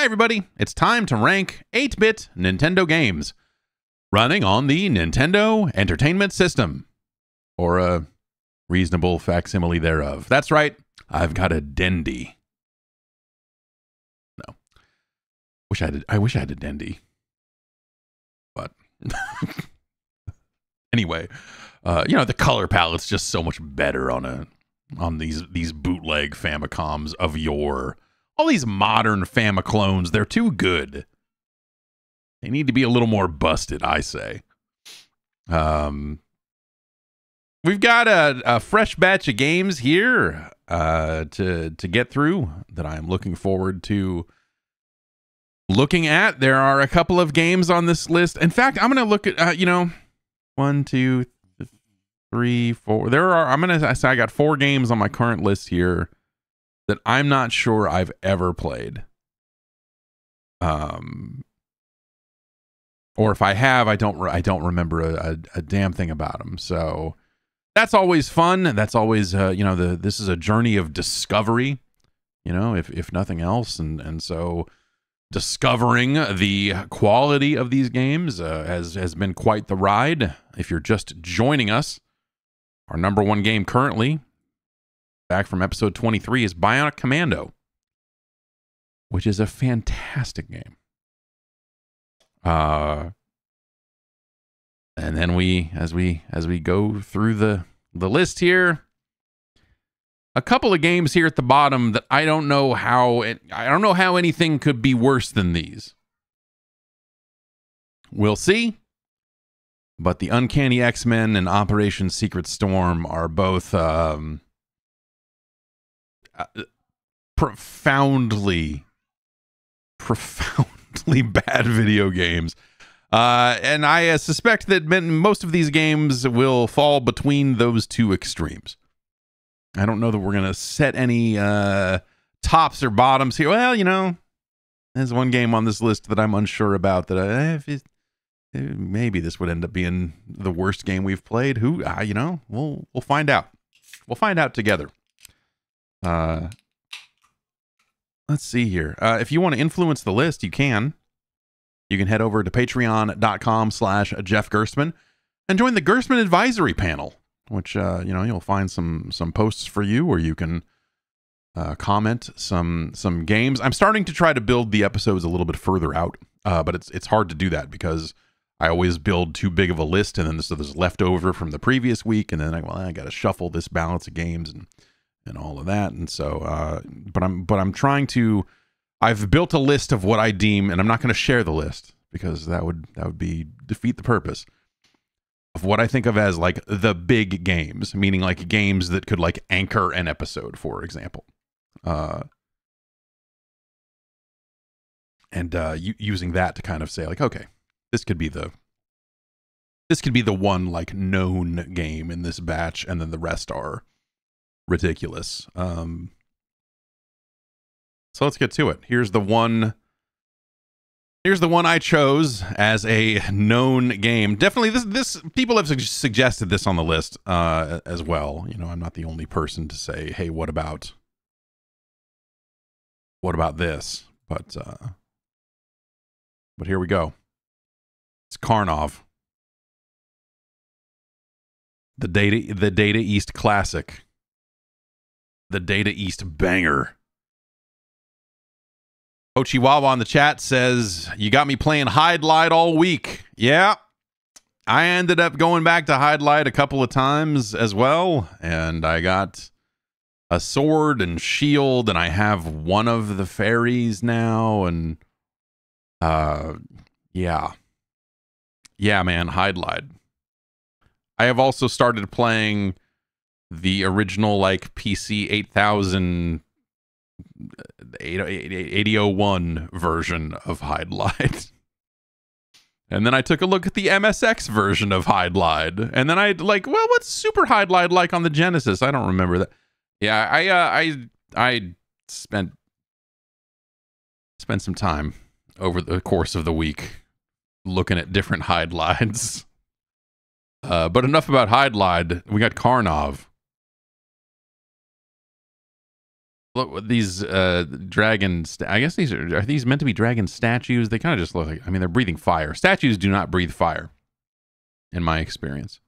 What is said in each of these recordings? Hi everybody, it's time to rank 8-bit Nintendo games running on the Nintendo Entertainment System, or a reasonable facsimile thereof. That's right, I've got a Dendy. No, I wish I had a Dendy, but anyway, you know, the color palette's just so much better on these bootleg Famicoms of yore. All these modern Famiclones, they're too good. They need to be a little more busted, I say. We've got a fresh batch of games here to get through that I'm looking forward to looking at. There are a couple of games on this list. In fact, I'm going to look at, you know, 1, 2, 3, 4. There are, I got 4 games on my current list here that I'm not sure I've ever played. Or if I have, I don't remember a damn thing about them. So that's always fun. That's always, you know, this is a journey of discovery, you know, if nothing else. And so discovering the quality of these games has been quite the ride. If you're just joining us, our #1 game currently, back from episode 23, is Bionic Commando, which is a fantastic game. And then as we go through the list here, a couple of games here at the bottom that I don't know how anything could be worse than these. We'll see. But the Uncanny X-Men and Operation Secret Storm are both profoundly bad video games, and I suspect that most of these games will fall between those two extremes. I don't know that we're gonna set any tops or bottoms here. Well, you know, there's one game on this list that I'm unsure about that maybe this would end up being the worst game we've played. Who, you know, we'll find out. We'll find out together. Let's see here. If you want to influence the list, you can head over to patreon.com/JeffGerstmann and join the Gerstmann Advisory Panel, which, you know, you'll find some posts for you, or you can, comment some games. I'm starting to try to build the episodes a little bit further out, but it's hard to do that because I always build too big of a list, and then so there's leftover from the previous week. And then I got to shuffle this balance of games and all of that. And so, but I'm trying to, I've built a list of what I deem, and I'm not going to share the list because that would be defeat the purpose of what I think of as like the big games, meaning like games that could like anchor an episode, for example. Using that to kind of say like, okay, this could be the one like known game in this batch. And then the rest are ridiculous. So let's get to it. Here's the one I chose as a known game. Definitely this people have suggested this on the list as well. You know, I'm not the only person to say, hey, what about this? But here we go. It's Karnov, the Data East classic. The Data East banger. Ochiwawa in the chat says, you got me playing Hydlide all week. Yeah, I ended up going back to Hydlide a couple of times as well. And I got a sword and shield, and I have one of the fairies now. And yeah, man, Hydlide. I have also started playing the original, like, PC 8001 version of Hydlide. And then I took a look at the MSX version of Hydlide. And then I, like, well, what's Super Hydlide like on the Genesis? I don't remember that. Yeah, I spent some time over the course of the week looking at different Hydlides. But enough about Hydlide. We got Karnov. Look, these dragons, I guess these are these meant to be dragon statues? They kind of just look like, I mean, they're breathing fire. Statues do not breathe fire, in my experience.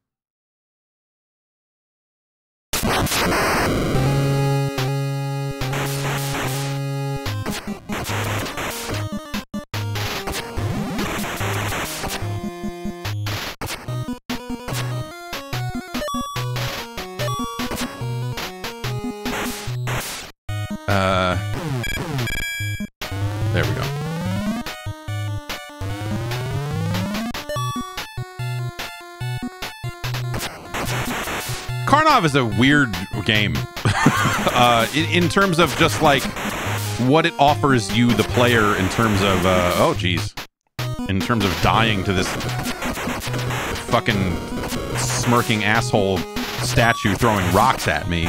There we go. Karnov is a weird game in terms of just like what it offers you, the player, in terms of oh geez, in terms of dying to this fucking smirking asshole statue throwing rocks at me.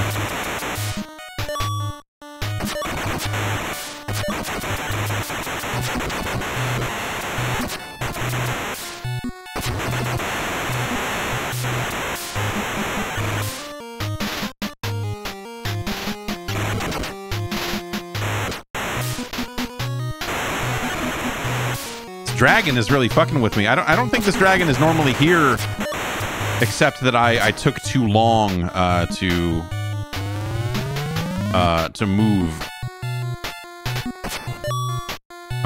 Dragon is really fucking with me. I don't think this dragon is normally here, except that I took too long to move.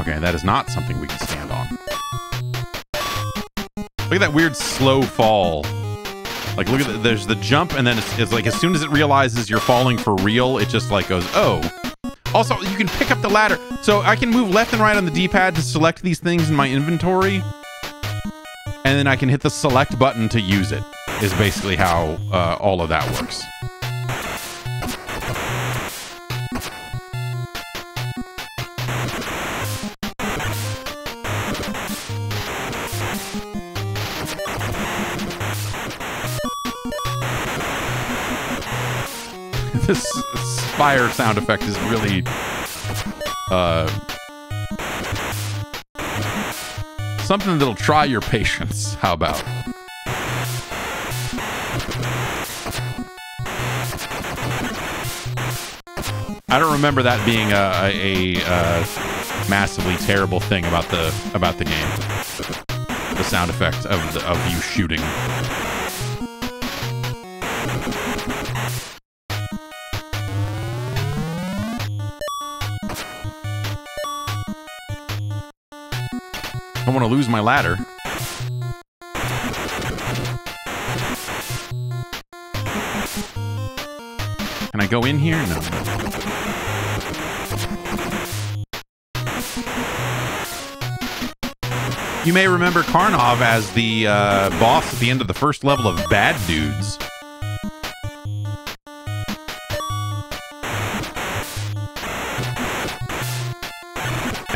Okay, that is not something we can stand on. Look at that weird slow fall. Like, look at the, there's the jump, and then it's like as soon as it realizes you're falling for real, it just like goes, oh. Also, you can pick up the ladder. So I can move left and right on the D-pad to select these things in my inventory. And then I can hit the select button to use it, is basically how all of that works. This fire sound effect is really something that'll try your patience. How about? I don't remember that being a massively terrible thing about the game. The sound effect of you shooting. I want to lose my ladder. Can I go in here? No. You may remember Karnov as the boss at the end of the first level of Bad Dudes.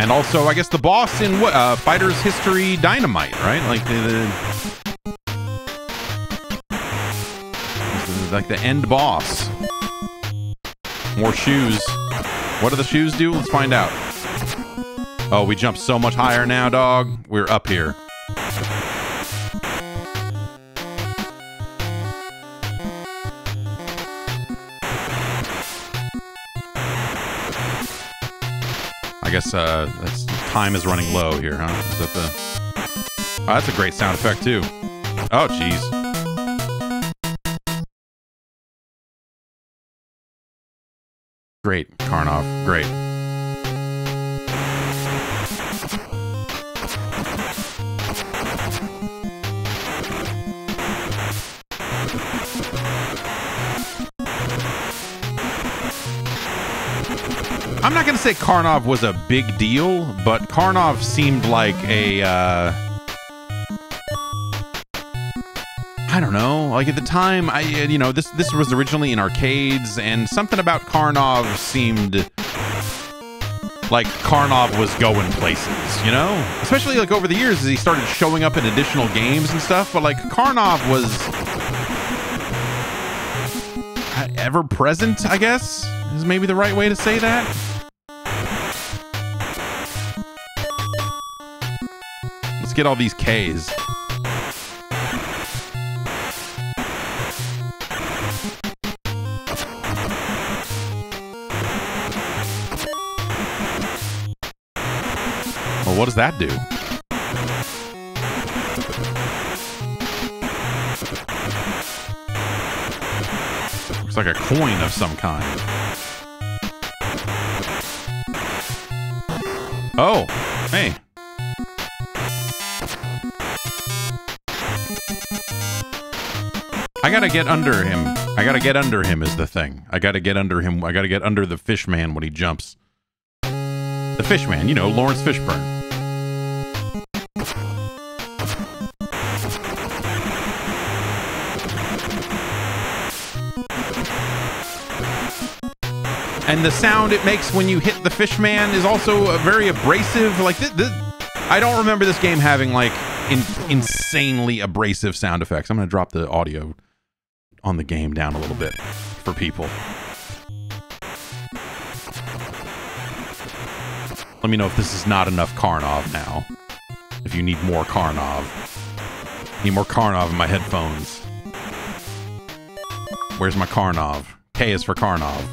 And also, I guess the boss in what, Fighter's History Dynamite, right? Like the end boss. More shoes. What do the shoes do? Let's find out. Oh, we jumped so much higher now, dog. We're up here. I guess that's, time is running low here, huh? Is that the... Oh, that's a great sound effect, too. Oh, jeez. Great, Karnov. Great. I'm not going to say Karnov was a big deal, but Karnov seemed like a, I don't know, like at the time, you know, this was originally in arcades, and something about Karnov seemed like Karnov was going places, you know? Especially like over the years as he started showing up in additional games and stuff, but like Karnov was ever present, I guess, is maybe the right way to say that. Let's get all these K's. what does that do? Looks like a coin of some kind. Oh, hey. I gotta get under him. I gotta get under him is the thing. I gotta get under him. I gotta get under the fish man when he jumps. The fish man, you know, Lawrence Fishburne. And the sound it makes when you hit the fish man is also very abrasive. Like, I don't remember this game having, like, insanely abrasive sound effects. I'm gonna drop the audio on the game down a little bit for people. Let me know if this is not enough Karnov now. If you need more Karnov. Need more Karnov in my headphones. Where's my Karnov? K is for Karnov.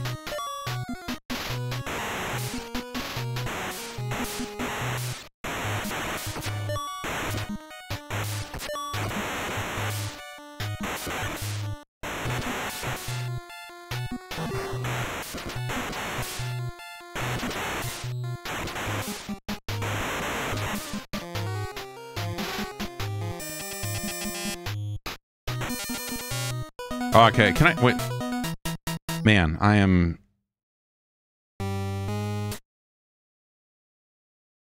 Okay, can I wait? Man, I am.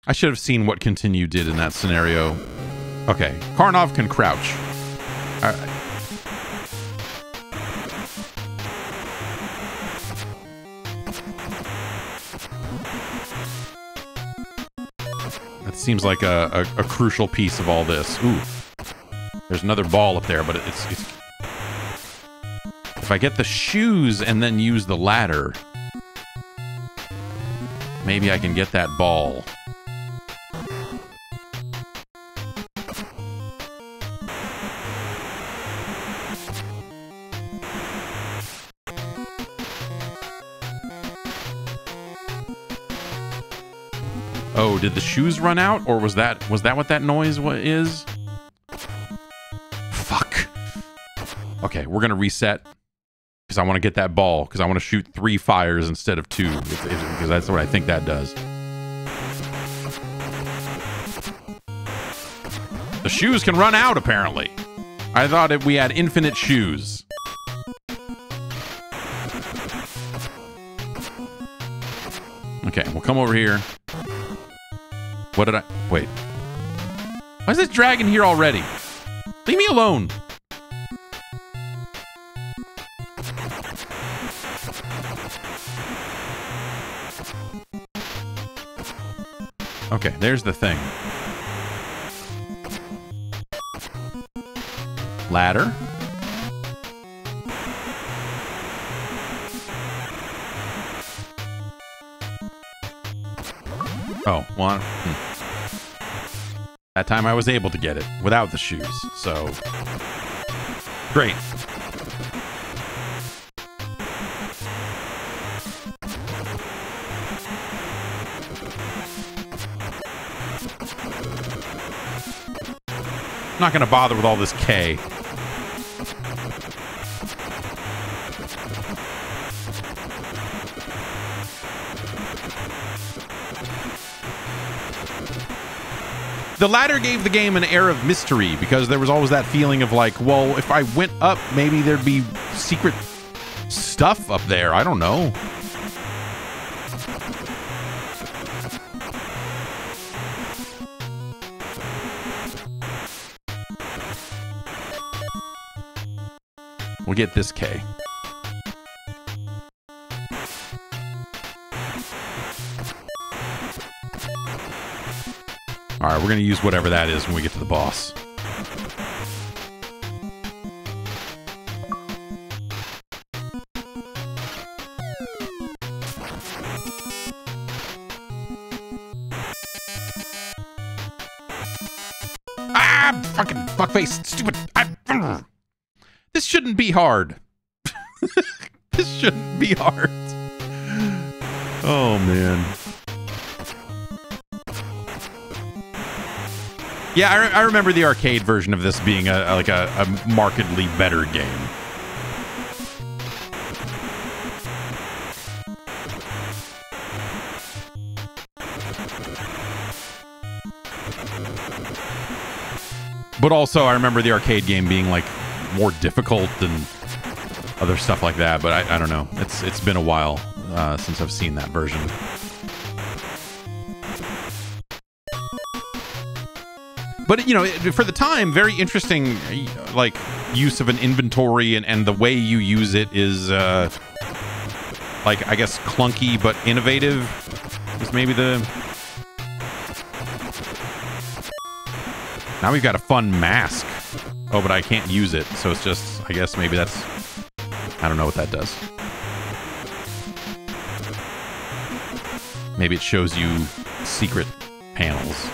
I should have seen what continue did in that scenario. Okay, Karnov can crouch. All right. That seems like a crucial piece of all this. Ooh, there's another ball up there, but it's if I get the shoes and then use the ladder, maybe I can get that ball. Oh, did the shoes run out, or was that what that noise is? Fuck. Okay, we're gonna reset. Because I want to get that ball, because I want to shoot 3 fires instead of 2, because that's what I think that does. The shoes can run out, apparently. I thought we had infinite shoes. Okay, we'll come over here. What did I... Wait. Why is this dragon here already? Leave me alone. Okay, there's the thing. Ladder. Oh, well, that time I was able to get it without the shoes, so great. I'm not gonna bother with all this K. The ladder gave the game an air of mystery because there was always that feeling of like, well, if I went up, maybe there'd be secret stuff up there. I don't know. We'll get this K. All right, we're going to use whatever that is when we get to the boss. Ah, fucking fuckface, stupid. This shouldn't be hard. This shouldn't be hard. Oh, man. Yeah, I remember the arcade version of this being a markedly better game. But also, I remember the arcade game being like more difficult and other stuff like that. But I don't know. It's been a while since I've seen that version. But, you know, for the time, very interesting, like, use of an inventory, and the way you use it is, like, I guess clunky but innovative is maybe the... Now we've got a fun mask. Oh, but I can't use it, so it's just, I guess maybe that's... I don't know what that does. Maybe it shows you secret panels.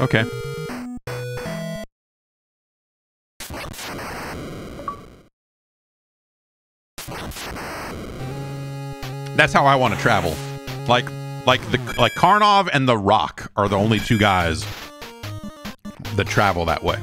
Okay. That's how I want to travel. Like Karnov and The Rock are the only two guys that travel that way.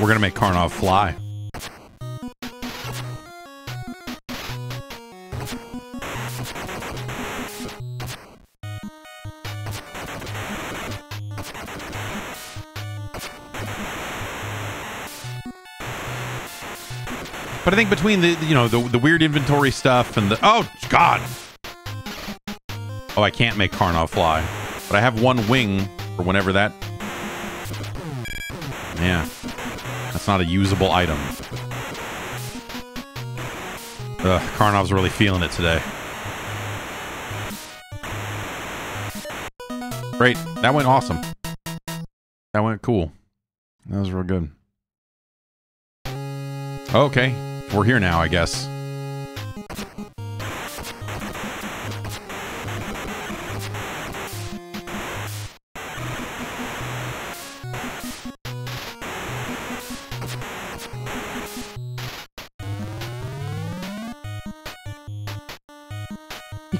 We're gonna make Karnov fly. But I think between the, you know, the weird inventory stuff and the... Oh, God! Oh, I can't make Karnov fly. But I have one wing for whenever that... Yeah. That's not a usable item. Ugh, Karnov's really feeling it today. Great. That went awesome. That went cool. That was real good. Okay. We're here now, I guess.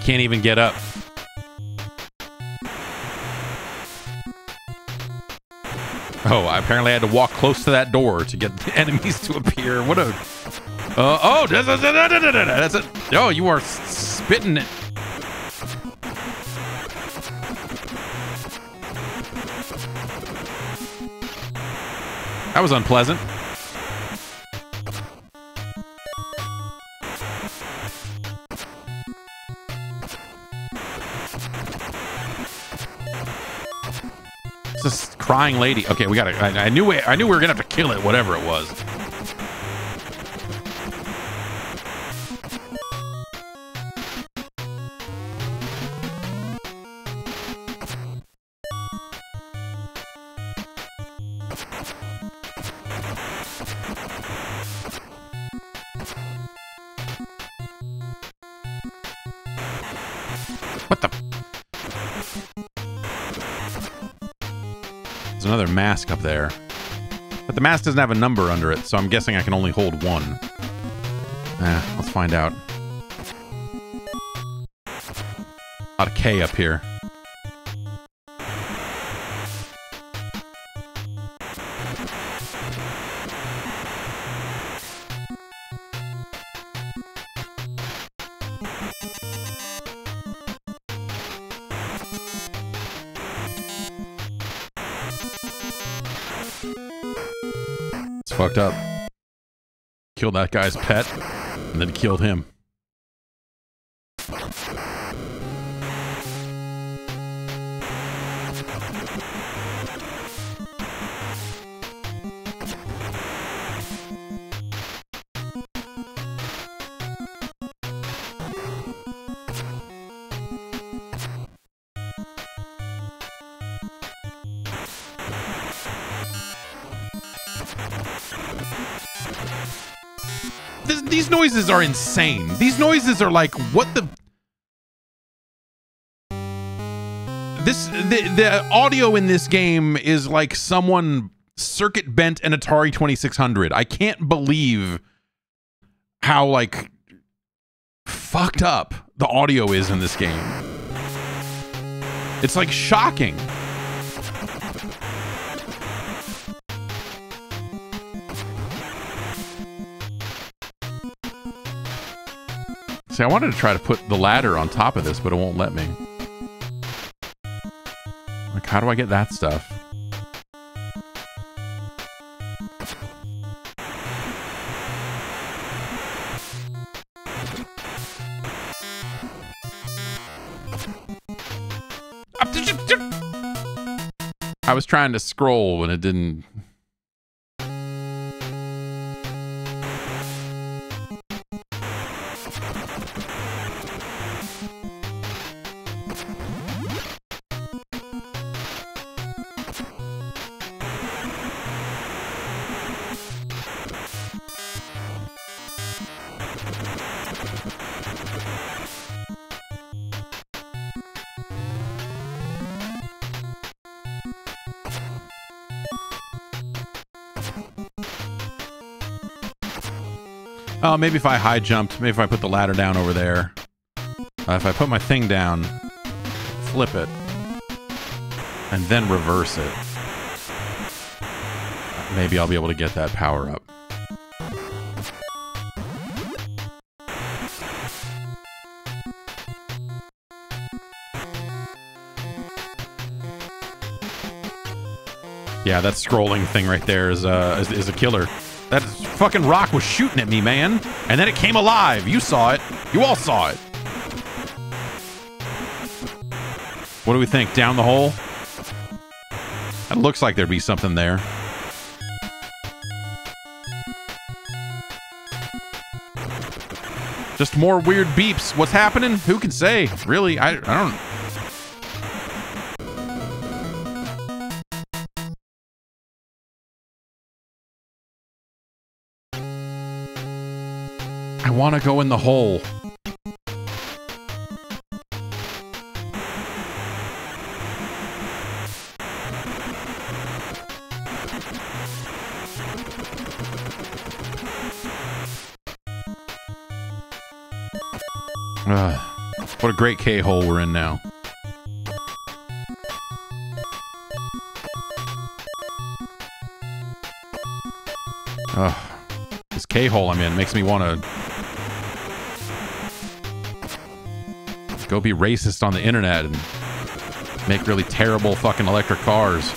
Can't even get up. Oh, I apparently had to walk close to that door to get the enemies to appear. What a... oh, that's it. Oh, you are spitting it. That was unpleasant. This crying lady. Okay, we got it. I knew we were gonna have to kill it, whatever it was. Another mask up there, but the mask doesn't have a number under it, so I'm guessing I can only hold one. Let's find out. A lot of K up here. Fucked up. Killed that guy's pet, and then killed him. these noises are insane. These noises are like, what the? The audio in this game is like someone circuit bent an Atari 2600. I can't believe how like fucked up the audio is in this game. It's like shocking. See, I wanted to try to put the ladder on top of this, but it won't let me. Like, how do I get that stuff? I was trying to scroll and it didn't... Oh, maybe if I high jumped, maybe if I put the ladder down over there. If I put my thing down, flip it, and then reverse it. Maybe I'll be able to get that power up. Yeah, that scrolling thing right there is a killer. That fucking rock was shooting at me, man. And then it came alive. You saw it. You all saw it. What do we think? Down the hole? That looks like there'd be something there. Just more weird beeps. What's happening? Who can say? Really? I don't know. I want to go in the hole. What a great K-hole we're in now. This K-hole I'm in makes me want to... go be racist on the internet and make really terrible fucking electric cars.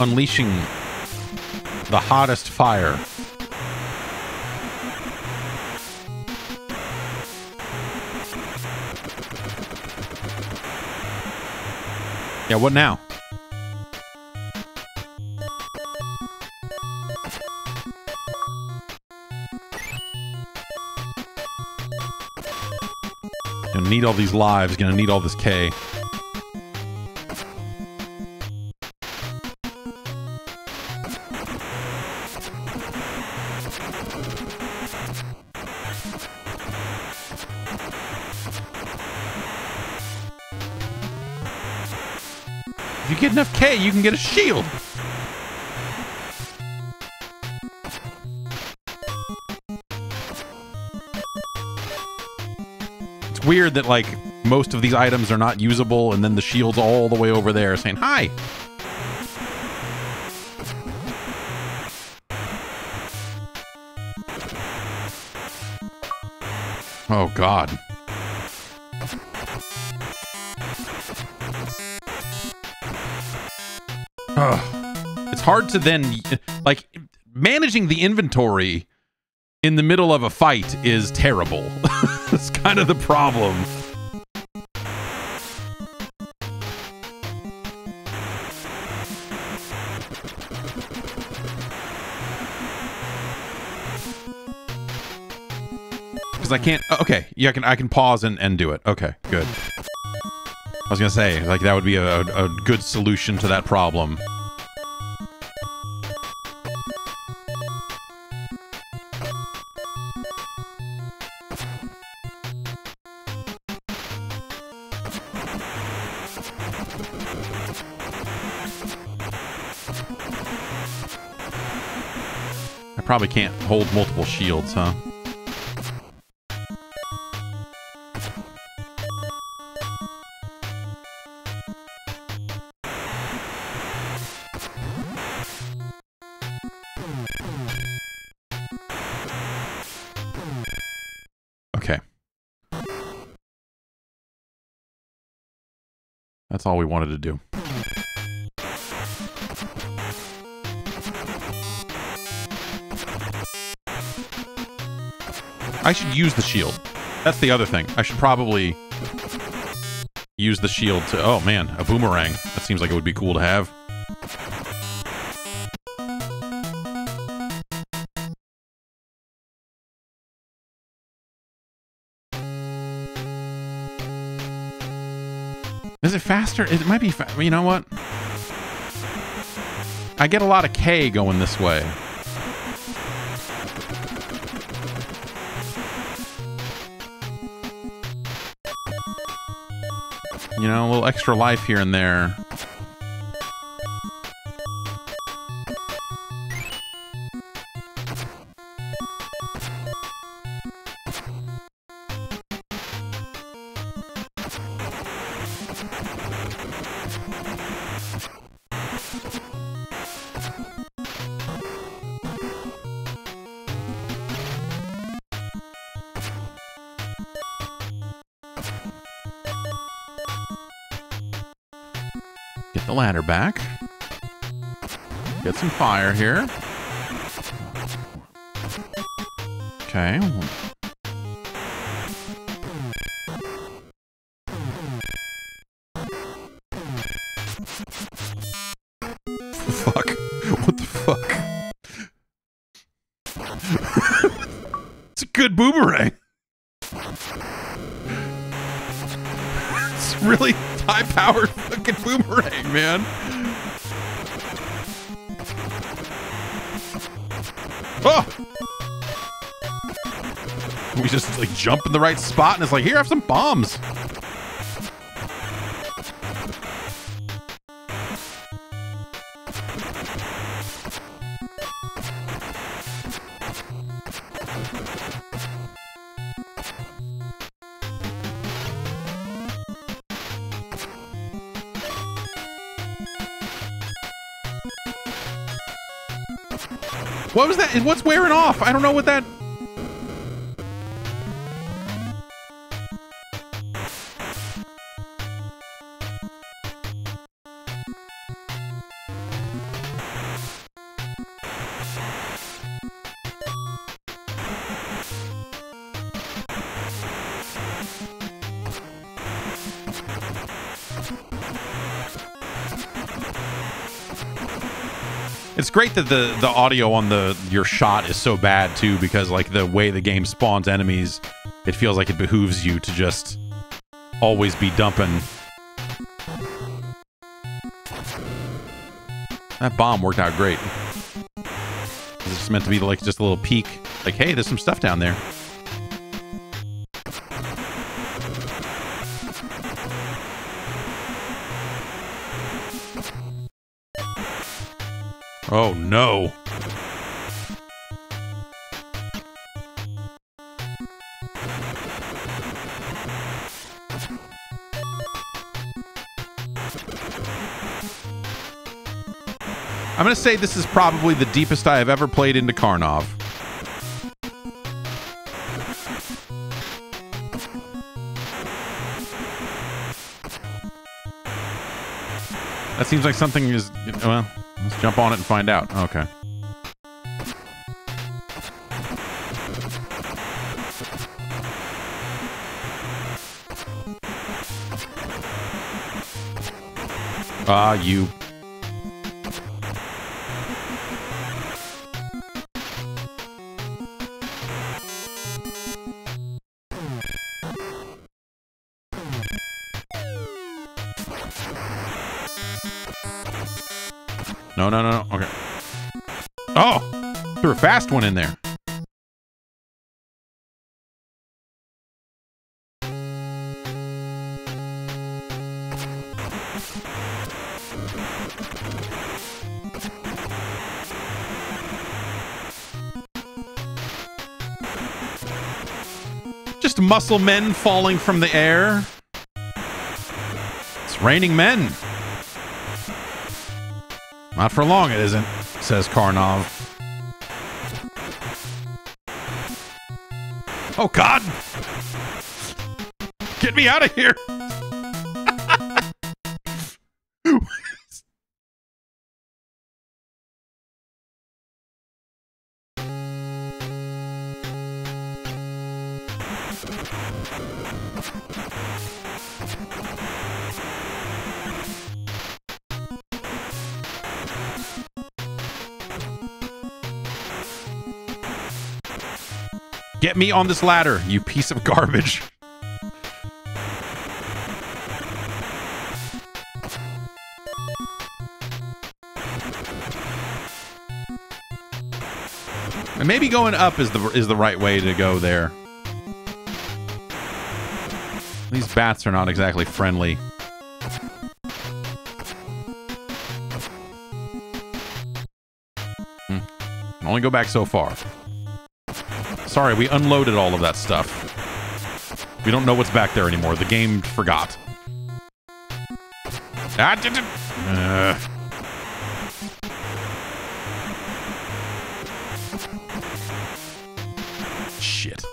Unleashing the hottest fire. Yeah, what now? Gonna need all these lives, gonna need all this K. If you get enough K, you can get a shield. It's weird that, like, most of these items are not usable, and then the shield's all the way over there saying, hi! Oh, God. Ugh. It's hard to then, like, managing the inventory in the middle of a fight is terrible. That's kind of the problem. I can't. Okay, yeah, I can pause and do it. Okay, good. I was gonna say, like, that would be a good solution to that problem. I probably can't hold multiple shields, huh? That's all we wanted to do. I should use the shield. That's the other thing. I should probably use the shield to... Oh, man, a boomerang. That seems like it would be cool to have. Is it faster? It might be faster. You know what? I get a lot of K going this way. You know, a little extra life here and there. Ladder back. Get some fire here. Okay. Fuck. What the fuck? It's a good boomerang. It's really high-powered fucking boomerang, man. Oh! We just, like, jump in the right spot, and it's like, here, have some bombs. What was that? What's wearing off? I don't know what that... It's great that the audio on your shot is so bad too, because like the way the game spawns enemies, it feels like it behooves you to just always be dumping. That bomb worked out great. It It's meant to be like just a little peek. Like, hey, there's some stuff down there. Oh, no. I'm going to say this is probably the deepest I have ever played into Karnov. That seems like something is... Well, let's jump on it and find out. Okay. Ah, you... No, no, no, no. Okay. Oh! Threw a fast one in there. Just muscle men falling from the air. It's raining men. Not for long it isn't, says Karnov. Oh God! Get me out of here! Get me on this ladder, you piece of garbage. And maybe going up is the right way to go there. These bats are not exactly friendly. Only go back so far. Sorry, we unloaded all of that stuff. We don't know what's back there anymore. The game forgot. Ah, shit.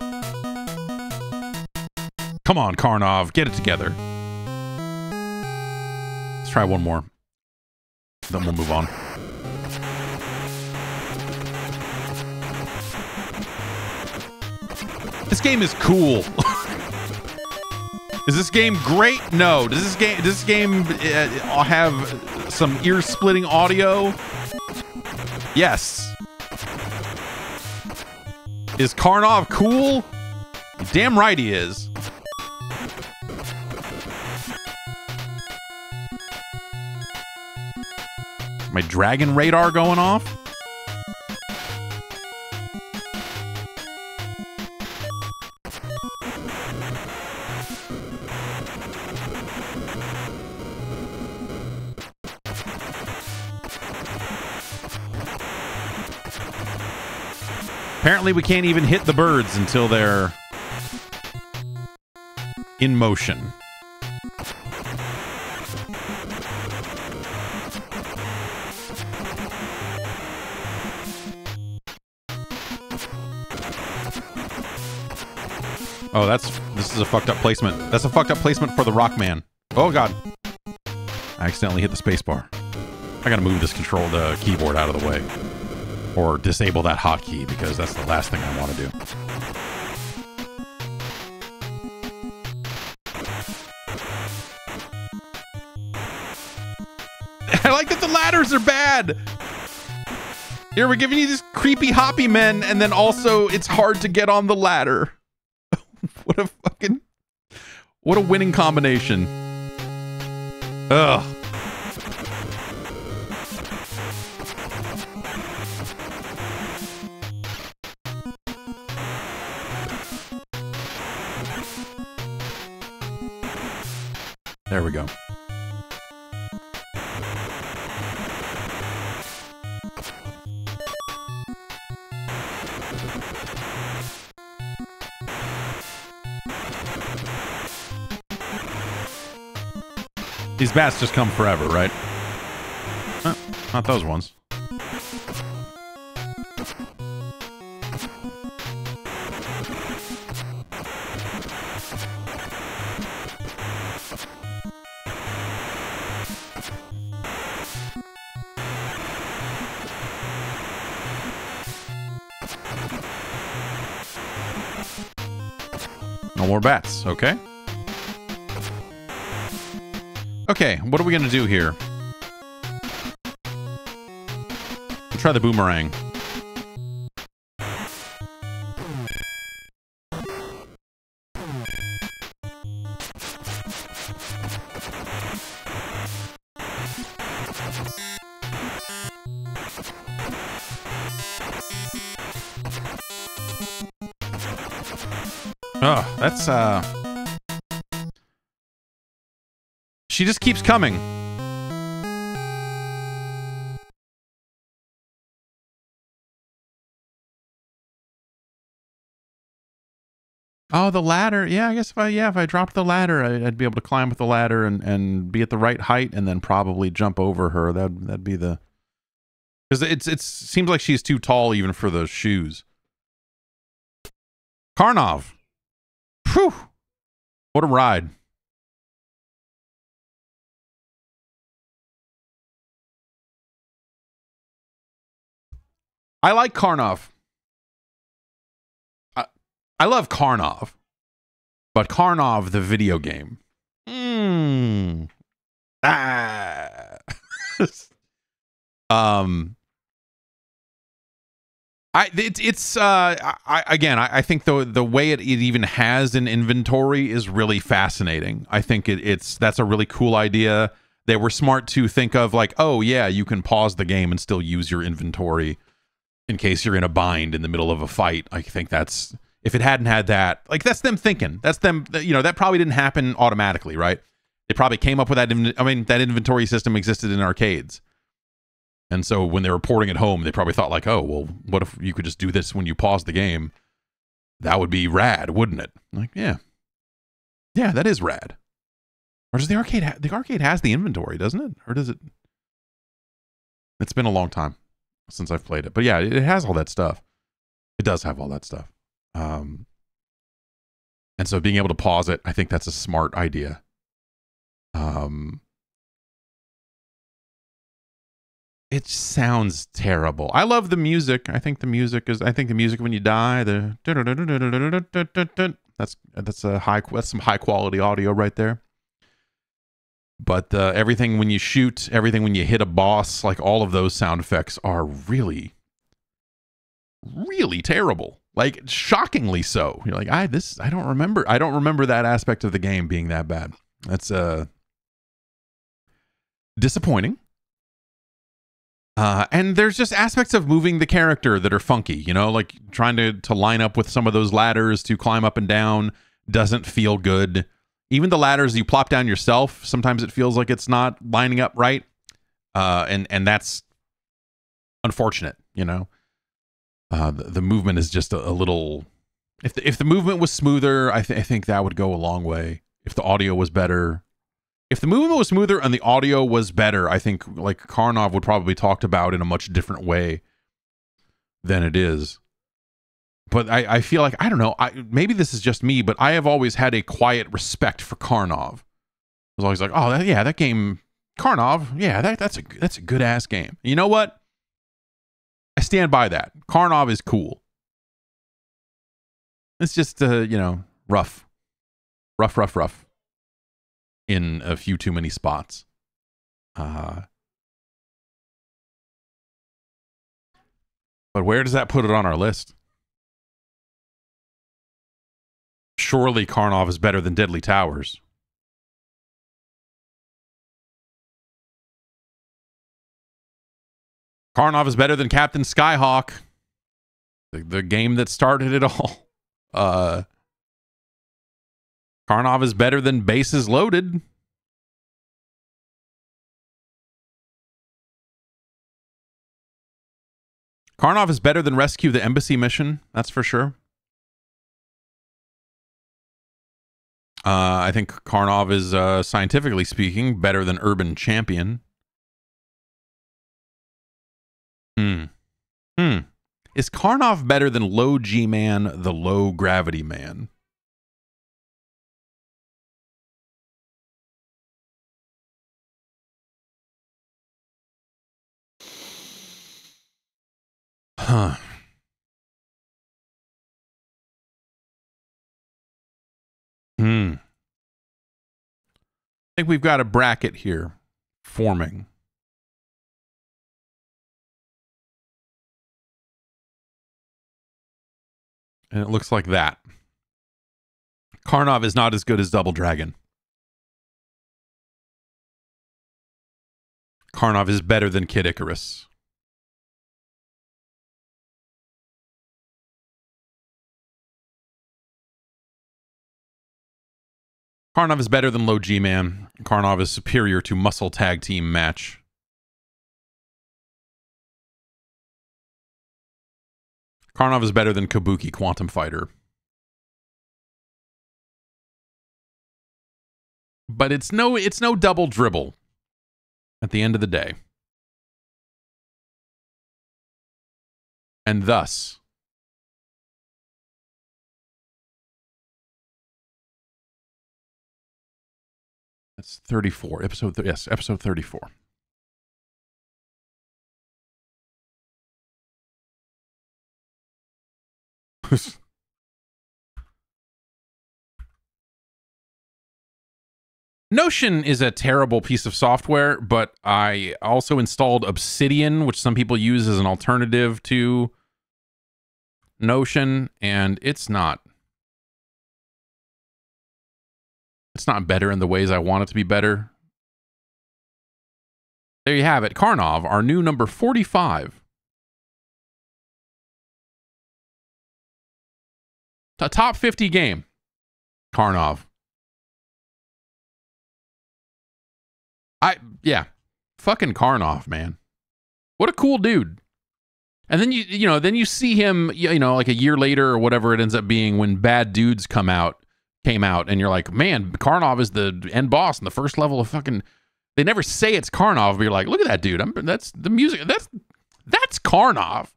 Come on, Karnov. Get it together. Let's try one more. Then we'll move on. This game is cool. Is this game great? No. Does this game have some ear-splitting audio? Yes. Is Karnov cool? Damn right he is. My dragon radar going off? Apparently we can't even hit the birds until they're in motion. Oh, this is a fucked up placement. That's a fucked up placement for the Rockman. Oh God. I accidentally hit the spacebar. I gotta move this keyboard out of the way. Or disable that hotkey, because that's the last thing I want to do. I like that the ladders are bad! Here, we're giving you these creepy hoppy men, and then also it's hard to get on the ladder. What a winning combination. Ugh. There we go. These bats just come forever, right? Well, not those ones. No more bats, okay? Okay, what are we gonna do here? We'll try the boomerang. Oh, that's she just keeps coming. Oh, the ladder. Yeah, I guess if I dropped the ladder, I'd be able to climb with the ladder and be at the right height and then probably jump over her. That'd be the... Because it seems like she's too tall even for those shoes. Karnov. Whew. What a ride. I like Karnov. I love Karnov. But Karnov, the video game. Mm. Ah. I think the way it even has an inventory is really fascinating. I think that's a really cool idea. They were smart to think of, like, oh yeah, you can pause the game and still use your inventory in case you're in a bind in the middle of a fight. I think that's, if it hadn't had that, like, that's them thinking. That's them, you know, that probably didn't happen automatically, right? They probably came up with that. I mean, that inventory system existed in arcades. And so when they were porting it home, they probably thought, like, oh, well, what if you could just do this when you pause the game? That would be rad, wouldn't it? Like, yeah. Yeah, that is rad. Or does the arcade, the arcade has the inventory, doesn't it? Or does it? It's been a long time since I've played it, but yeah, it has all that stuff. It does have all that stuff. And so being able to pause it, I think that's a smart idea. It sounds terrible. I love the music. I think the music is, I think the music when you die, the that's some high quality audio right there. But everything when you shoot, everything when you hit a boss, like all of those sound effects are really, really terrible. Like, shockingly so. You're like, I don't remember that aspect of the game being that bad. That's disappointing. And there's just aspects of moving the character that are funky, you know, like trying to line up with some of those ladders to climb up and down doesn't feel good. Even the ladders you plop down yourself, sometimes it feels like it's not lining up right. And that's unfortunate, you know. The movement is just a little... If the movement was smoother, I think that would go a long way. If the audio was better... If the movement was smoother and the audio was better, I think, like, Karnov would probably be talked about in a much different way than it is. But I feel like, I don't know, maybe this is just me, but I have always had a quiet respect for Karnov. I was always like, oh, yeah, that game, Karnov, yeah, that's a good-ass game. You know what? I stand by that. Karnov is cool. It's just, you know, rough. Rough, rough, rough. In a few too many spots. But where does that put it on our list? Surely Karnov is better than Deadly Towers. Karnov is better than Captain Skyhawk, the game that started it all. Karnov is better than Bases Loaded. Karnov is better than Rescue the Embassy Mission, that's for sure. I think Karnov is, scientifically speaking, better than Urban Champion. Is Karnov better than Low G Man, the Low Gravity Man? Huh. I think we've got a bracket here forming. And it looks like that. Karnov is not as good as Double Dragon. Karnov is better than Kid Icarus. Karnov is better than Low G-Man. Karnov is superior to Muscle Tag Team Match. Karnov is better than Kabuki Quantum Fighter. But it's no Double Dribble at the end of the day. And thus, that's 34. Episode 34. Notion is a terrible piece of software, but I also installed Obsidian, which some people use as an alternative to Notion, and it's not better in the ways I want it to be better. There you have it. Karnov, our new number 45. A top 50 game. Karnov. Yeah. Fucking Karnov, man. What a cool dude. And then you see him, like a year later or whatever it ends up being when Bad Dudes came out and you're like, man, Karnov is the end boss in the first level of fucking. They never say it's Karnov, but you're like, look at that dude. That's the music. That's Karnov.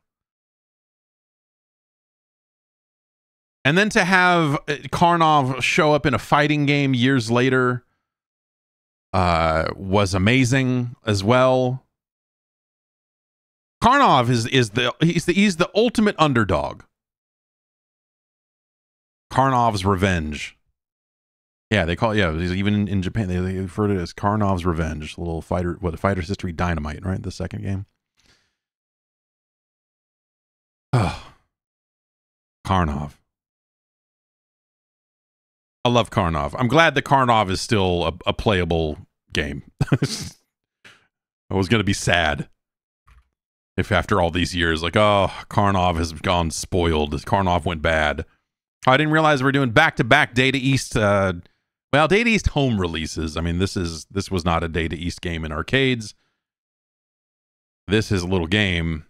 And then to have Karnov show up in a fighting game years later was amazing as well. Karnov is the ultimate underdog. Karnov's Revenge. Yeah, they call it, even in Japan, they refer to it as Karnov's Revenge, a little fighter, Fighter's History Dynamite, right? The second game. Oh, Karnov. I love Karnov. I'm glad that Karnov is still a playable game. I was going to be sad if after all these years, like, oh, Karnov has gone spoiled. Karnov went bad. I didn't realize we were doing back-to-back Data East, Data East home releases. I mean, this was not a Data East game in arcades. This is a little game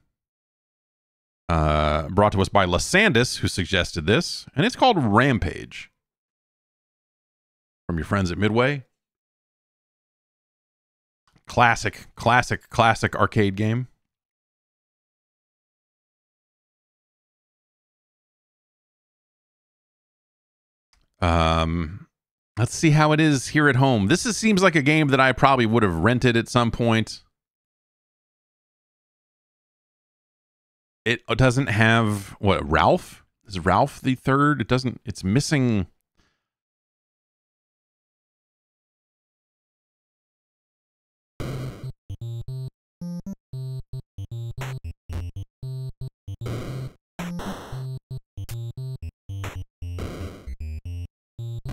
brought to us by Lasandis, who suggested this, and it's called Rampage. From your friends at Midway. Classic arcade game. Let's see how it is here at home. Seems like a game that I probably would have rented at some point. It doesn't have what, Ralph? Is Ralph the third? It's missing.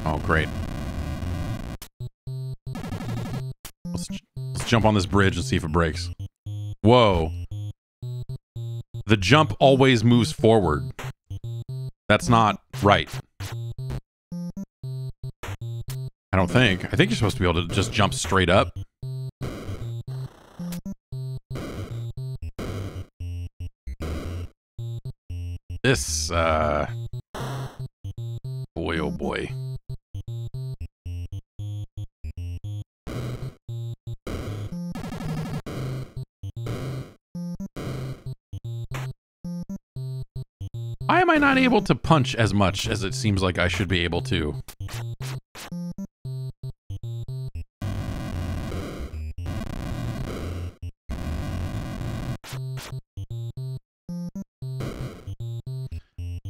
Oh, great. Let's jump on this bridge and see if it breaks. Whoa. The jump always moves forward. That's not right. I don't think. I think you're supposed to be able to just jump straight up. this, boy, oh boy. Why am I not able to punch as much as it seems like I should be able to?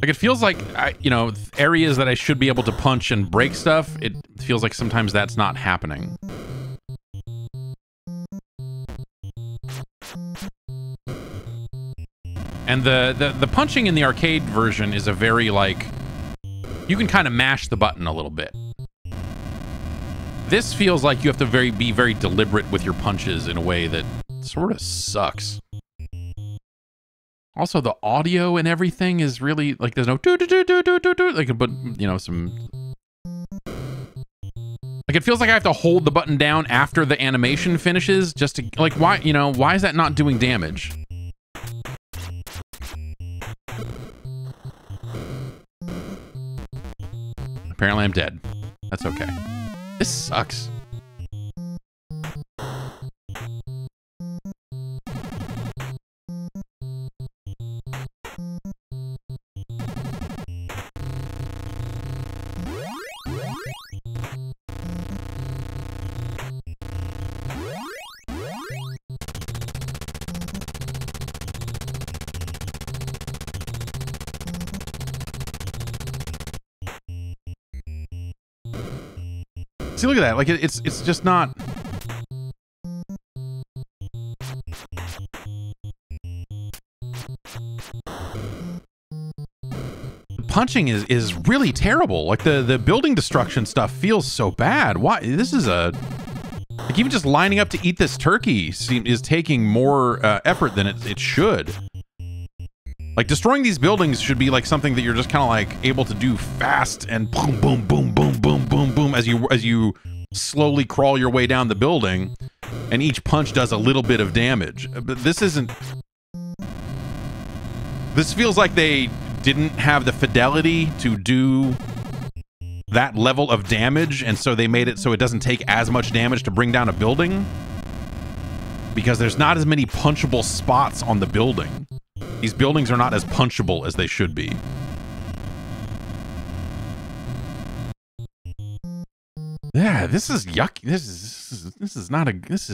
Like, it feels like, areas that I should be able to punch and break stuff, it feels like sometimes that's not happening. And the punching in the arcade version is a very, like, you can kind of mash the button a little bit. This feels like you have to be very deliberate with your punches in a way that sort of sucks. Also, the audio and everything is really, like, there's no do-do-do-do-do-do-do. Like, but, you know, some... Like, it feels like I have to hold the button down after the animation finishes just to, like, why, you know, why is that not doing damage? Apparently I'm dead. That's okay. This sucks. See, look at that. Like, it's just not... The punching is really terrible. Like, the building destruction stuff feels so bad. Why? This is a... Like, even just lining up to eat this turkey is taking more effort than it should. Like, destroying these buildings should be, like, something that you're just kind of, like, able to do fast and boom, boom, boom, boom, boom, boom, boom as you slowly crawl your way down the building, and each punch does a little bit of damage. But this isn't... This feels like they didn't have the fidelity to do that level of damage, and so they made it so it doesn't take as much damage to bring down a building, because there's not as many punchable spots on the building. These buildings are not as punchable as they should be. Yeah, this is yucky. This is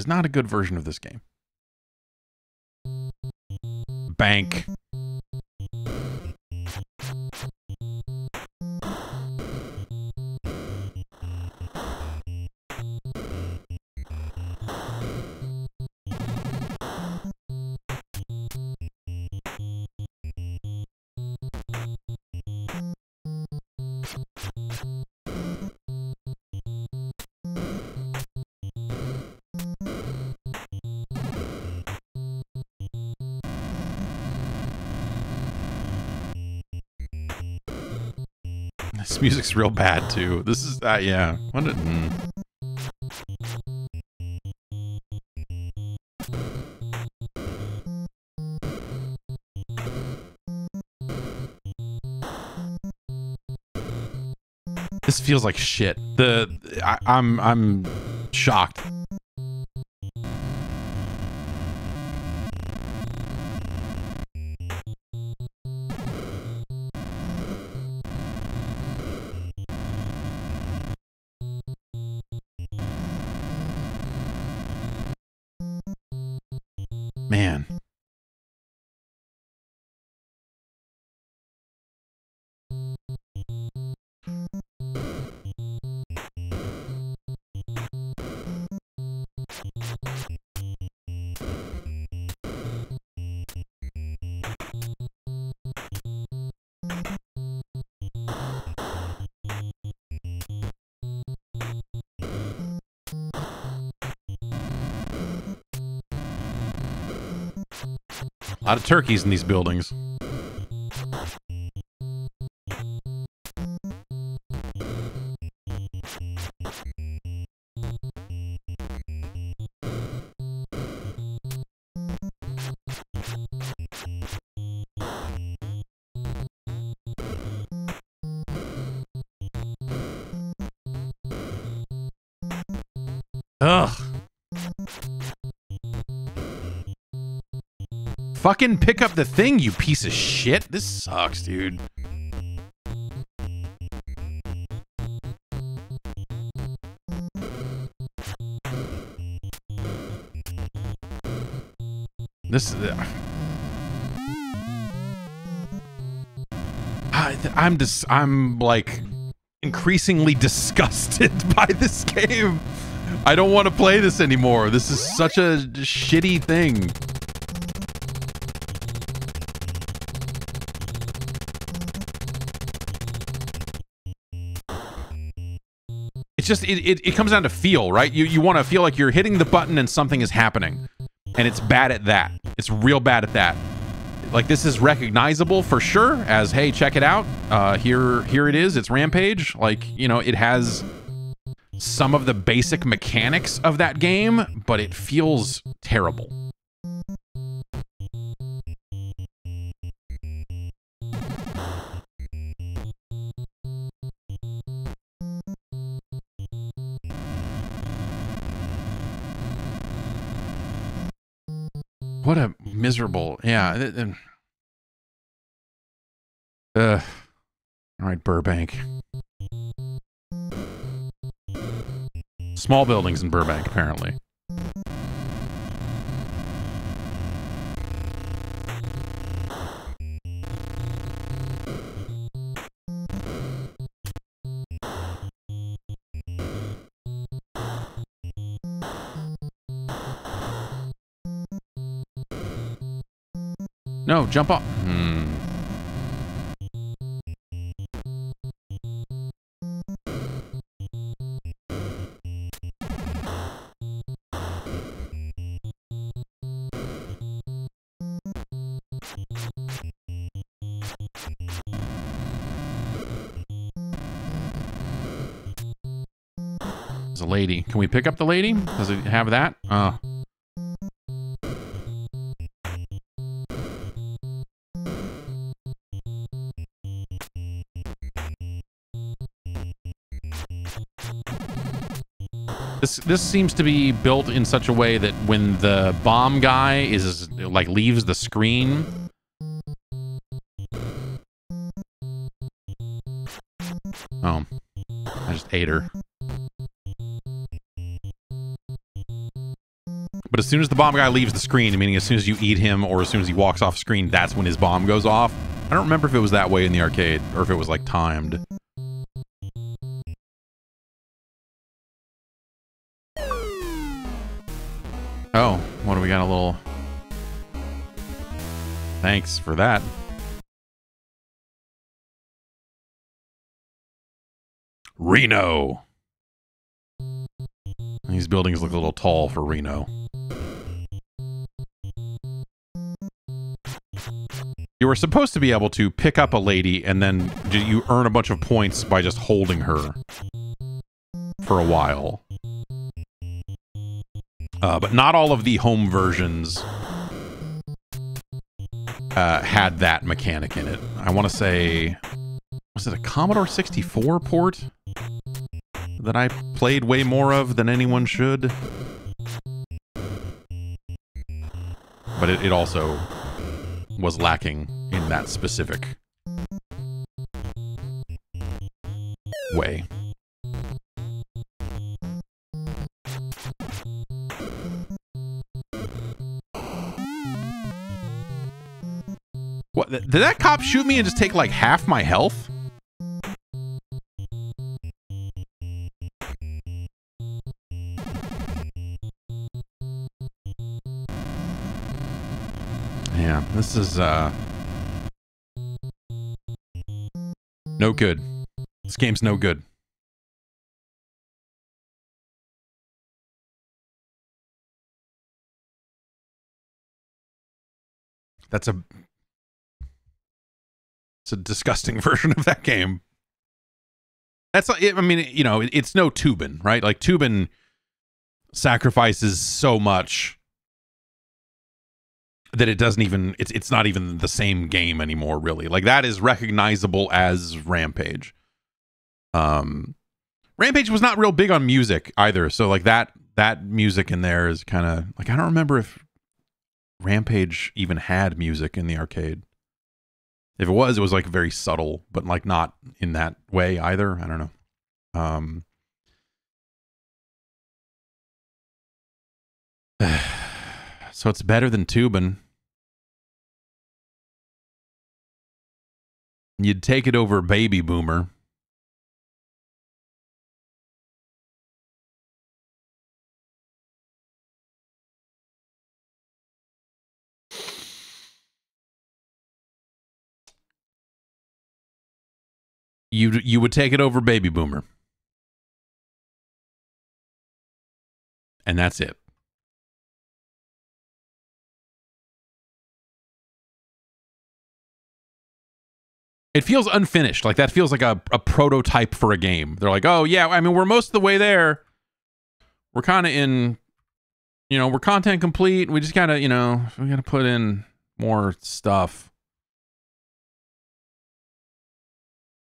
not a good version of this game. Bank. This music's real bad too. This is that, yeah. What did? This feels like shit. I'm shocked. A lot of turkeys in these buildings. Ugh. Fucking pick up the thing, you piece of shit. This sucks, dude. This is... I'm like increasingly disgusted by this game. I don't want to play this anymore. This is such a shitty thing. It's just it comes down to feel, right? You want to feel like you're hitting the button and something is happening. And it's bad at that. It's real bad at that. Like, this is recognizable for sure as, hey, check it out. Here it is. It's Rampage. Like, you know, it has some of the basic mechanics of that game, but it feels terrible. What a miserable, yeah. All right, Burbank. Small buildings in Burbank, apparently. No, jump off. There's a lady. Can we pick up the lady? Does it have that? Oh. This seems to be built in such a way that when the bomb guy is like leaves the screen, oh, I just ate her. But as soon as the bomb guy leaves the screen, meaning as soon as you eat him or as soon as he walks off screen, that's when his bomb goes off. I don't remember if it was that way in the arcade or if it was like timed. Oh, what do we got? A little... Thanks for that. Reno! These buildings look a little tall for Reno. You were supposed to be able to pick up a lady and then you earn a bunch of points by just holding her for a while. But not all of the home versions had that mechanic in it. I want to say, was it a Commodore 64 port that I played way more of than anyone should? But it also was lacking in that specific way. What, did that cop shoot me and just take like half my health? Yeah, this is no good. This game's no good. That's a... It's a disgusting version of that game. That's, I mean, you know, it's no Tubin, right? Like, Tubin sacrifices so much that it doesn't even, it's not even the same game anymore, really. Like, that is recognizable as Rampage. Rampage was not real big on music either, so like that that music in there is kind of like, I don't remember if Rampage even had music in the arcade. If it was like very subtle, but like not in that way either. I don't know. So it's better than Tubin. You'd take it over Baby Boomer. You would take it over Baby Boomer. And that's it. It feels unfinished. Like, that feels like a prototype for a game. They're like, oh, yeah, I mean, we're most of the way there. We're kind of in, you know, we're content complete. We just got to, you know, we got to put in more stuff.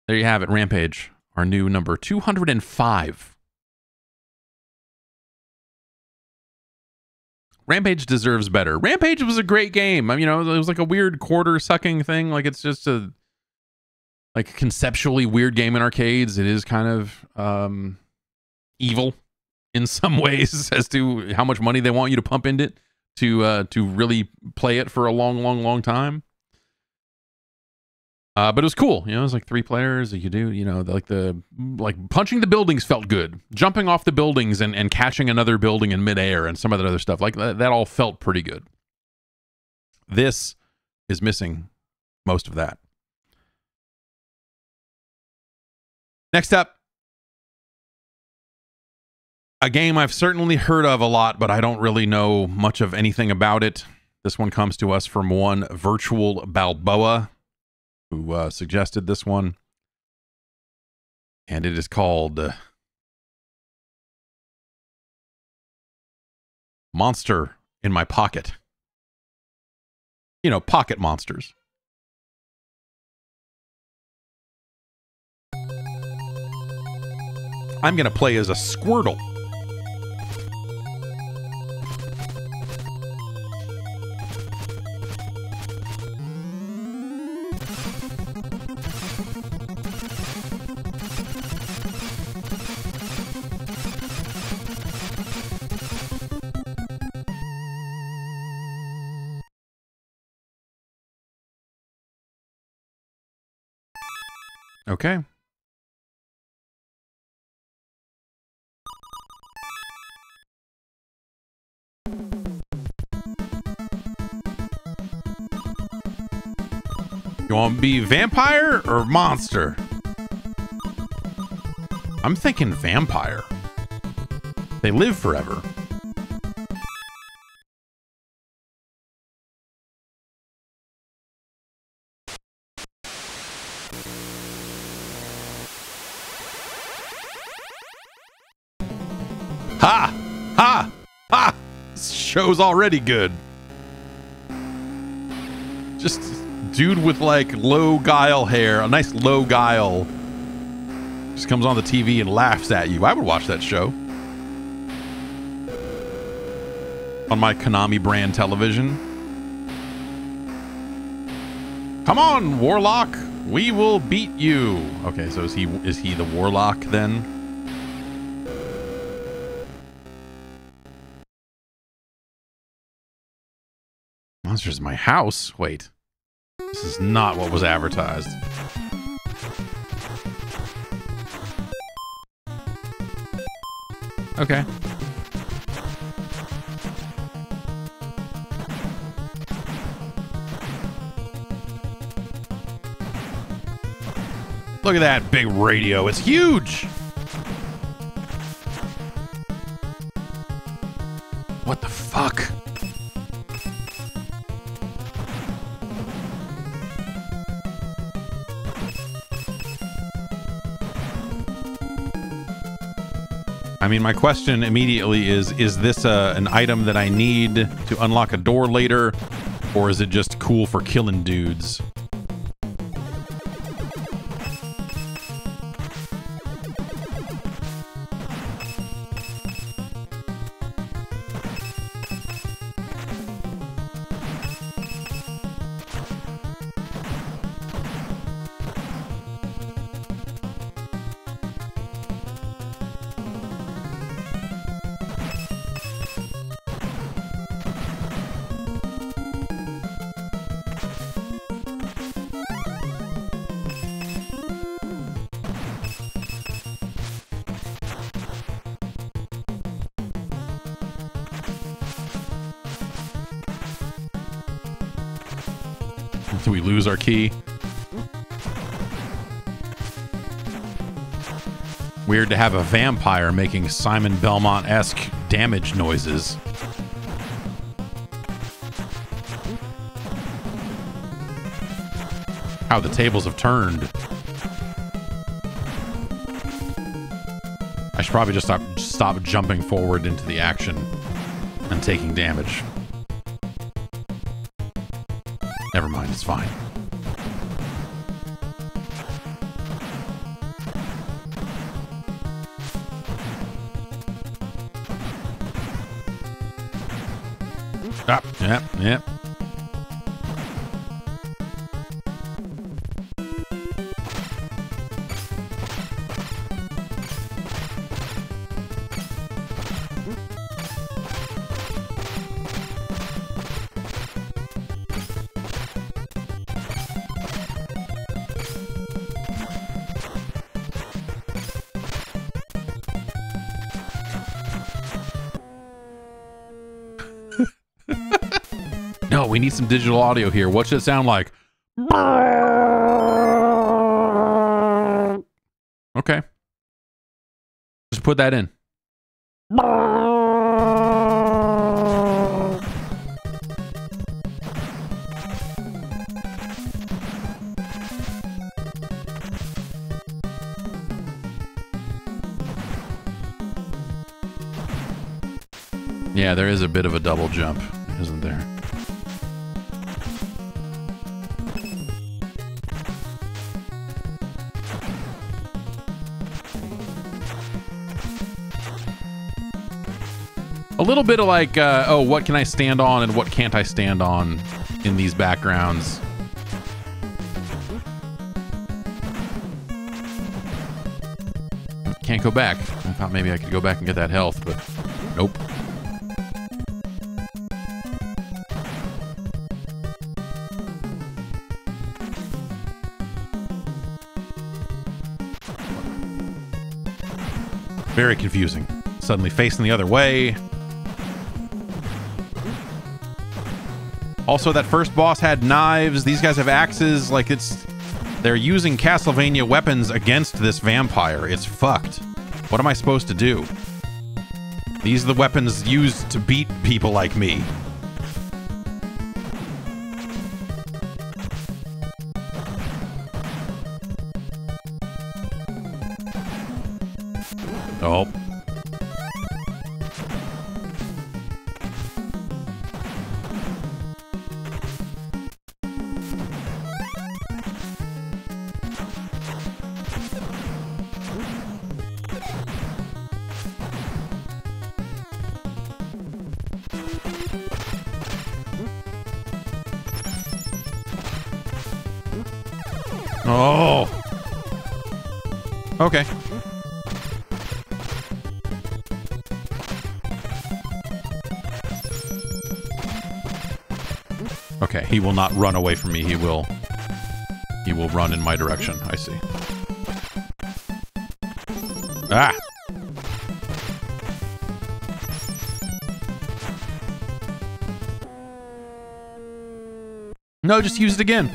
There you have it, Rampage, our new number 205. Rampage deserves better. Rampage was a great game. I mean, you know, it was like a weird quarter-sucking thing. Like, it's just a... like conceptually weird game in arcades. It is kind of evil in some ways as to how much money they want you to pump into it to really play it for a long time. But it was cool. You know, it was like 3 players that you do, you know, like punching the buildings felt good. Jumping off the buildings and catching another building in midair and some of that other stuff. Like that all felt pretty good. This is missing most of that. Next up, a game I've certainly heard of a lot, but I don't really know much of anything about it. This one comes to us from one Virtual Balboa, who suggested this one. And it is called Monster in My Pocket. You know, pocket monsters. I'm going to play as a Squirtle. Okay. You want to be vampire or monster? I'm thinking vampire. They live forever. Ha! Ha! Ha! This show's already good. Just... dude with like low guile hair, a nice low guile, just comes on the TV and laughs at you. I would watch that show on my Konami brand television. Come on, Warlock, we will beat you. Okay, so is he the Warlock then? Monsters in My House? Wait. This is not what was advertised. Okay. Look at that big radio. It's huge. What the fuck? I mean, my question immediately is this an item that I need to unlock a door later, or is it just cool for killing dudes? so we lose our key. Weird to have a vampire making Simon Belmont-esque damage noises. How the tables have turned. I should probably just stop jumping forward into the action and taking damage. Never mind, it's fine. Ah, yep, yep. We need some digital audio here. What should it sound like? Okay. Just put that in. Yeah, there is a bit of a double jump, isn't there? A little bit of like, oh, what can I stand on and what can't I stand on in these backgrounds? Can't go back. I thought maybe I could go back and get that health, but nope. Very confusing. Suddenly facing the other way. Also, that first boss had knives. These guys have axes. Like, it's... They're using Castlevania weapons against this vampire. It's fucked. What am I supposed to do? These are the weapons used to beat people like me. Oh. Oh. Okay. Okay, he will not run away from me. He will run in my direction. I see. Ah. No, just use it again.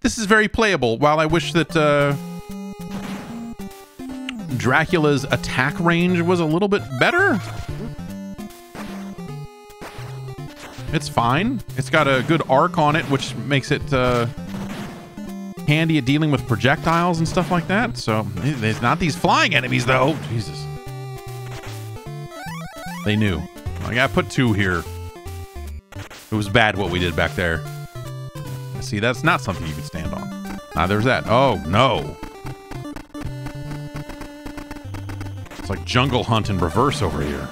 This is very playable. While I wish that Dracula's attack range was a little bit better, it's fine. It's got a good arc on it, which makes it handy at dealing with projectiles and stuff like that. So there's not these flying enemies, though. Jesus. They knew. I gotta put two here. It was bad what we did back there. See, that's not something you can stand on. Ah, there's that. Oh, no. It's like Jungle Hunt in reverse over here.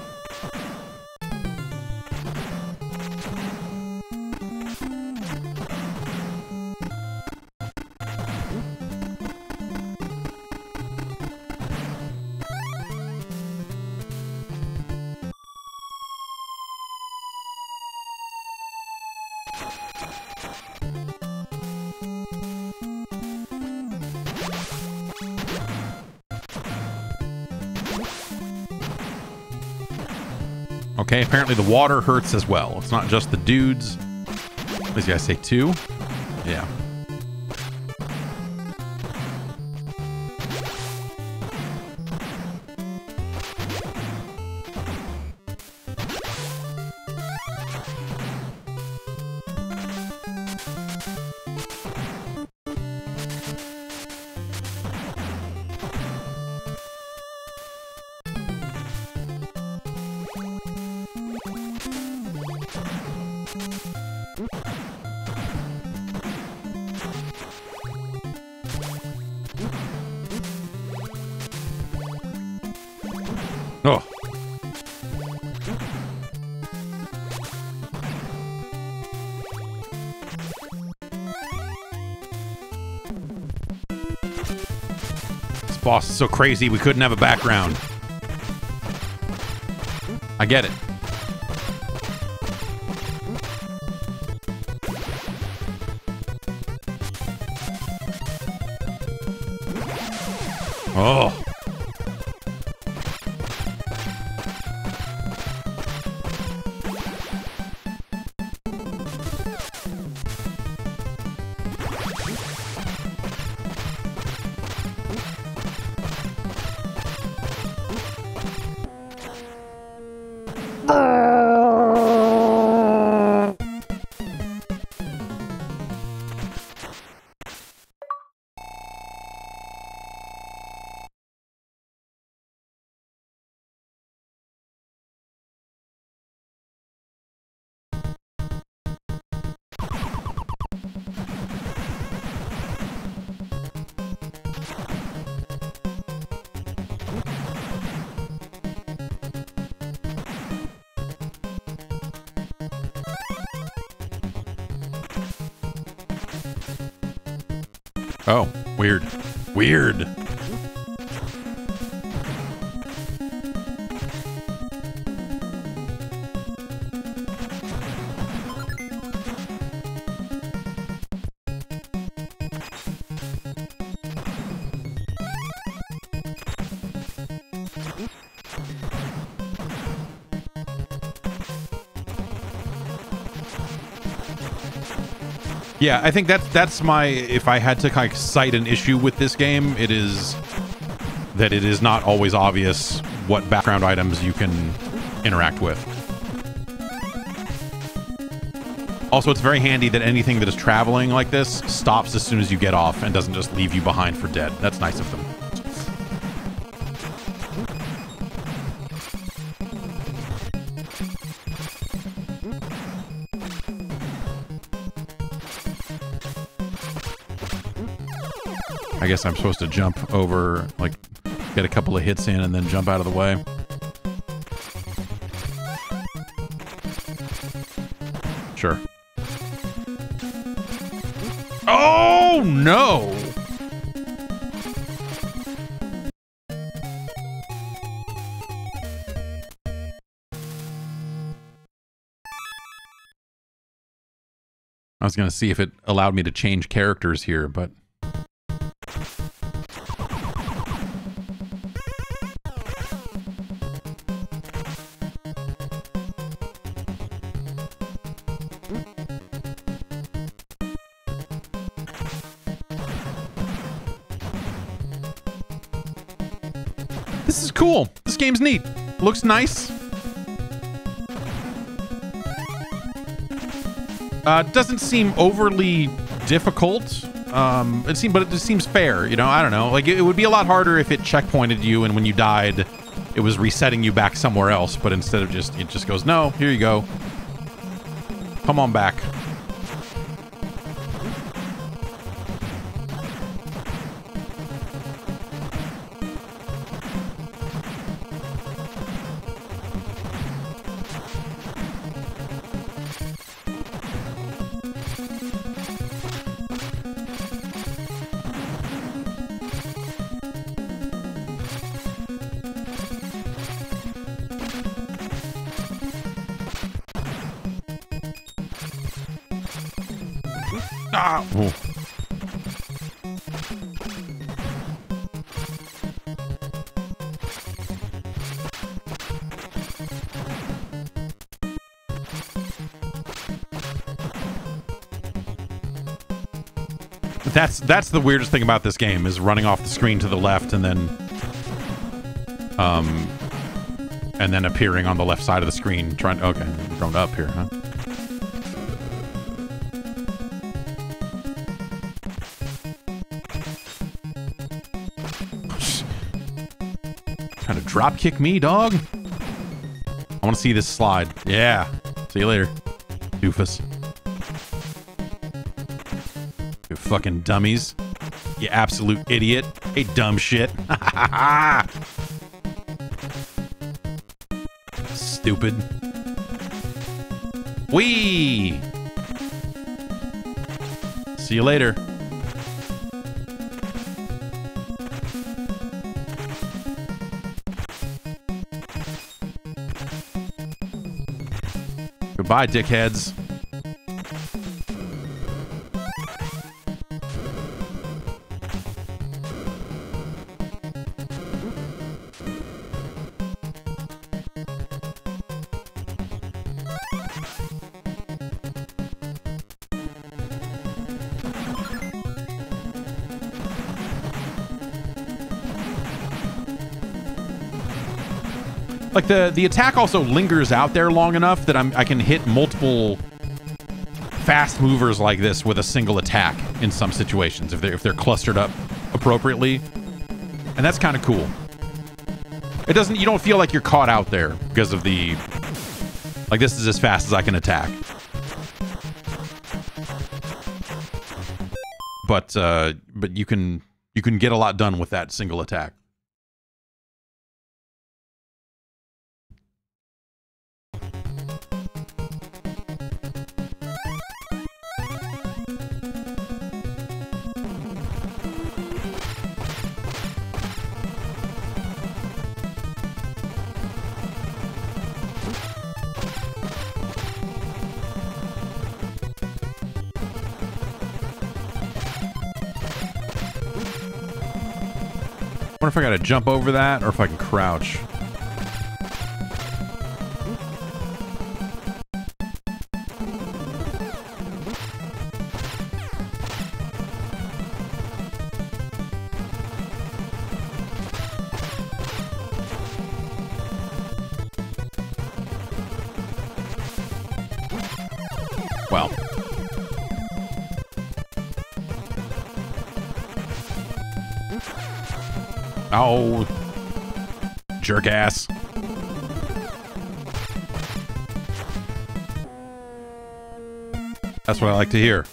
Okay, apparently the water hurts as well. It's not just the dudes. These guys say two. Yeah. Boss is so crazy we couldn't have a background. I get it. Oh. Oh, weird. Weird. Yeah, I think that's my, if I had to kind of cite an issue with this game, it is that it is not always obvious what background items you can interact with. Also, it's very handy that anything that is traveling like this stops as soon as you get off and doesn't just leave you behind for dead. That's nice of them. I guess I'm supposed to jump over, like, get a couple of hits in and then jump out of the way. Sure. Oh, no! I was going to see if it allowed me to change characters here, but... This game's neat. Looks nice. Doesn't seem overly difficult. But it just seems fair. You know, I don't know. Like it would be a lot harder if it checkpointed you, and when you died, it was resetting you back somewhere else. But instead of just, it just goes, no, here you go. Come on back. That's the weirdest thing about this game, is running off the screen to the left and then appearing on the left side of the screen, trying to... Okay, we're going up here, huh? Trying to drop kick me, dog? I want to see this slide. Yeah. See you later, doofus. You fucking dummies. You absolute idiot. Hey, dumb shit. Stupid. Whee! See you later. Goodbye, dickheads. Like, the attack also lingers out there long enough that I can hit multiple fast movers like this with a single attack in some situations, if they're clustered up appropriately. And that's kind of cool. It doesn't... You don't feel like you're caught out there because of the... Like, this is as fast as I can attack. But you can get a lot done with that single attack. I wonder if I gotta jump over that or if I can crouch. Oh, jerk ass. That's what I like to hear.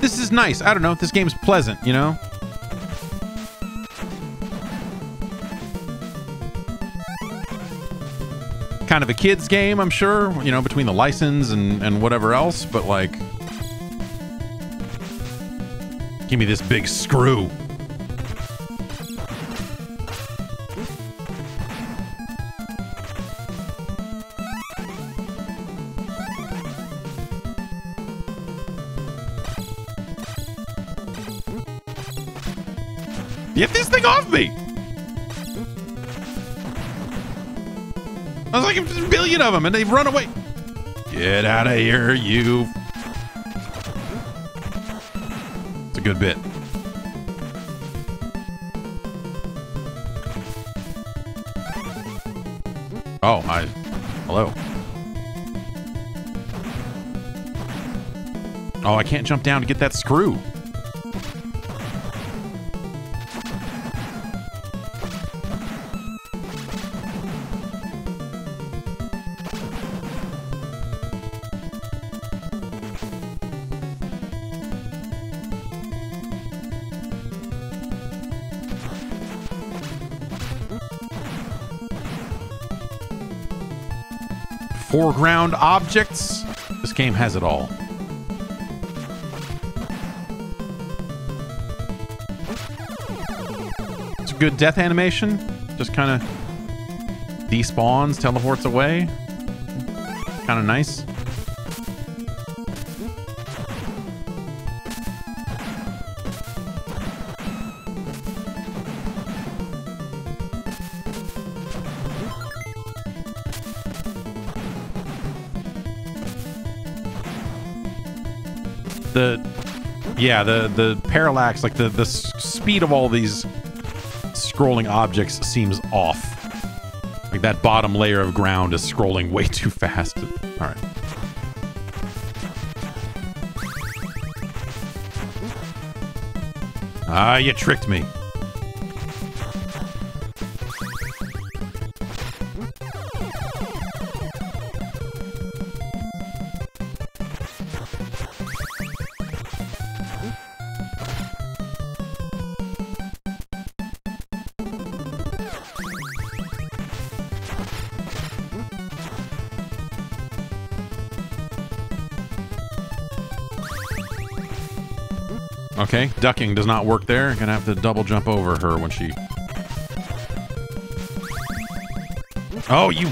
This is nice. I don't know. This game's pleasant, you know? Kind of a kid's game, I'm sure, you know, between the license and whatever else, but like... Give me this big screw. Get this thing off me! I was like, a billion of them, and they've run away. Get out of here, you. It's a good bit. Oh, hi. Hello. Oh, I can't jump down to get that screw. foreground objects. This game has it all. It's a good death animation. Just kind of despawns, teleports away. Kind of nice. The parallax, like the speed of all these scrolling objects seems off. Like that bottom layer of ground is scrolling way too fast. All right. Ah, you tricked me. Okay, ducking does not work there. Gonna have to double jump over her when she... Oh, you...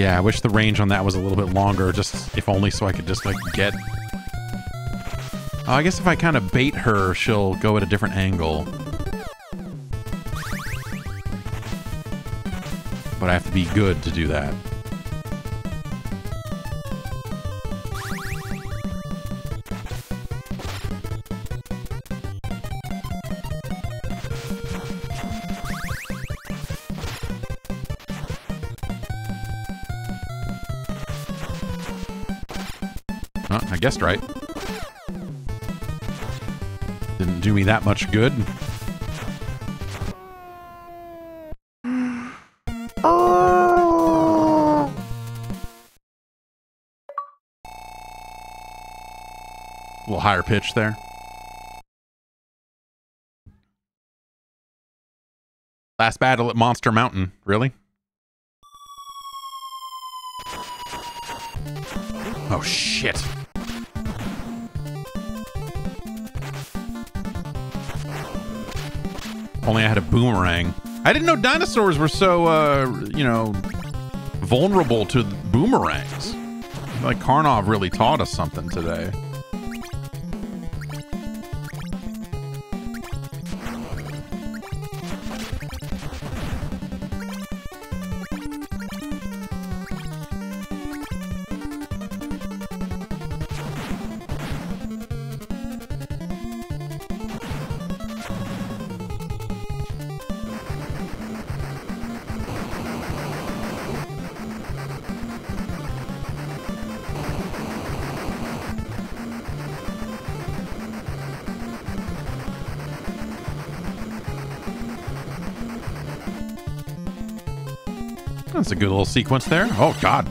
Yeah, I wish the range on that was a little bit longer, just if only so I could just, like, get... I guess if I kind of bait her, she'll go at a different angle. But I have to be good to do that. I guessed right. Didn't do me that much good. Oh. A little higher pitch there. Last battle at Monster Mountain, really? Oh shit. Only I had a boomerang. I didn't know dinosaurs were so, you know, vulnerable to boomerangs. Like, Karnov really taught us something today. That's a good little sequence there. Oh, God.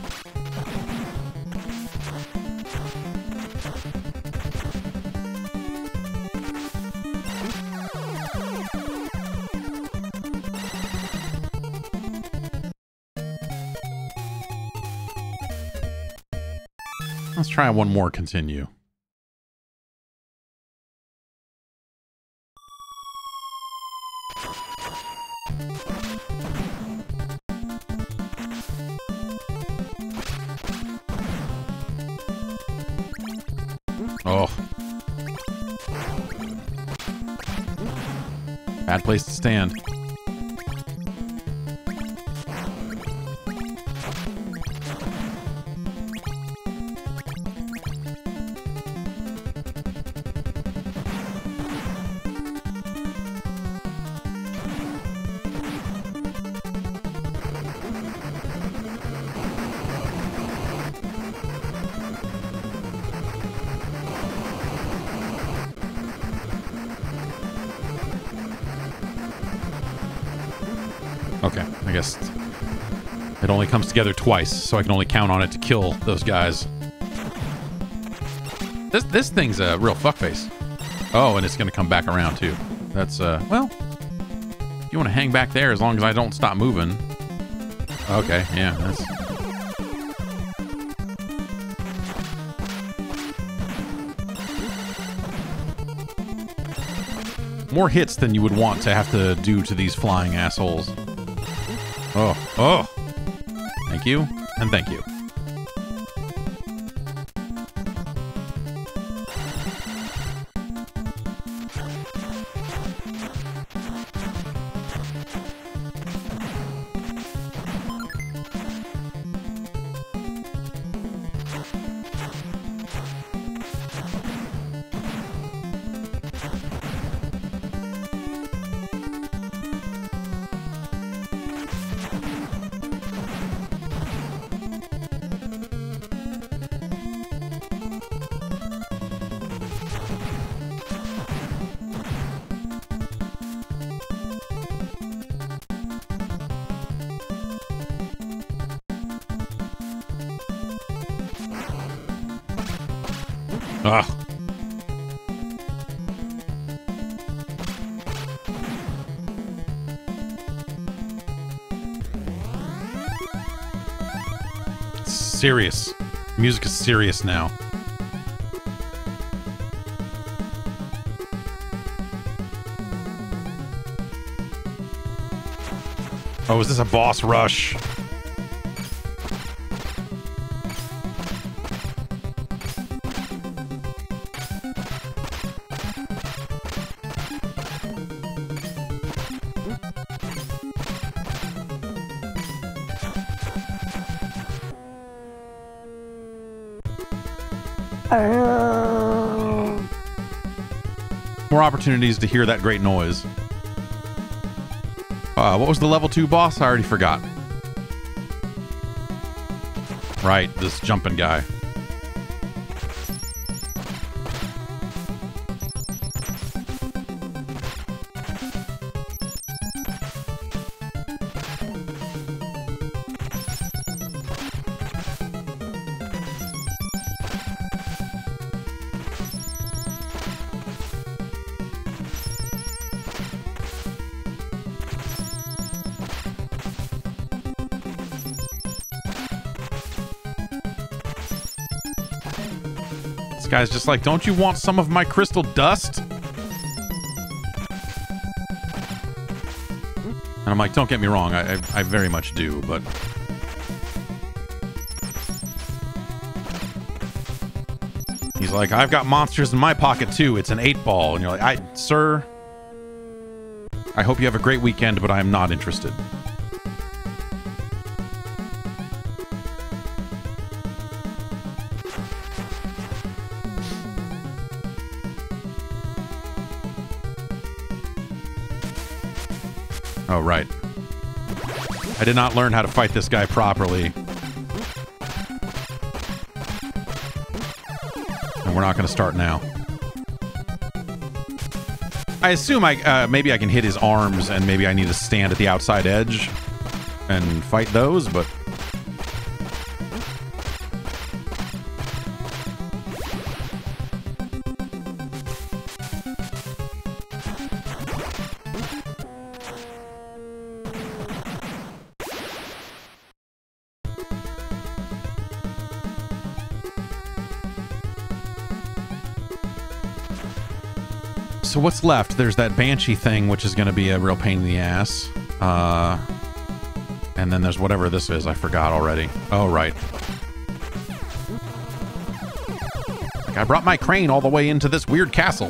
Let's try one more continue. Place to stand. Okay, I guess it only comes together twice, so I can only count on it to kill those guys. This thing's a real fuckface. Oh, and it's gonna come back around too. That's well, you want to hang back there as long as I don't stop moving. Okay, yeah, that's. More hits than you would want to have to do to these flying assholes. Oh, oh! Thank you, and thank you. Serious. Music is serious now. Oh, is this a boss rush? Opportunities to hear that great noise. What was the level 2 boss? I already forgot. Right, this jumping guy. Guys, just like, don't you want some of my crystal dust? And I'm like, don't get me wrong, I very much do, but he's like, I've got monsters in my pocket too. It's an 8-ball, and you're like, sir, I hope you have a great weekend, but I am not interested. Oh, right. I did not learn how to fight this guy properly. And we're not going to start now. I assume maybe I can hit his arms and maybe I need to stand at the outside edge and fight those, but... So what's left? There's that Banshee thing, which is going to be a real pain in the ass. And then there's whatever this is. I forgot already. Oh, right. Like, I brought my crane all the way into this weird castle.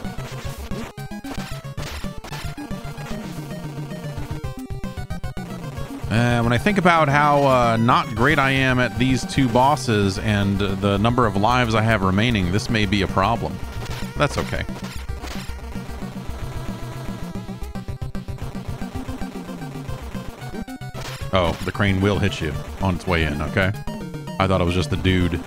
When I think about how not great I am at these two bosses and the number of lives I have remaining, this may be a problem. That's okay. Oh, the crane will hit you on its way in, okay? I thought it was just the dude.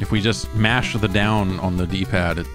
If we just mash the down on the D-pad, it...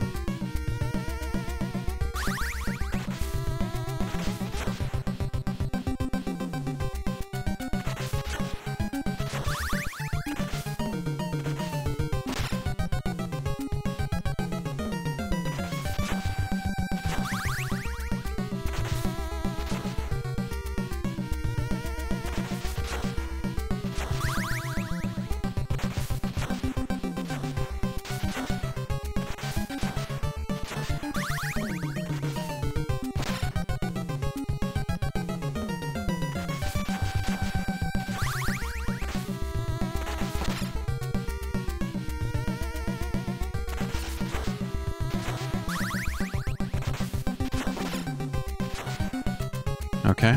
Okay.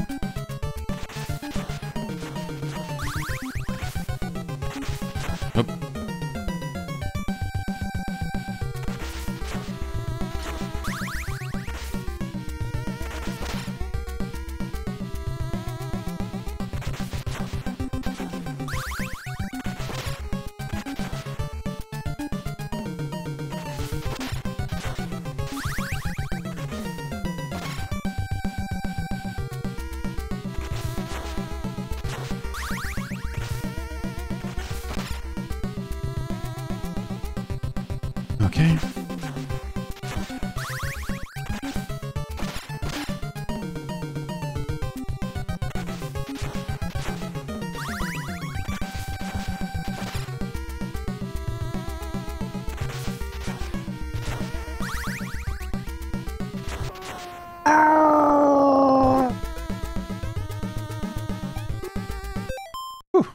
Oop.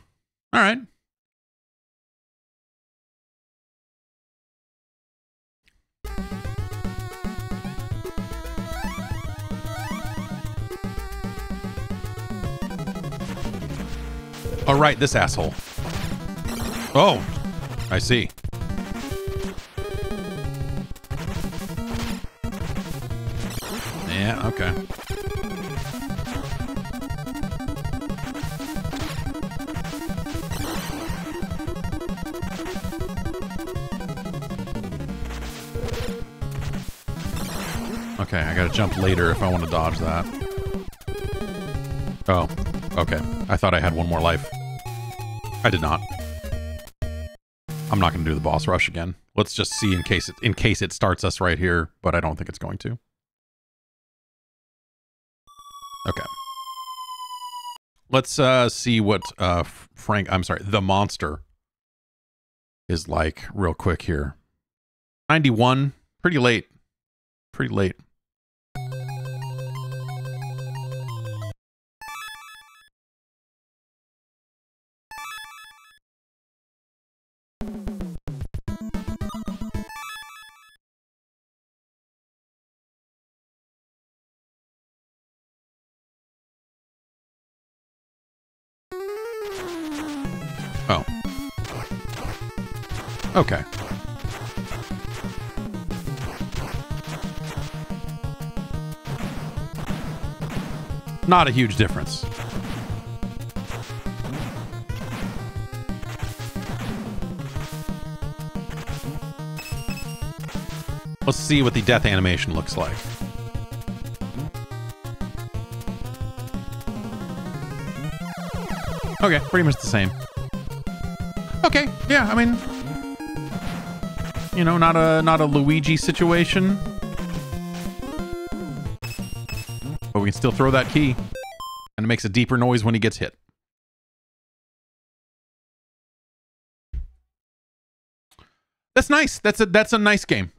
All right, this asshole. Oh, I see. Yeah, okay. Okay, I gotta jump later if I want to dodge that. Oh, okay. I thought I had one more life. I did not. I'm not going to do the boss rush again. Let's just see in case it starts us right here, but I don't think it's going to. Okay. Let's see what the monster is like real quick here. 91, pretty late. Pretty late. Oh. Okay. Not a huge difference. Let's see what the death animation looks like. Okay, pretty much the same. Okay, yeah, I mean, you know, not a Luigi situation. But we can still throw that key. And it makes a deeper noise when he gets hit. That's nice. That's a nice game.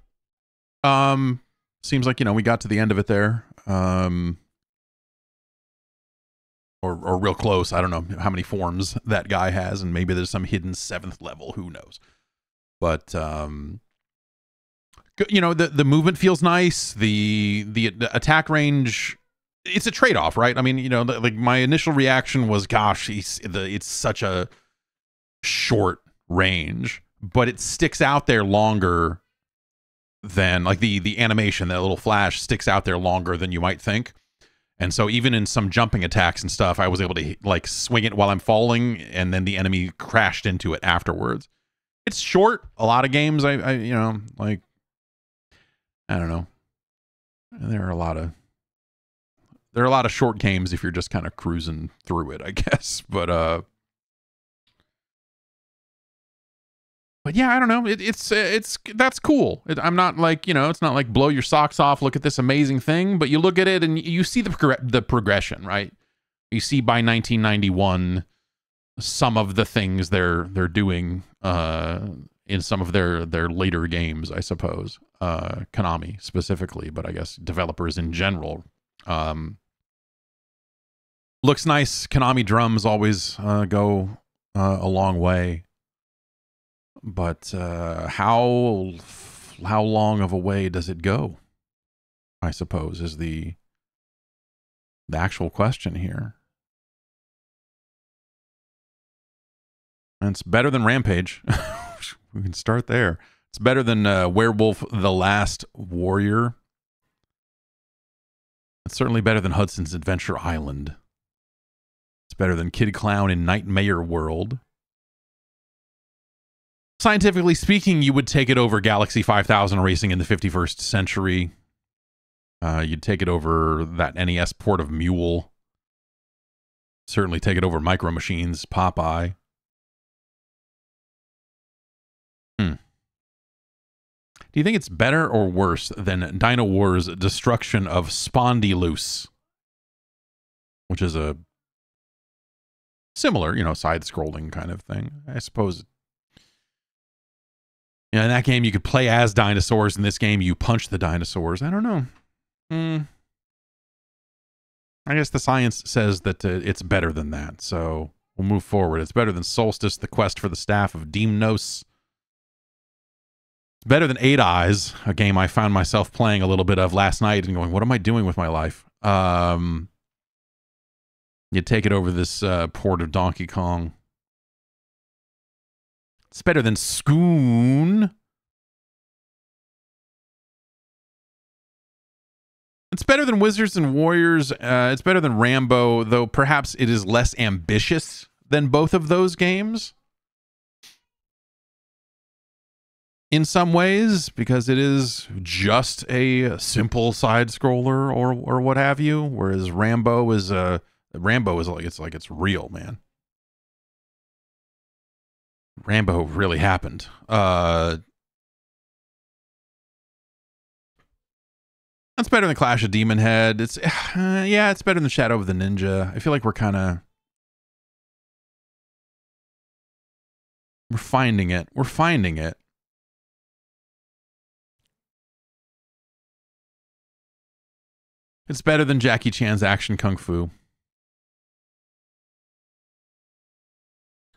Seems like, you know, we got to the end of it there. Or real close. I don't know how many forms that guy has, and maybe there's some hidden seventh level. Who knows? But you know, the movement feels nice. The attack range. It's a trade-off, right? I mean, you know, like my initial reaction was, "Gosh, it's such a short range," but it sticks out there longer than, like, the animation, that little flash sticks out there longer than you might think. And so even in some jumping attacks and stuff, I was able to, like, swing it while I'm falling, and then the enemy crashed into it afterwards. It's short. A lot of games, I you know, like, I don't know. There are a lot of short games if you're just kind of cruising through it, I guess. But yeah, I don't know. It's that's cool. I'm not like, you know, it's not like blow your socks off, look at this amazing thing, but you look at it and you see the progression, right? You see by 1991 some of the things they're doing in some of their later games, I suppose. Konami specifically, but I guess developers in general. Looks nice. Konami drums always go a long way, but how long of a way does it go, I suppose, is the actual question here. And it's better than Rampage. We can start there. It's better than Werewolf the Last Warrior. It's certainly better than Hudson's Adventure Island. It's better than Kid Clown in Nightmare World. Scientifically speaking, you would take it over Galaxy 5000 Racing in the 51st Century. You'd take it over that NES port of Mule. Certainly take it over Micro Machines, Popeye. Do you think it's better or worse than Dino Wars Destruction of Spondylus? Which is a similar, you know, side-scrolling kind of thing, I suppose. Yeah, in that game you could play as dinosaurs. In this game you punch the dinosaurs. I don't know. I guess the science says that it's better than that, so we'll move forward. It's better than Solstice, the quest for the staff of Deimnos. Better than Eight Eyes, a game I found myself playing a little bit of last night and going, what am I doing with my life? You take it over this port of Donkey Kong. It's better than Scoon. It's better than Wizards and Warriors. It's better than Rambo, though perhaps it is less ambitious than both of those games. In some ways, because it is just a simple side scroller or what have you, whereas Rambo is like it's real, man. Rambo really happened. That's better than Clash of Demon Head. It's yeah, it's better than Shadow of the Ninja. I feel like we're finding it. We're finding it. It's better than Jackie Chan's Action Kung Fu.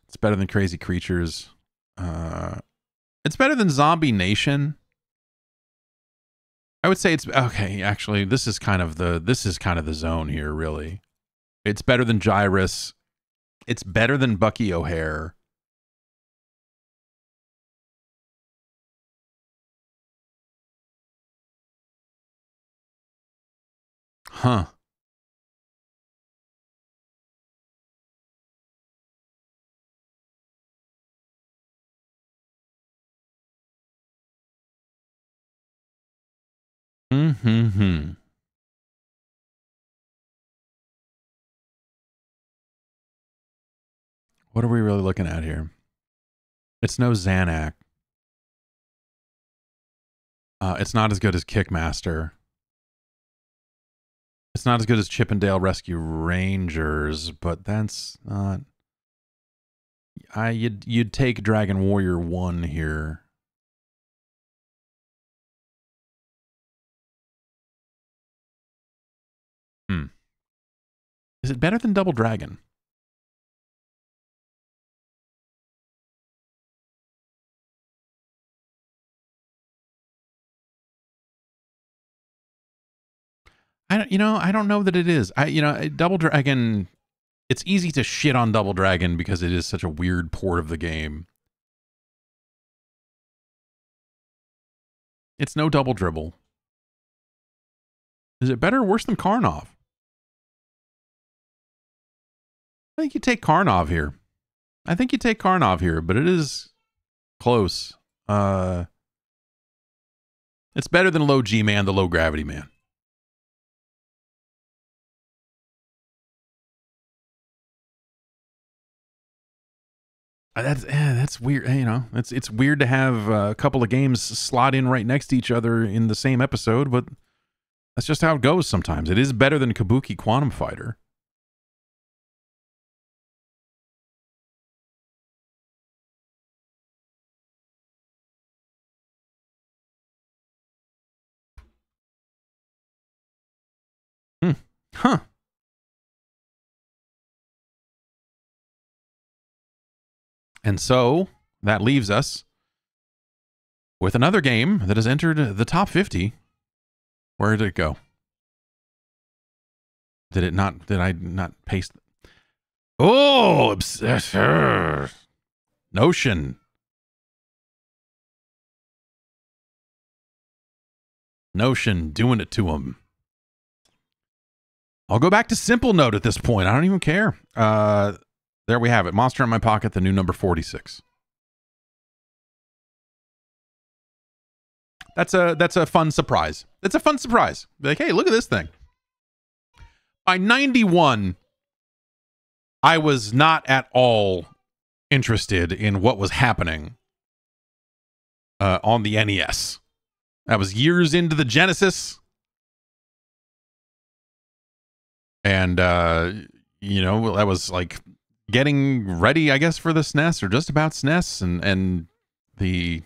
It's better than Crazy Creatures. It's better than Zombie Nation. I would say it's okay. Actually, this is kind of the zone here, really. It's better than Gyrus. It's better than Bucky O'Hare. Huh. What are we really looking at here? It's no Xanax. It's not as good as Kickmaster. It's not as good as Chippendale Rescue Rangers, but that's not. You'd take Dragon Warrior 1 here. Is it better than Double Dragon? I don't know that it is. Double Dragon, it's easy to shit on Double Dragon because it is such a weird port of the game. It's no double dribble. Is it better or worse than Karnov? I think you take Karnov here. I think you take Karnov here, but it is close. It's better than Low G Man, the Low Gravity Man. That's weird. You know, it's weird to have a couple of games slot in right next to each other in the same episode, but that's just how it goes sometimes. It is better than Kabuki Quantum Fighter. Huh. And so that leaves us with another game that has entered the top 50. Where did it go? Did it not? Did I not paste? Oh, obsessor. Notion. Notion doing it to him. I'll go back to Simple Note at this point. I don't even care. There we have it. Monster in My Pocket, the new number 46. That's a fun surprise. That's a fun surprise. Like, hey, look at this thing. By 91, I was not at all interested in what was happening on the NES. That was years into the Genesis. And, you know, I was like getting ready, I guess, for the SNES or just about SNES. And the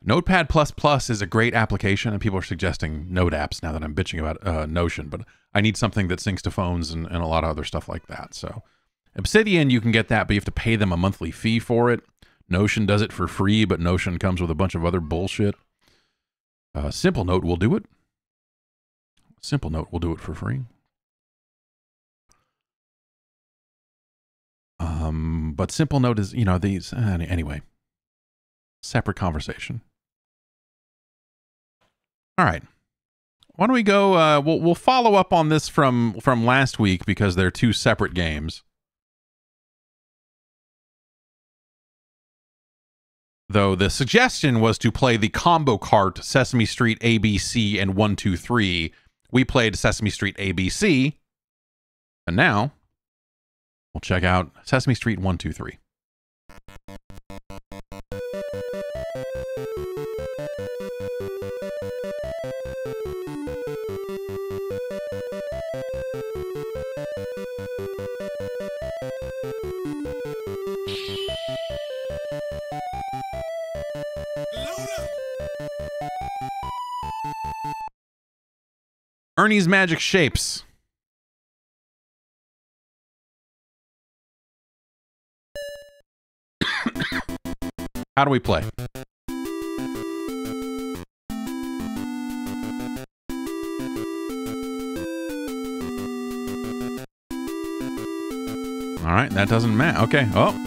Notepad++ is a great application, and people are suggesting Note apps now that I'm bitching about Notion, but I need something that syncs to phones and a lot of other stuff like that. So Obsidian, you can get that, but you have to pay them a monthly fee for it. Notion does it for free, but Notion comes with a bunch of other bullshit. Simple Note will do it. Simple Note will do it for free. But Simple Note is, you know, these... anyway. Separate conversation. All right. Why don't we go... we'll follow up on this from last week because they're two separate games. Though the suggestion was to play the combo cart Sesame Street ABC and 1, 2, 3. We played Sesame Street ABC. And now we'll check out Sesame Street 1, 2, 3. Ernie's Magic Shapes. How do we play? All right, that doesn't matter. Okay. Oh.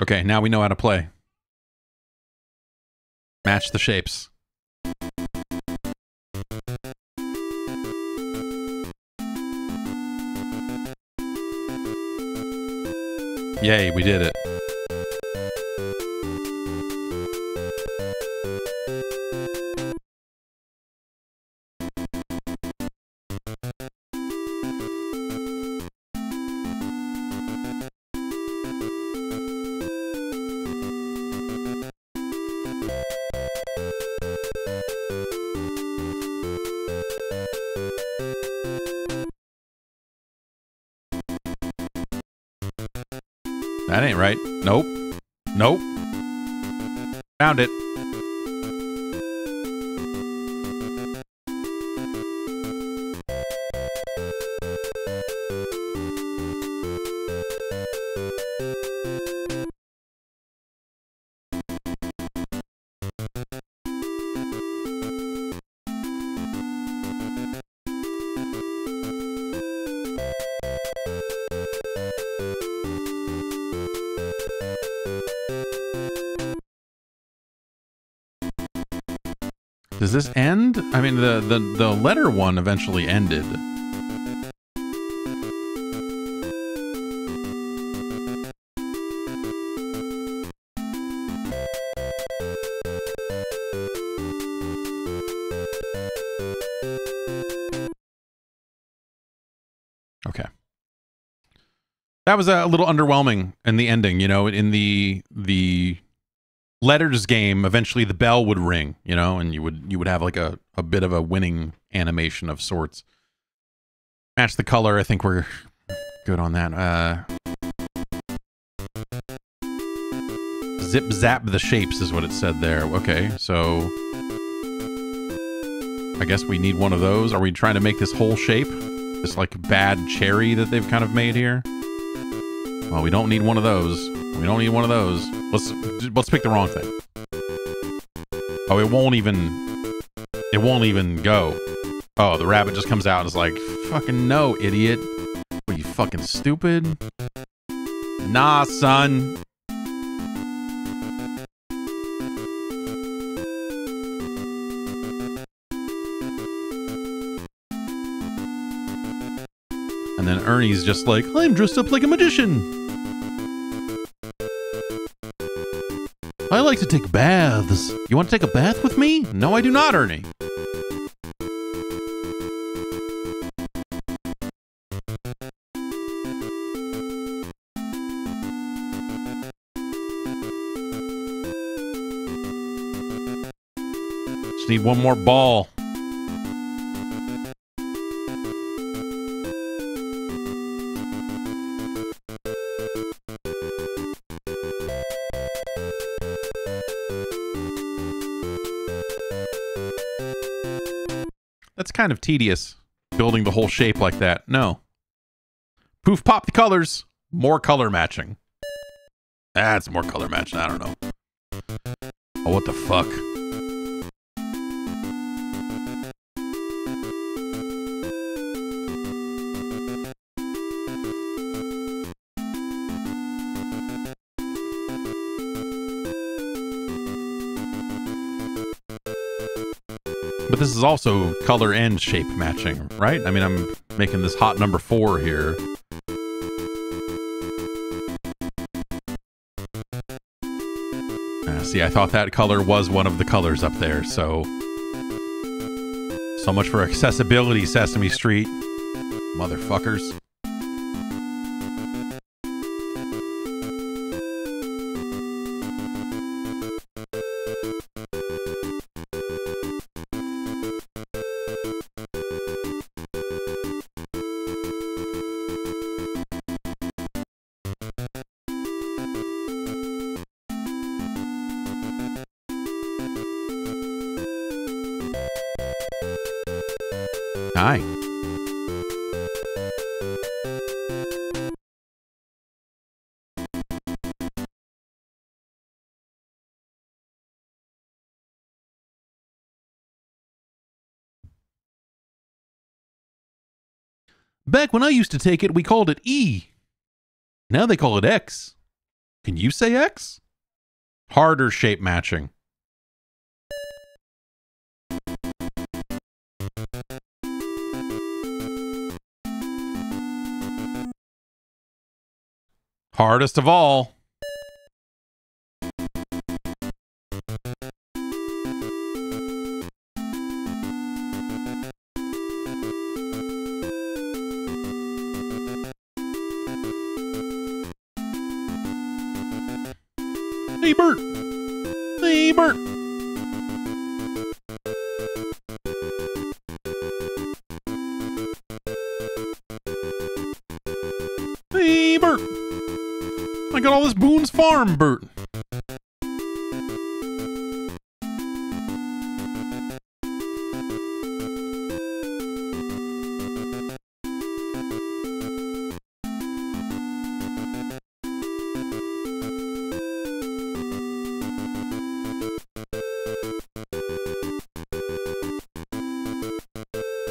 Okay, now we know how to play. Match the shapes. Yay, we did it. That ain't right. Nope. Nope. Found it. Does this end? I mean, the letter one eventually ended. That was a little underwhelming in the ending, you know, in the letters game, eventually the bell would ring, you know, and you would have like a bit of a winning animation of sorts. Match the color, I think we're good on that. Zip zap the shapes is what it said there. Okay, so I guess we need one of those. Are we trying to make this whole shape? This like bad cherry that they've kind of made here? Well, we don't need one of those. We don't need one of those. Let's pick the wrong thing. Oh, it won't even go. Oh, the rabbit just comes out and is like, fucking no, idiot. What, you fucking stupid? Nah, son. And then Ernie's just like, I'm dressed up like a magician. I like to take baths. You want to take a bath with me? No, I do not, Ernie. Just need one more ball. Kind of tedious building the whole shape like that. No. Poof, pop the colors. More color matching. That's more color matching. I don't know. Oh, what the fuck? But this is also color and shape matching, right? I mean, I'm making this hot number 4 here. See, I thought that color was one of the colors up there, so much for accessibility, Sesame Street. Motherfuckers. Back when I used to take it, we called it E. Now they call it X. Can you say X? Harder shape matching. Hardest of all. Hey, Bert! Hey, Bert! Hey, Bert! I got all this Boone's Farm, Bert!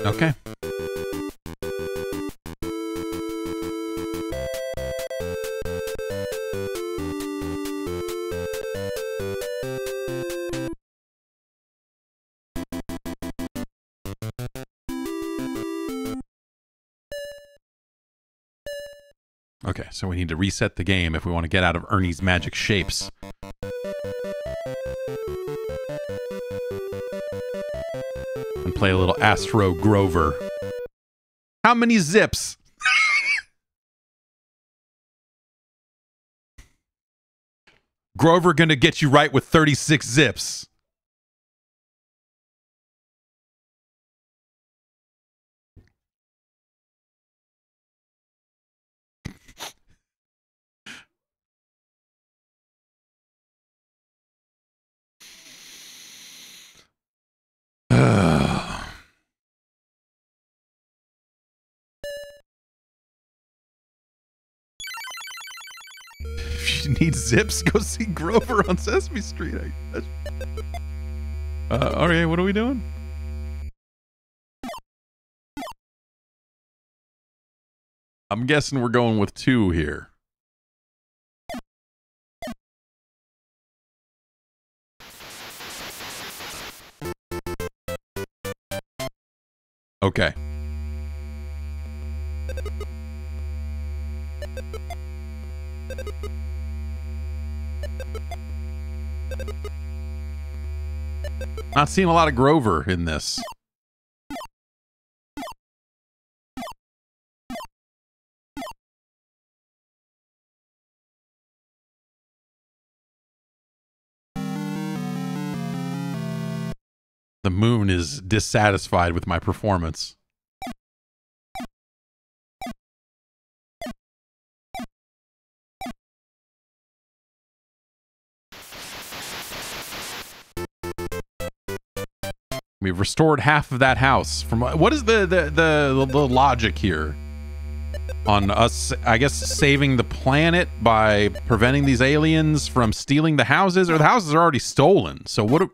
Okay. Okay, so we need to reset the game if we want to get out of Ernie's Magic Shapes. And play a little Astro Grover. How many zips? Grover gonna get you right with 36 zips. If you need zips, go see Grover on Sesame Street, I guess. Alright, what are we doing? I'm guessing we're going with 2 here. Okay. Not seeing a lot of Grover in this. The moon is dissatisfied with my performance. We've restored half of that house. From what is the logic here on us? I guess saving the planet by preventing these aliens from stealing the houses, or the houses are already stolen. So what?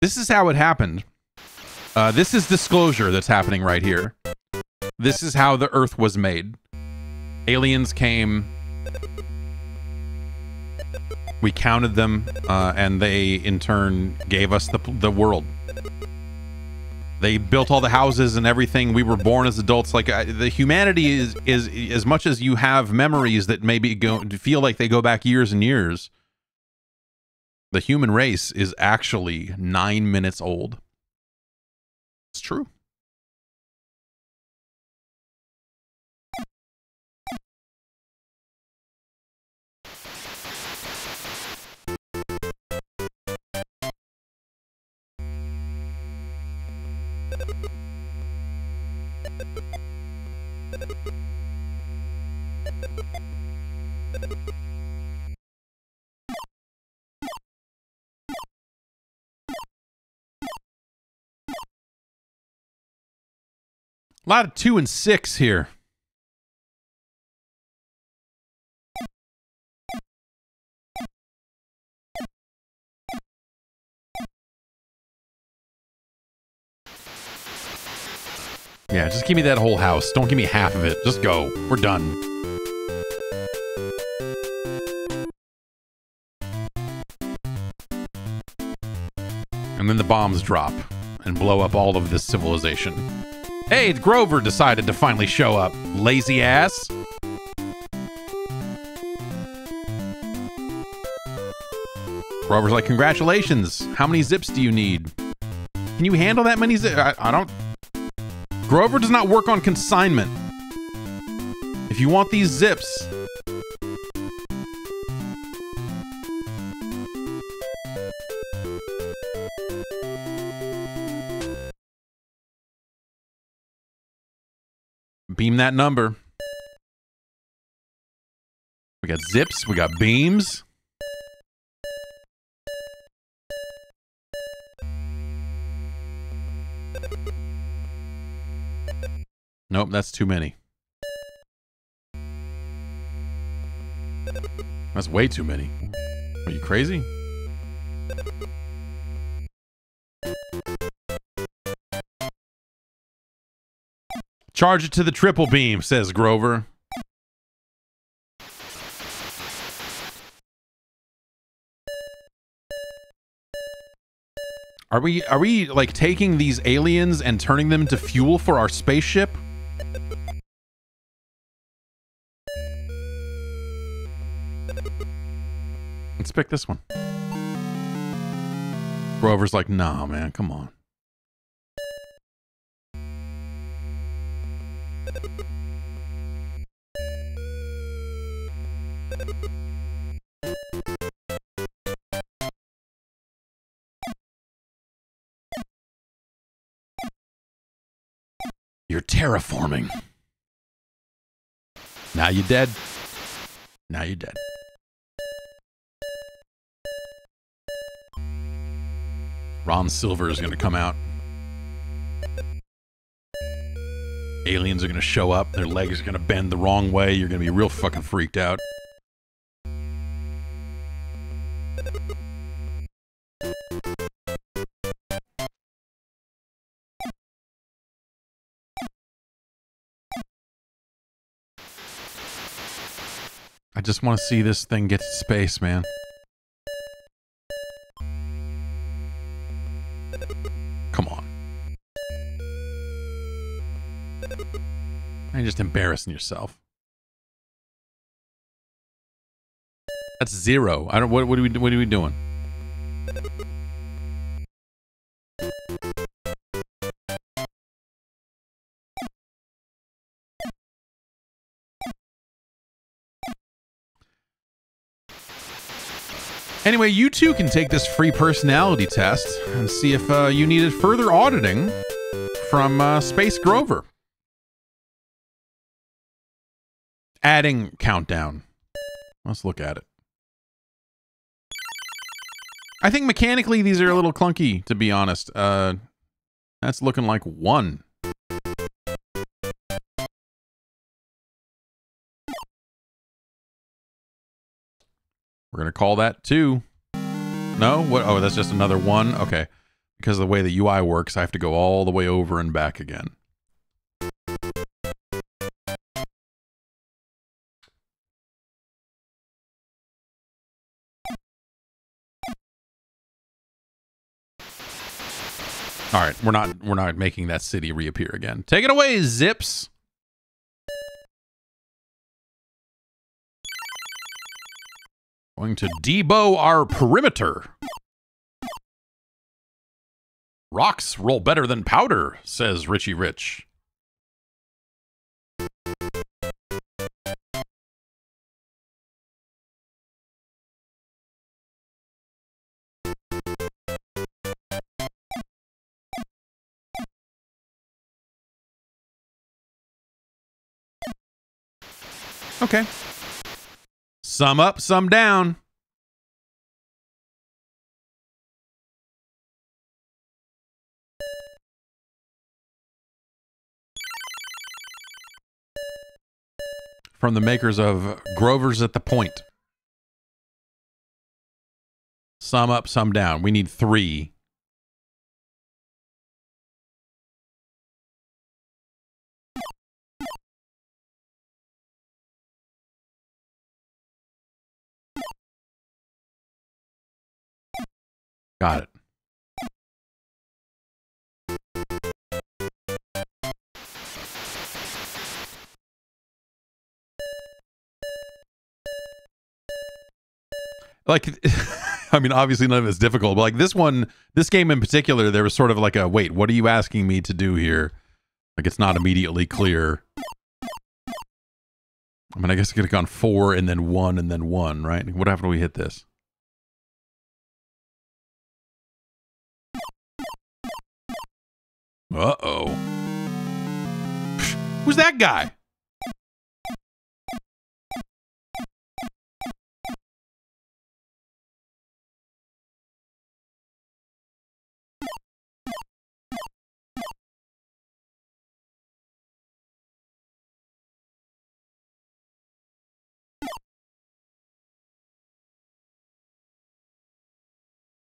This is how it happened. This is disclosure that's happening right here. This is how the Earth was made. Aliens came. We counted them, and they, in turn, gave us the world. They built all the houses and everything. We were born as adults. Like, the humanity is as much as you have memories that maybe feel like they go back years and years, the human race is actually 9 minutes old. It's true. A lot of 2 and 6 here. Yeah, just give me that whole house. Don't give me half of it. Just go. We're done. And then the bombs drop and blow up all of this civilization. Hey, Grover decided to finally show up. Lazy ass. Grover's like, congratulations. How many zips do you need? Can you handle that many zips? I don't... Grover does not work on consignment. If you want these zips... beam that number. We got zips, we got beams. Nope, that's too many. That's way too many. Are you crazy? Charge it to the triple beam, says Grover. Are we like taking these aliens and turning them into fuel for our spaceship? Let's pick this one. Grover's like, nah, man, come on. You're terraforming. Now you're dead. Now you're dead. Ron Silver is going to come out. Aliens are going to show up. Their legs are going to bend the wrong way. You're going to be real fucking freaked out. I just want to see this thing get to space, man. Come on. You're just embarrassing yourself. That's zero. I don't. What are we doing? Anyway, you too can take this free personality test and see if you needed further auditing from Space Grover. Adding countdown. Let's look at it. I think mechanically these are a little clunky, to be honest. That's looking like 1. We're going to call that 2. No? What? Oh, that's just another 1. Okay. Because of the way the UI works, I have to go all the way over and back again. All right, we're not making that city reappear again. Take it away, Zips. Going to debow our perimeter. Rocks roll better than powder, says Richie Rich. Okay. Some up, some down. From the makers of Grover's at the Point. Some up, some down. We need 3. Got it. Like, I mean, obviously none of it's difficult, but like this one, this game in particular, there was sort of like a, wait, what are you asking me to do here? Like, it's not immediately clear. I mean, I guess it could have gone 4 and then 1 and then 1, right? What happened when we hit this? Uh-oh. Who's that guy?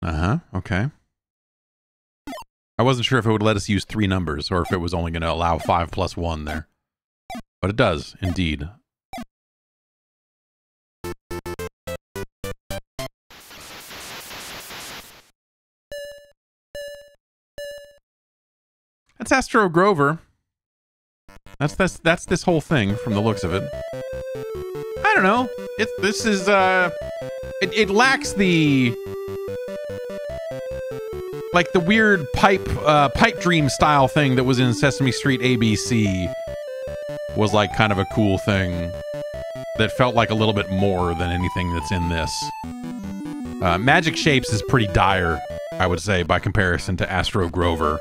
Uh-huh, okay. I wasn't sure if it would let us use 3 numbers or if it was only going to allow 5 plus 1 there. But it does, indeed. That's Astro Grover. That's this whole thing from the looks of it. I don't know. It lacks the like the weird pipe dream style thing that was in Sesame Street ABC. Was like kind of a cool thing that felt like a little bit more than anything that's in this. Magic Shapes is pretty dire, I would say, by comparison to Astro Grover.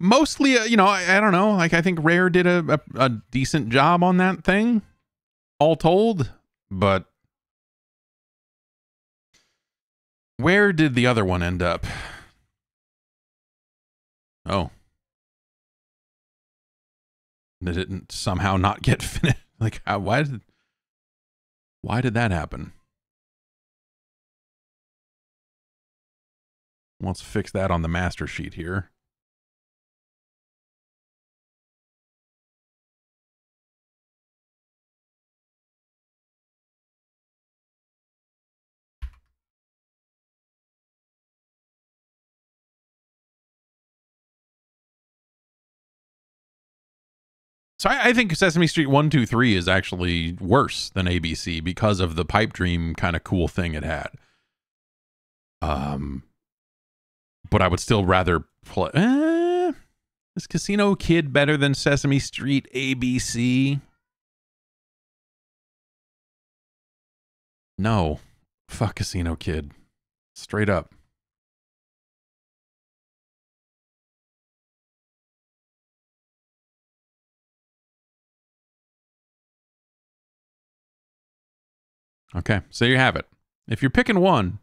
Mostly, you know, I don't know. Like, I think Rare did a decent job on that thing, all told. But where did the other one end up? Oh, did it somehow not get finished? Like, why did that happen? Let's fix that on the master sheet here. So I think Sesame Street 1, 2, 3 is actually worse than ABC because of the pipe dream kind of cool thing it had. But I would still rather play... is Casino Kid better than Sesame Street ABC? No. Fuck Casino Kid. Straight up. Okay, so you have it. If you're picking one,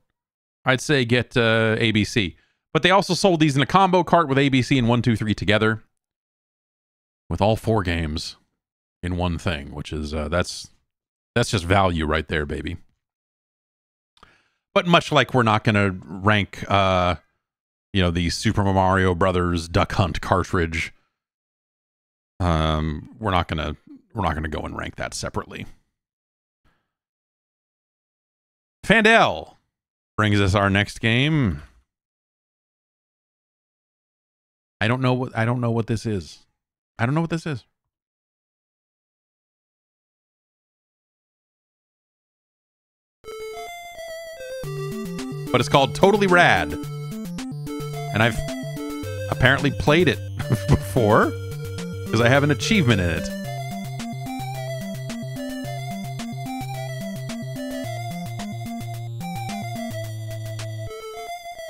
I'd say get ABC. But they also sold these in a combo cart with ABC and 1, 2, 3 together. With all four games in one thing, which is, that's just value right there, baby. But much like we're not going to rank, you know, the Super Mario Brothers Duck Hunt cartridge, we're not going to go and rank that separately. Fandel brings us our next game. I don't know what this is. I don't know what this is. But it's called Totally Rad. And I've apparently played it before because I have an achievement in it.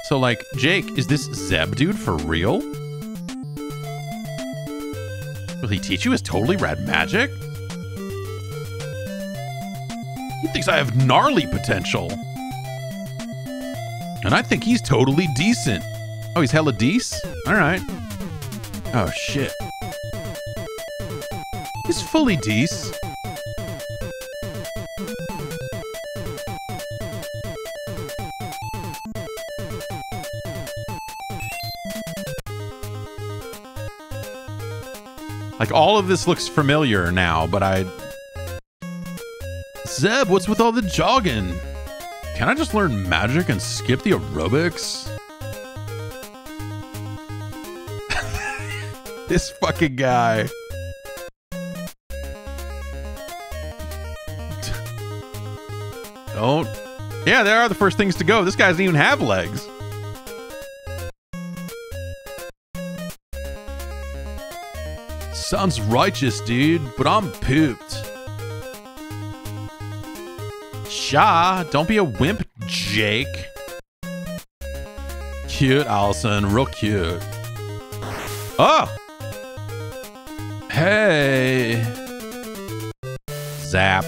So, like, Jake, is this Zeb dude for real? Will he teach you his totally rad magic? He thinks I have gnarly potential. And I think he's totally decent. Oh, he's hella dece? Alright. Oh, shit. He's fully dece. Like, all of this looks familiar now, but I... Zeb, what's with all the jogging? Can I just learn magic and skip the aerobics? This fucking guy. Don't... Yeah, they are the first things to go. This guy doesn't even have legs. Sounds righteous, dude, but I'm pooped. Sha, don't be a wimp, Jake. Cute, Allison, real cute. Oh! Hey! Zap.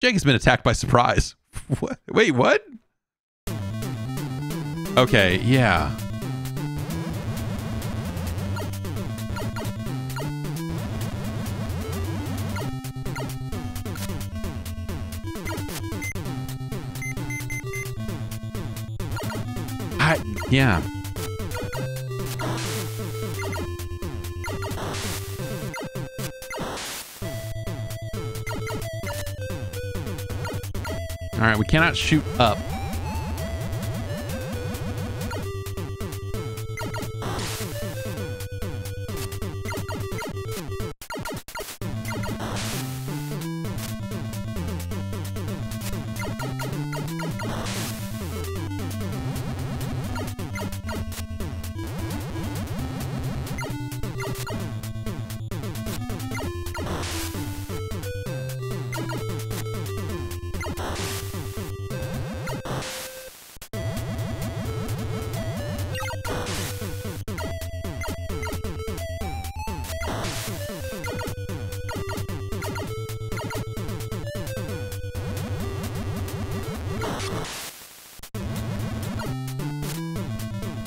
Jake has been attacked by surprise. What? Wait, what? Okay, yeah. Yeah. Alright, we cannot shoot up.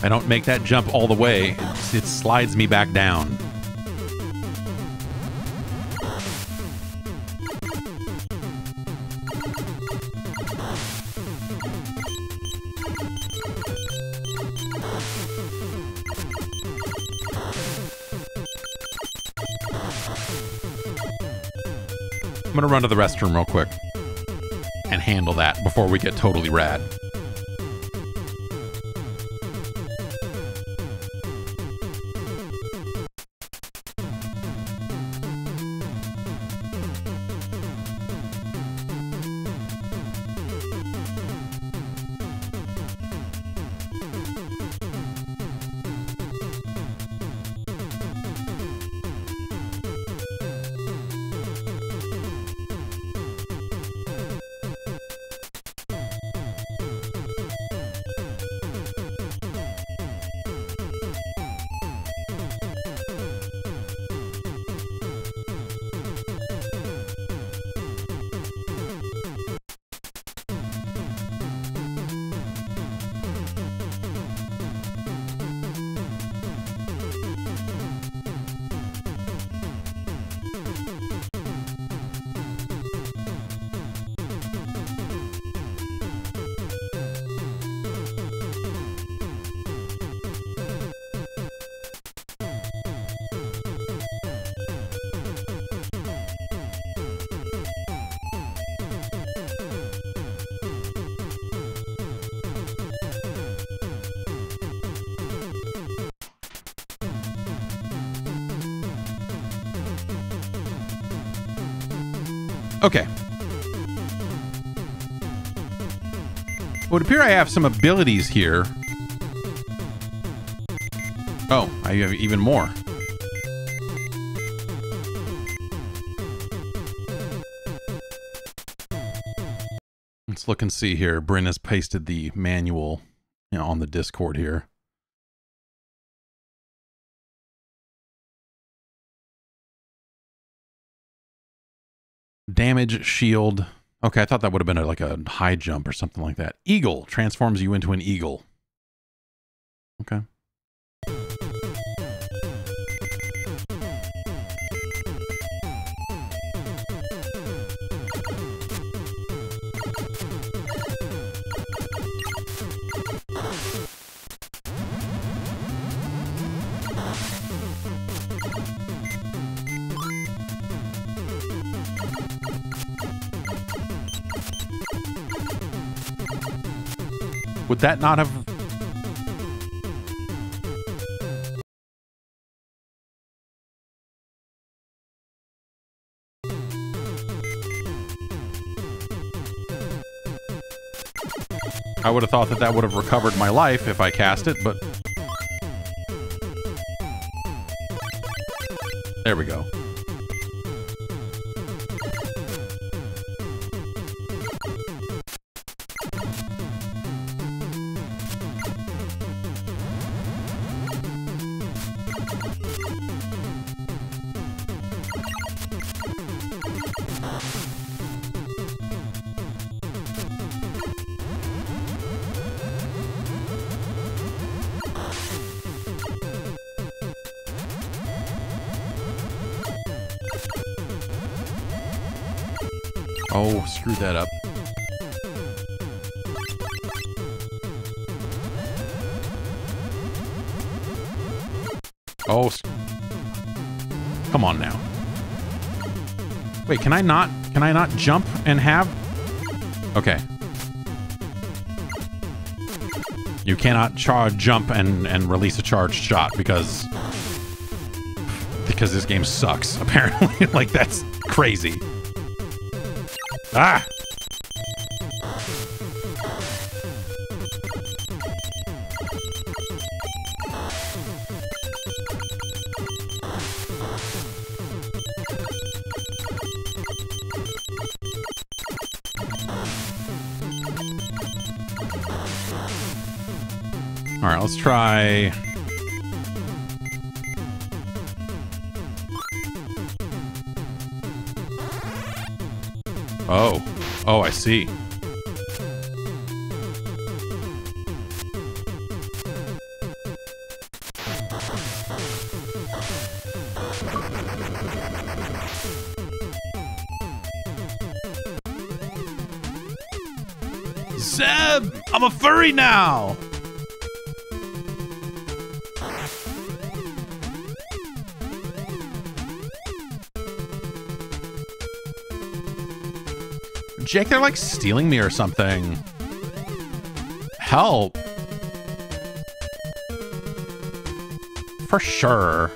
I don't make that jump all the way. It slides me back down. I'm gonna run to the restroom real quick and handle that before we get totally rad. Okay. It would appear I have some abilities here. Oh, I have even more. Let's look and see here. Bryn has pasted the manual, you know, on the Discord here. Damage, shield. Okay, I thought that would have been like a high jump or something like that. Eagle transforms you into an eagle. Okay. Would that not have... I would have thought that that would have recovered my life if I cast it, but... There we go. Oh, screw that up. Oh, come on now. Wait, can I not jump and have? Okay. You cannot jump and release a charged shot because this game sucks, apparently. Like, that's crazy. Ah! Alright, let's try... Oh. Oh, I see. Zeb! I'm a furry now! Jake, they're like stealing me or something. Help. For sure.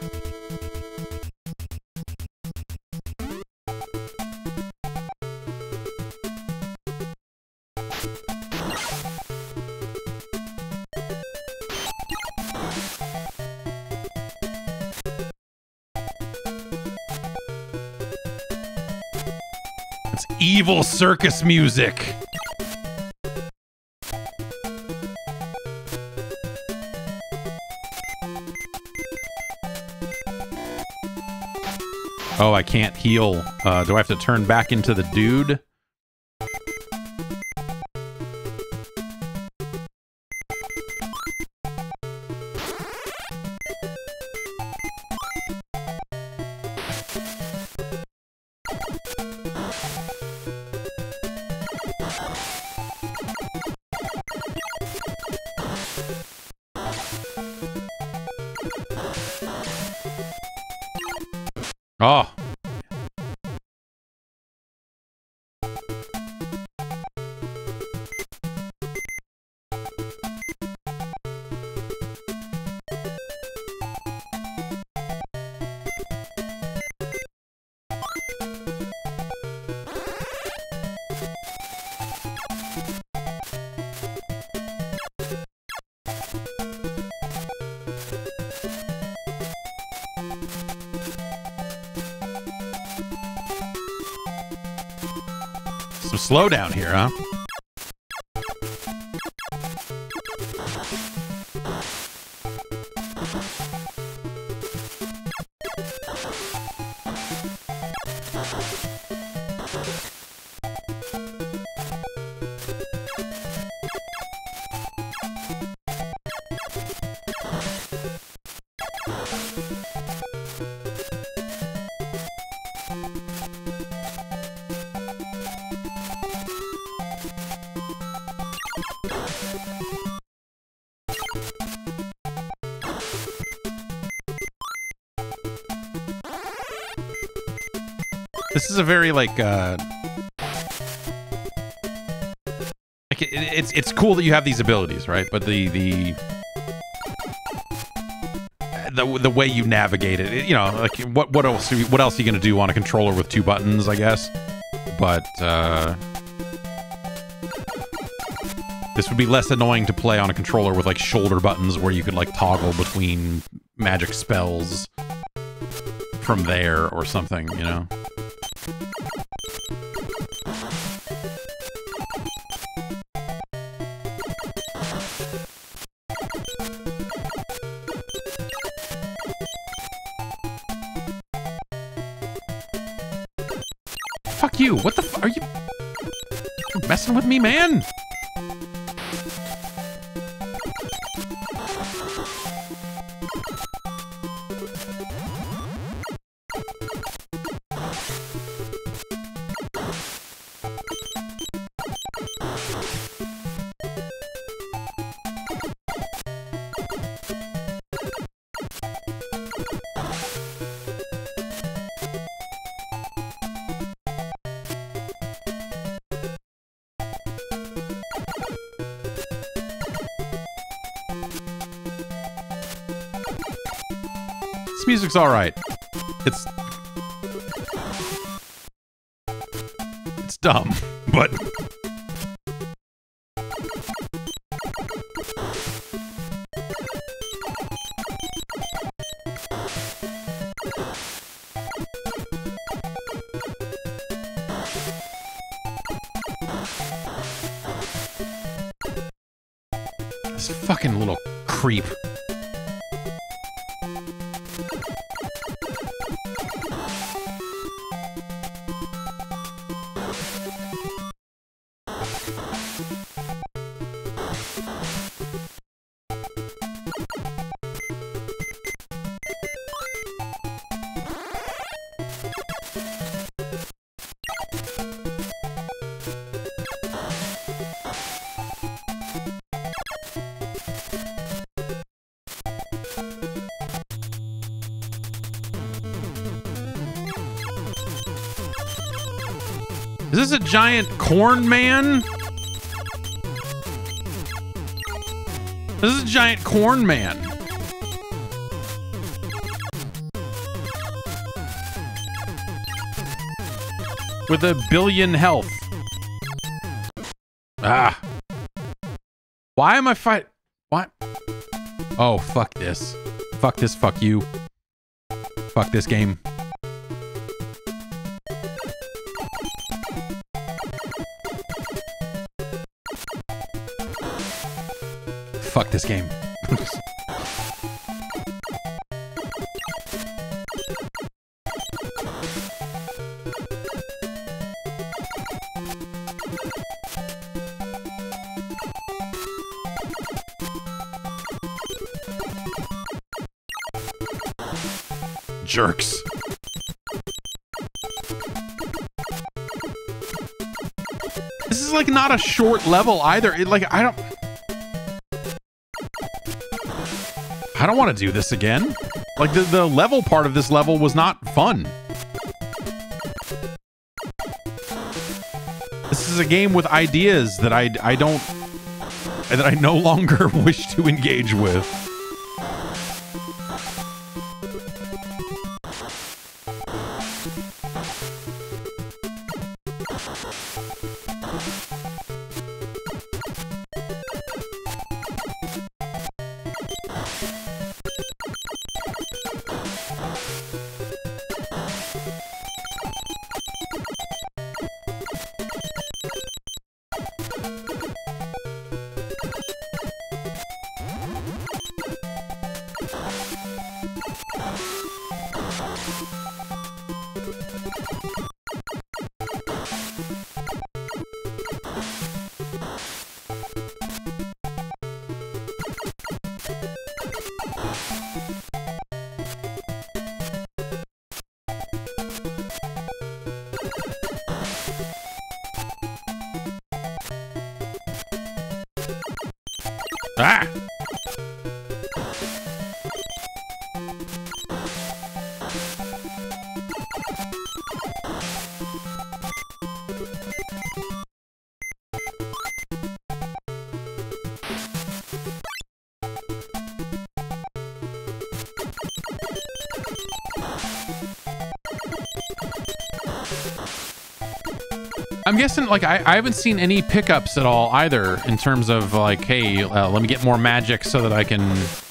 Evil circus music. Oh, I can't heal. Do I have to turn back into the dude? Oh. Slow down here, huh? This is a very like it's cool that you have these abilities, right? But the way you navigate it, you know, like what else are you gonna do on a controller with two buttons, I guess? But this would be less annoying to play on a controller with like shoulder buttons, where you could like toggle between magic spells from there or something, you know. Fuck you! What the f- are you messing with me, man? This music's alright. It's dumb, but... This fucking little creep. Is this a giant corn man? This is a giant corn man. With 1 billion health. Ah. Why am I fight? What? Oh, fuck this. Fuck this, fuck you. Fuck this game. Fuck this game. Jerks. This is like not a short level either. It, like, I don't want to do this again. Like, the level part of this level was not fun. This is a game with ideas that I no longer wish to engage with. Ah! I'm guessing, like, I haven't seen any pickups at all either in terms of, like, hey, let me get more magic so that I can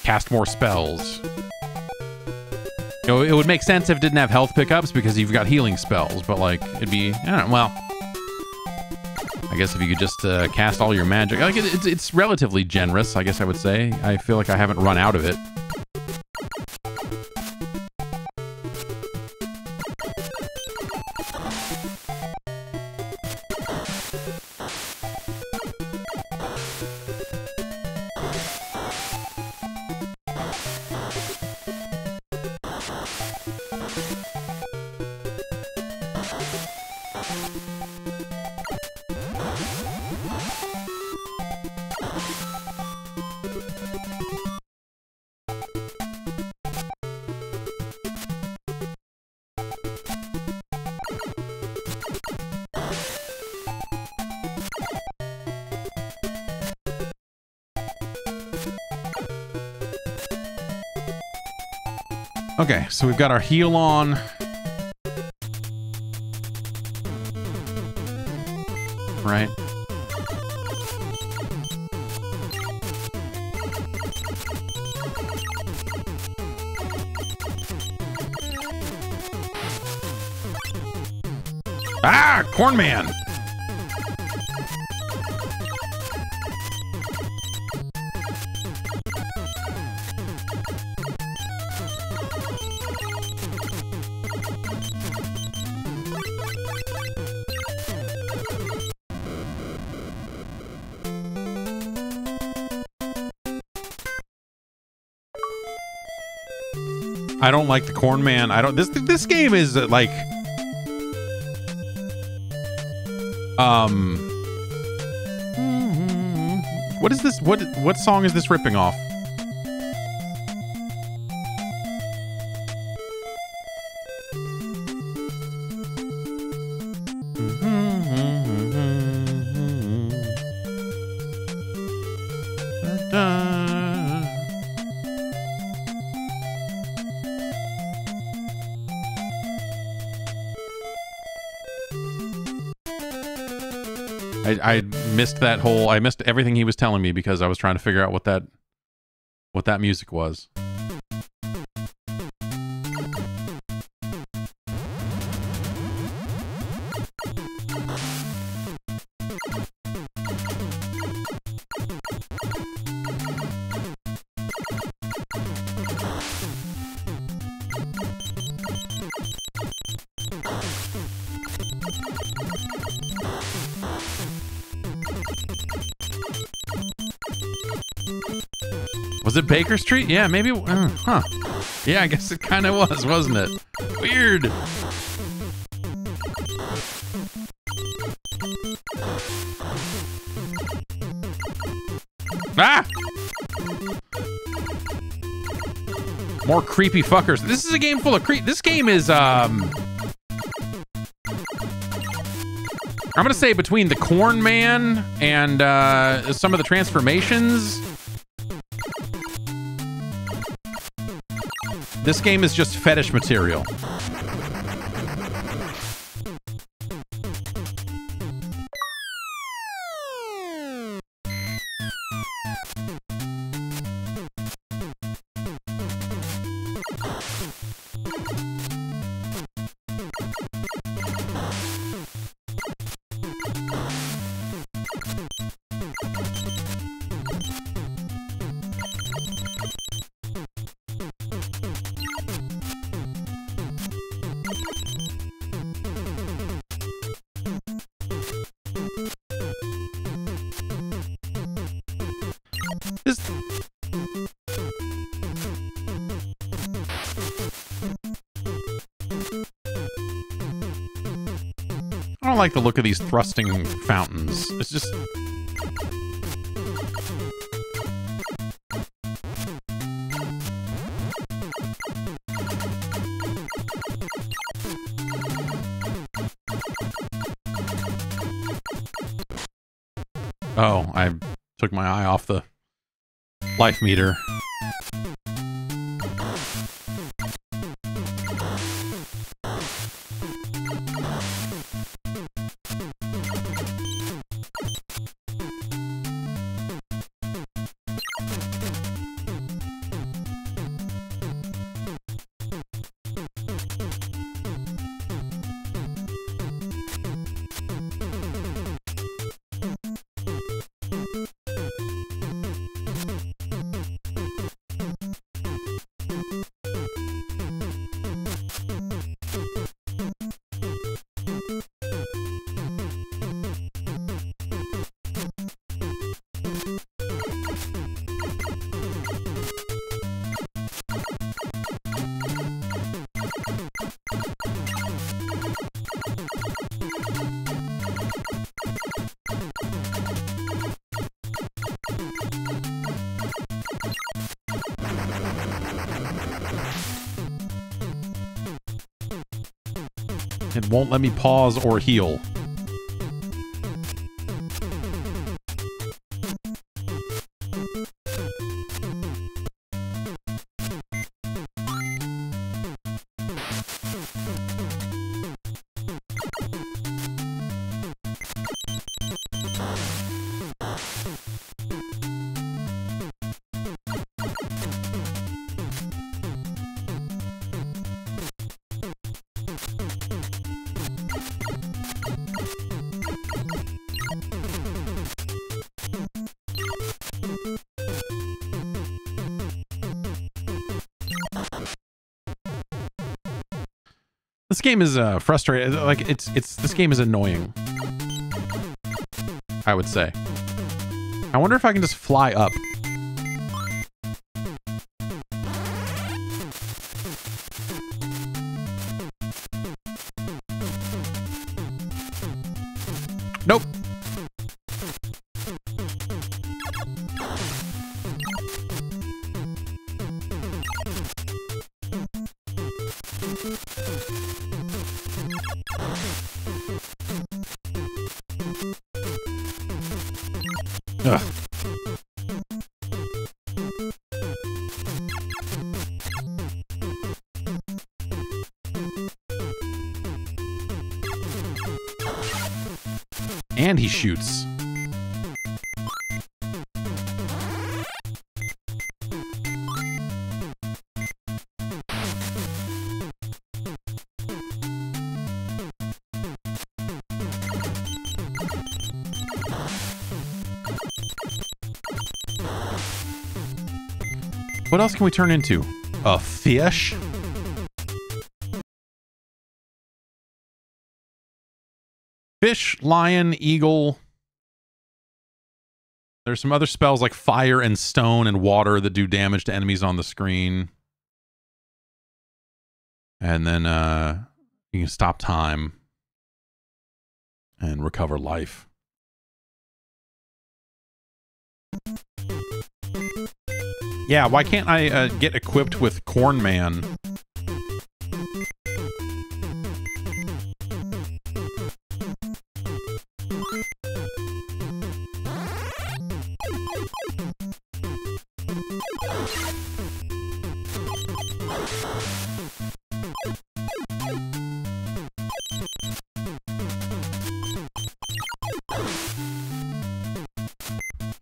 cast more spells. You know, it would make sense if it didn't have health pickups because you've got healing spells, but, like, it'd be, I don't know, well, I guess if you could just cast all your magic. Like, it's relatively generous, I guess I would say. I feel like I haven't run out of it. Okay, so we've got our heal on. Right. Ah, Corn Man. I don't like the Corn Man. I don't. This game is like. What is this? What song is this ripping off? I missed that whole. I missed everything he was telling me because I was trying to figure out what that music was. Was it Baker Street? Yeah, maybe. Huh. Yeah, I guess it kind of was, wasn't it? Weird. Ah! More creepy fuckers. This is a game full of creep. This game is, I'm gonna say between the Corn Man and some of the transformations. This game is just fetish material. I don't like the look of these thrusting fountains. It's just... Oh, I took my eye off the life meter. It won't let me pause or heal. This game is frustrating. Like this game is annoying, I would say. I wonder if I can just fly up. Nope. And he shoots. What else can we turn into? A fish? Fish, lion, eagle. There's some other spells like fire and stone and water that do damage to enemies on the screen. And then you can stop time and recover life. Yeah, why can't I get equipped with Corn Man?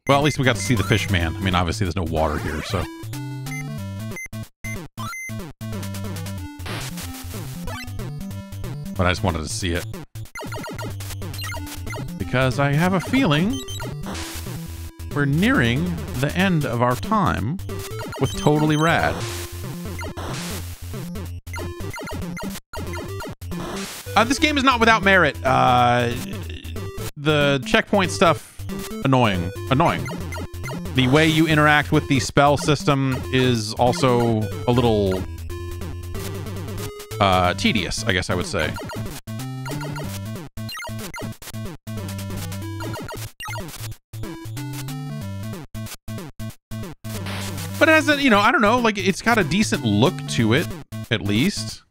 Well, at least we got to see the fish man. I mean, obviously there's no water here, so. But I just wanted to see it. Because I have a feeling we're nearing the end of our time with Totally Rad. This game is not without merit. The checkpoint stuff, annoying. The way you interact with the spell system is also a little tedious, I guess I would say. But it has a, you know, I don't know, like it's got a decent look to it, at least.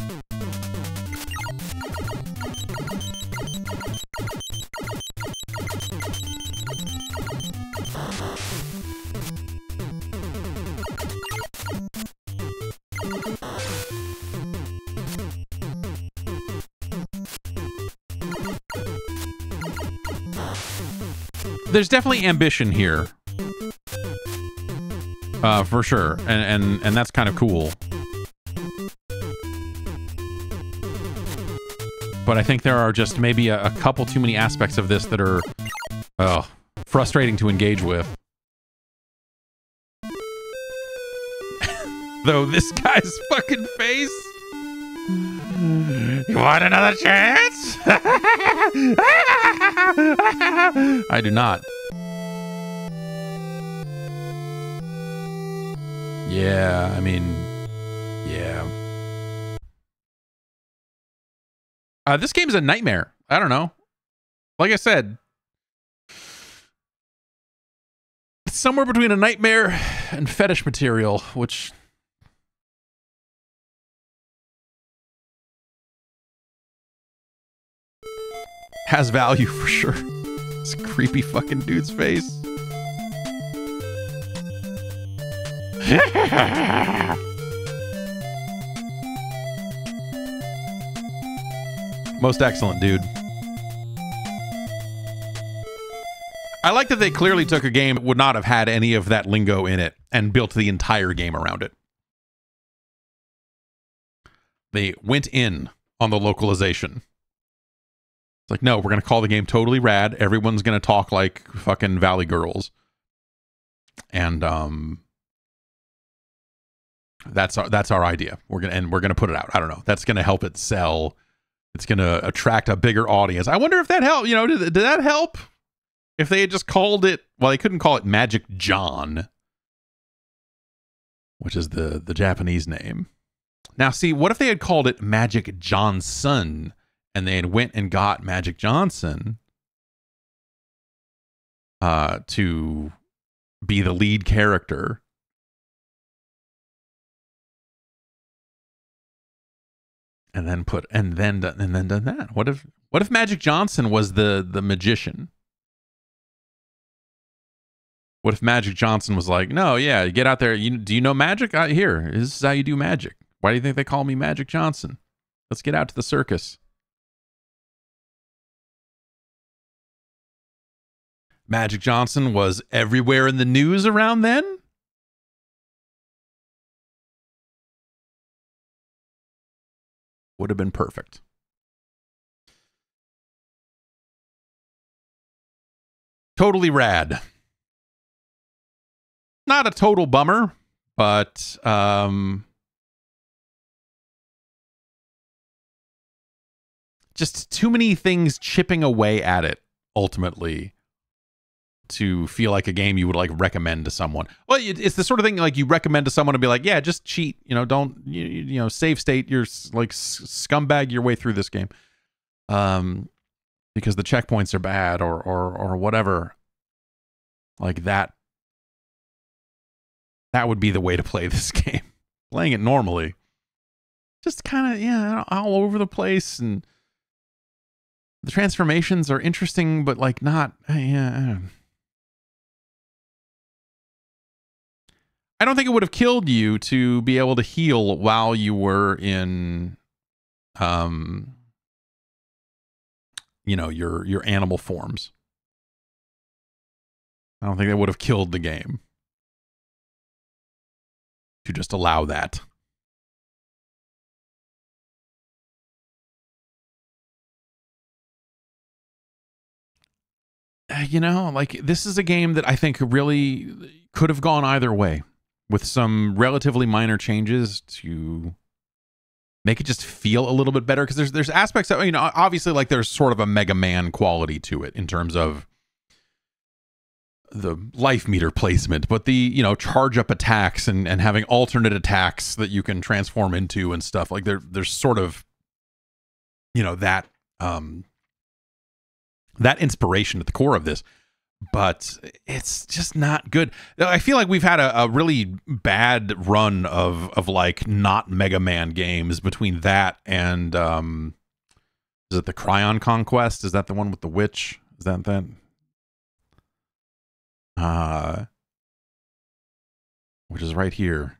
There's definitely ambition here, for sure, and that's kind of cool. But I think there are just maybe a couple too many aspects of this that are frustrating to engage with. Though this guy's fucking face. You want another chance? I do not. Yeah, I mean, yeah. This game is a nightmare. I don't know. Like I said, it's somewhere between a nightmare and fetish material, which... has value for sure. This creepy fucking dude's face. Most excellent, dude. I like that they clearly took a game that would not have had any of that lingo in it and built the entire game around it. They went in on the localization. It's like, no, we're going to call the game Totally Rad. Everyone's going to talk like fucking Valley Girls. And that's our idea. We're going to put it out. I don't know. That's going to help it sell it's going to attract a bigger audience. I wonder if that helped. You know, did that help? If they had just called it, well, they couldn't call it Magic John, which is the Japanese name. Now, see, what if they had called it Magic Johnson and they had went and got Magic Johnson to be the lead character? And then put and then done that. What if Magic Johnson was the magician? What if Magic Johnson was like, no, yeah, get out there. Do you know magic? Here, this is how you do magic. Why do you think they call me Magic Johnson? Let's get out to the circus. Magic Johnson was everywhere in the news around then. Would have been perfect. Totally Rad. Not a total bummer, but just too many things chipping away at it ultimately to feel like a game you would like recommend to someone. Well, it's the sort of thing like you recommend to someone and be like, yeah, just cheat, you know, don't you know, save state, you're like scumbag your way through this game because the checkpoints are bad or whatever like that. That would be the way to play this game. Playing it normally. Just kind of, yeah, all over the place. And the transformations are interesting, but like not, yeah. I don't think it would have killed you to be able to heal while you were in, you know, your animal forms. I don't think that would have killed the game. To just allow that. You know, like this is a game that I think really could have gone either way with some relatively minor changes to make it just feel a little bit better. Because there's aspects that, you know, obviously like there's sort of a Mega Man quality to it in terms of the life meter placement, but the, you know, charge up attacks and having alternate attacks that you can transform into and stuff like there's sort of, you know, that, that inspiration at the core of this, but it's just not good. I feel like we've had a really bad run of like not Mega Man games between that and, is it the Cryon Conquest? Is that the one with the witch? Is that that? Which is right here.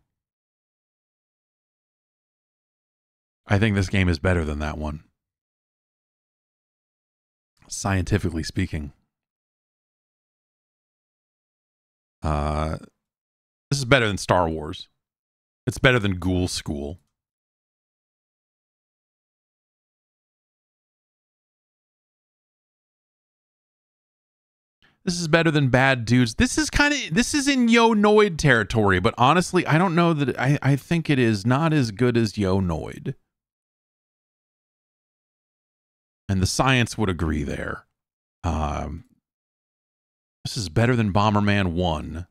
I think this game is better than that one. Scientifically speaking. This is better than Star Wars. It's better than Ghoul School. This is better than Bad Dudes. This is in Yo Noid territory, but honestly, I don't know that I think it is not as good as Yo Noid. And the science would agree there. This is better than Bomberman 1.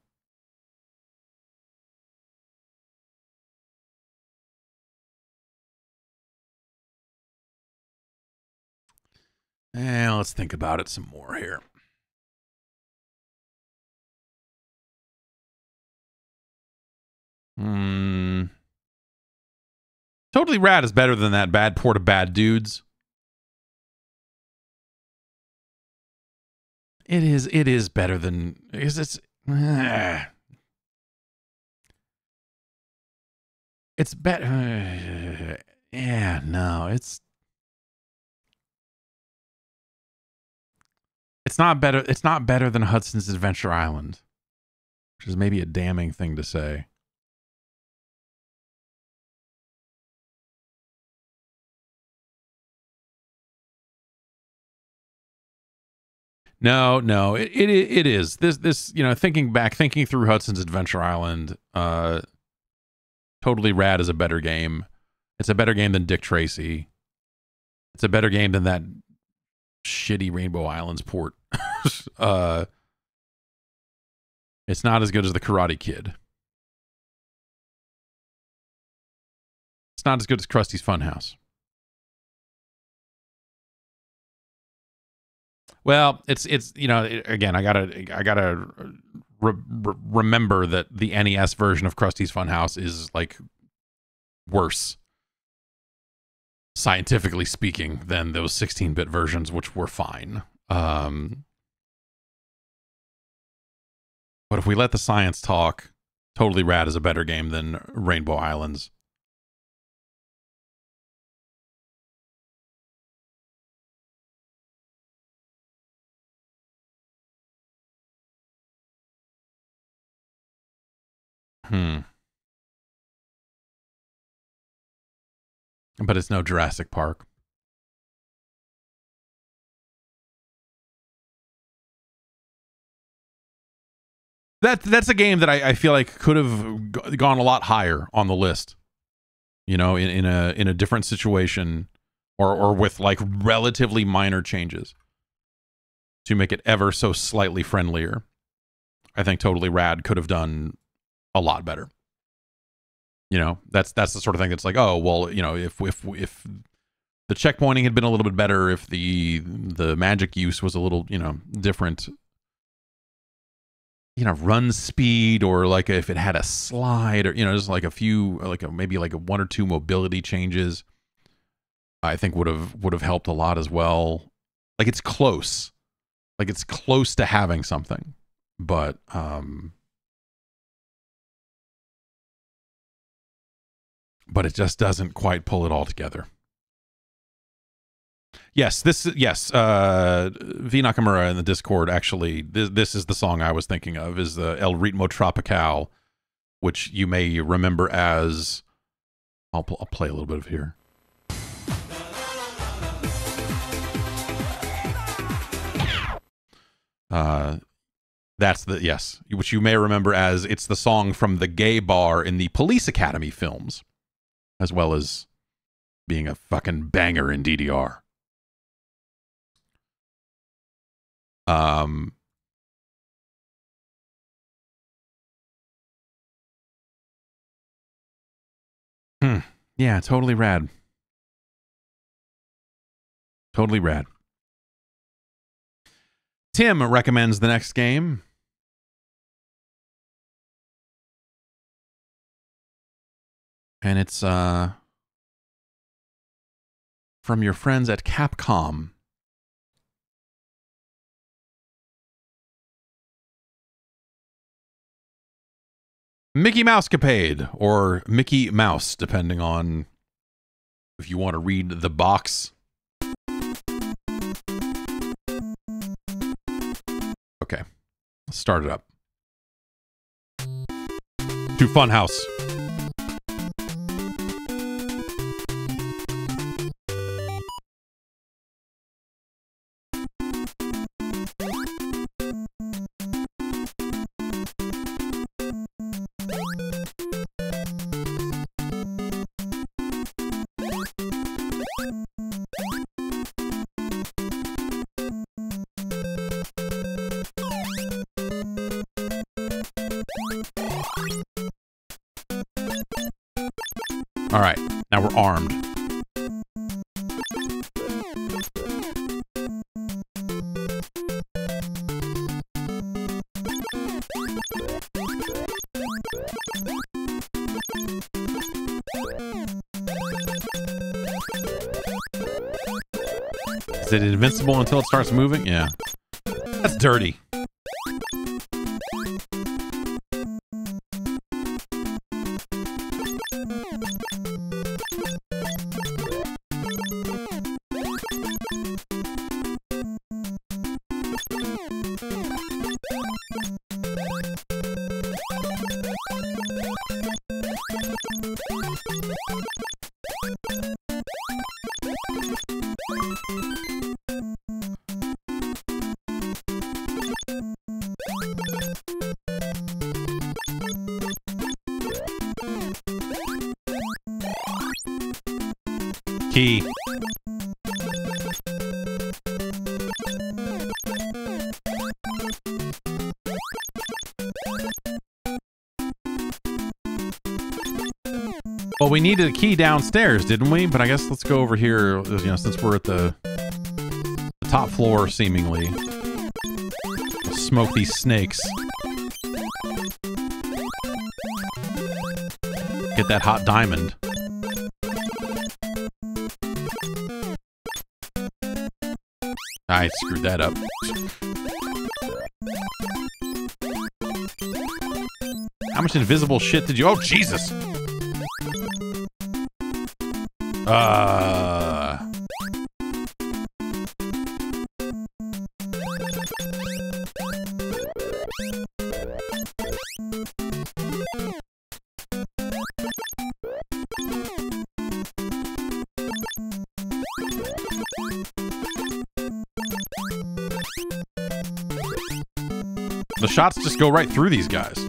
Let's think about it some more here. Totally Rad is better than that bad port of Bad Dudes. It is better than, because it's better. Yeah, no, it's not better. It's not better than Hudson's Adventure Island, which is maybe a damning thing to say. No, it is this, you know, thinking through Hudson's Adventure Island, Totally Rad is a better game. It's a better game than Dick Tracy. It's a better game than that shitty Rainbow Islands port. It's not as good as the Karate Kid. It's not as good as Krusty's Funhouse. Well, it's you know, again, I gotta remember that the NES version of Krusty's Funhouse is like worse, scientifically speaking, than those 16-bit versions, which were fine. But if we let the science talk, Totally Rad is a better game than Rainbow Islands. But it's no Jurassic Park. That's a game that I feel like could have gone a lot higher on the list, you know, in a different situation, or with like relatively minor changes to make it ever so slightly friendlier. I think Totally Rad could have done a lot better. You know, that's the sort of thing that's like, oh, well, you know, if the checkpointing had been a little bit better, if the magic use was a little, you know, different, you know, run speed, or like if it had a slide, or, you know, just like a few, like a, maybe like a one or two mobility changes, I think would have helped a lot as well. Like it's close to having something, but, but it just doesn't quite pull it all together. Yes, V Nakamura in the Discord, actually, this is the song I was thinking of, is the El Ritmo Tropical, which you may remember as... I'll play a little bit of here. That's the, yes, which you may remember as, it's the song from the gay bar in the Police Academy films, as well as being a fucking banger in DDR. Yeah, Totally Rad. Totally Rad. Tim recommends the next game. And it's from your friends at Capcom. Mickey Mousecapade, or Mickey Mouse, depending on if you want to read the box. Okay, let's start it up. To Funhouse. All right, now we're armed. Is it invincible until it starts moving? Yeah. That's dirty. Well, we needed a key downstairs, didn't we? But I guess let's go over here, you know, since we're at the top floor, seemingly. We'll smoke these snakes. Get that hot diamond. I screwed that up. How much invisible shit did you... Oh, Jesus! The shots just go right through these guys.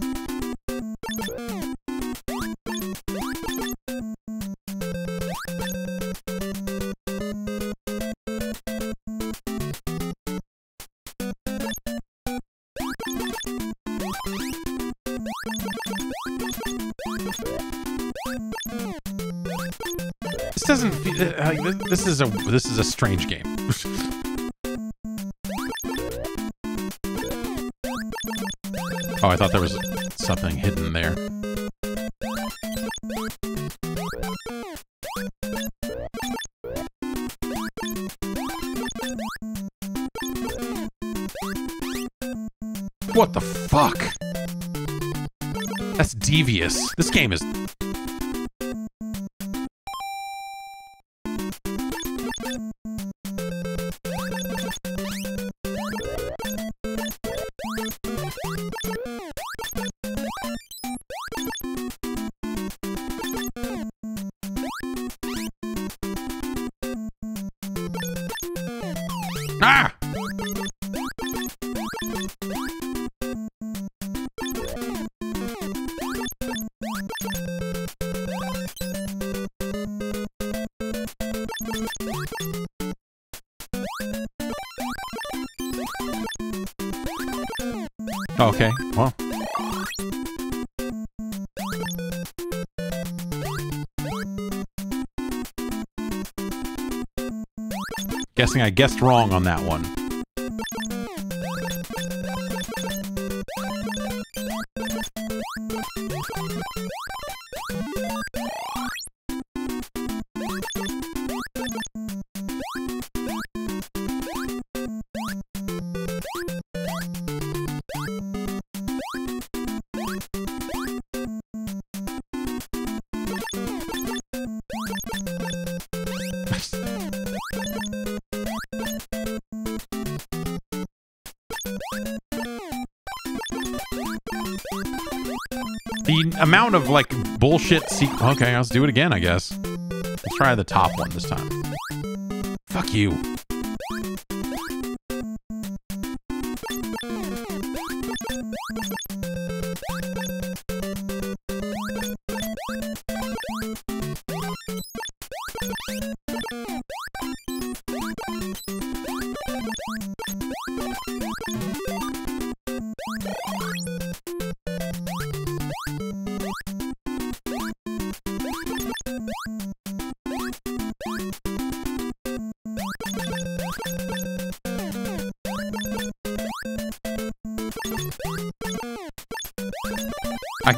This is a strange game. Oh, I thought there was something hidden there. What the fuck? That's devious. This game is... Okay, well. Guessing I guessed wrong on that one. Amount of like bullshit. Okay, let's do it again, I guess. Let's try the top one this time. Fuck you.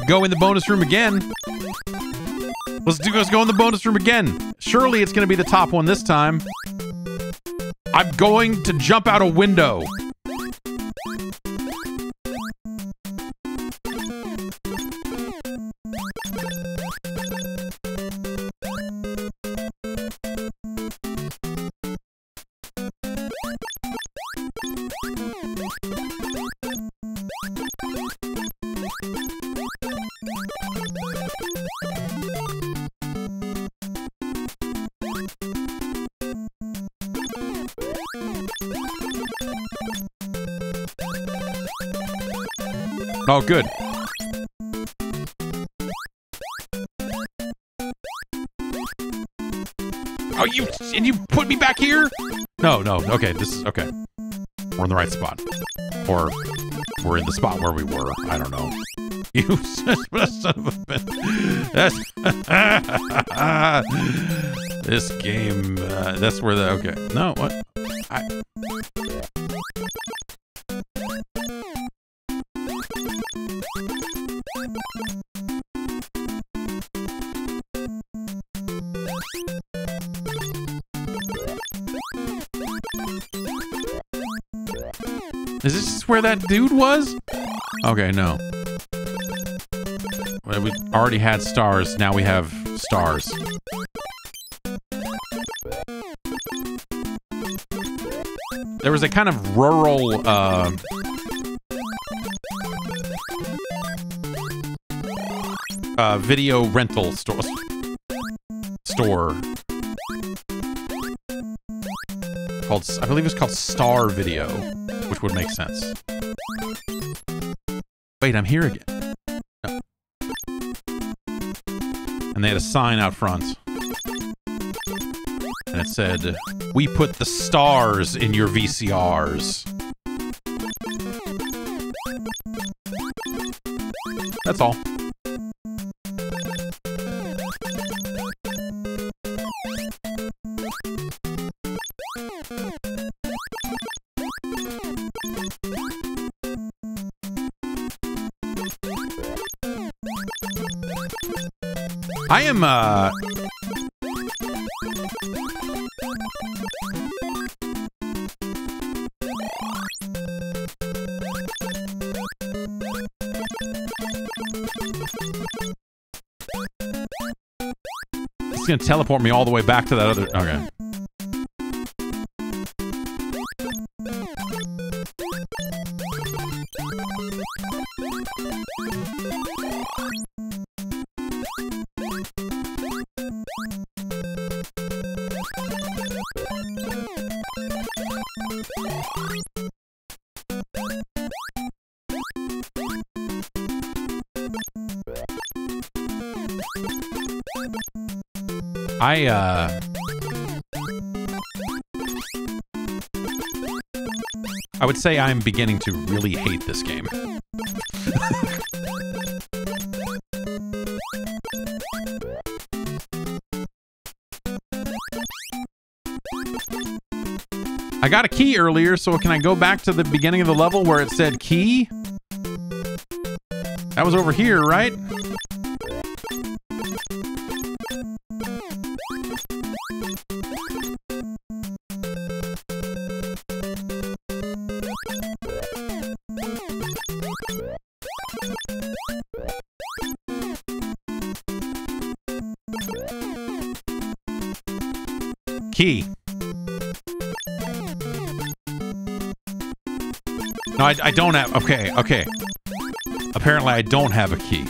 Go in the bonus room again. Let's go in the bonus room again. Surely it's gonna be the top one this time. I'm going to jump out a window. Oh, good. Oh, you put me back here? No, okay, this is, okay. We're in the right spot. Or we're in the spot where we were. I don't know. You son of a bitch. This game, that's where the, okay. No, what? Is this just where that dude was? Okay, no. We already had stars, now we have stars. There was a kind of rural, video rental store called, I believe it's called Star Video, which would make sense. Wait, I'm here again. No. And they had a sign out front. And it said, "We put the stars in your VCRs." That's all. I am, it's gonna teleport me all the way back to that other... Okay. I would say I'm beginning to really hate this game. I got a key earlier, so can I go back to the beginning of the level where it said key? That was over here, right? No, I don't have... Okay, okay. Apparently, I don't have a key.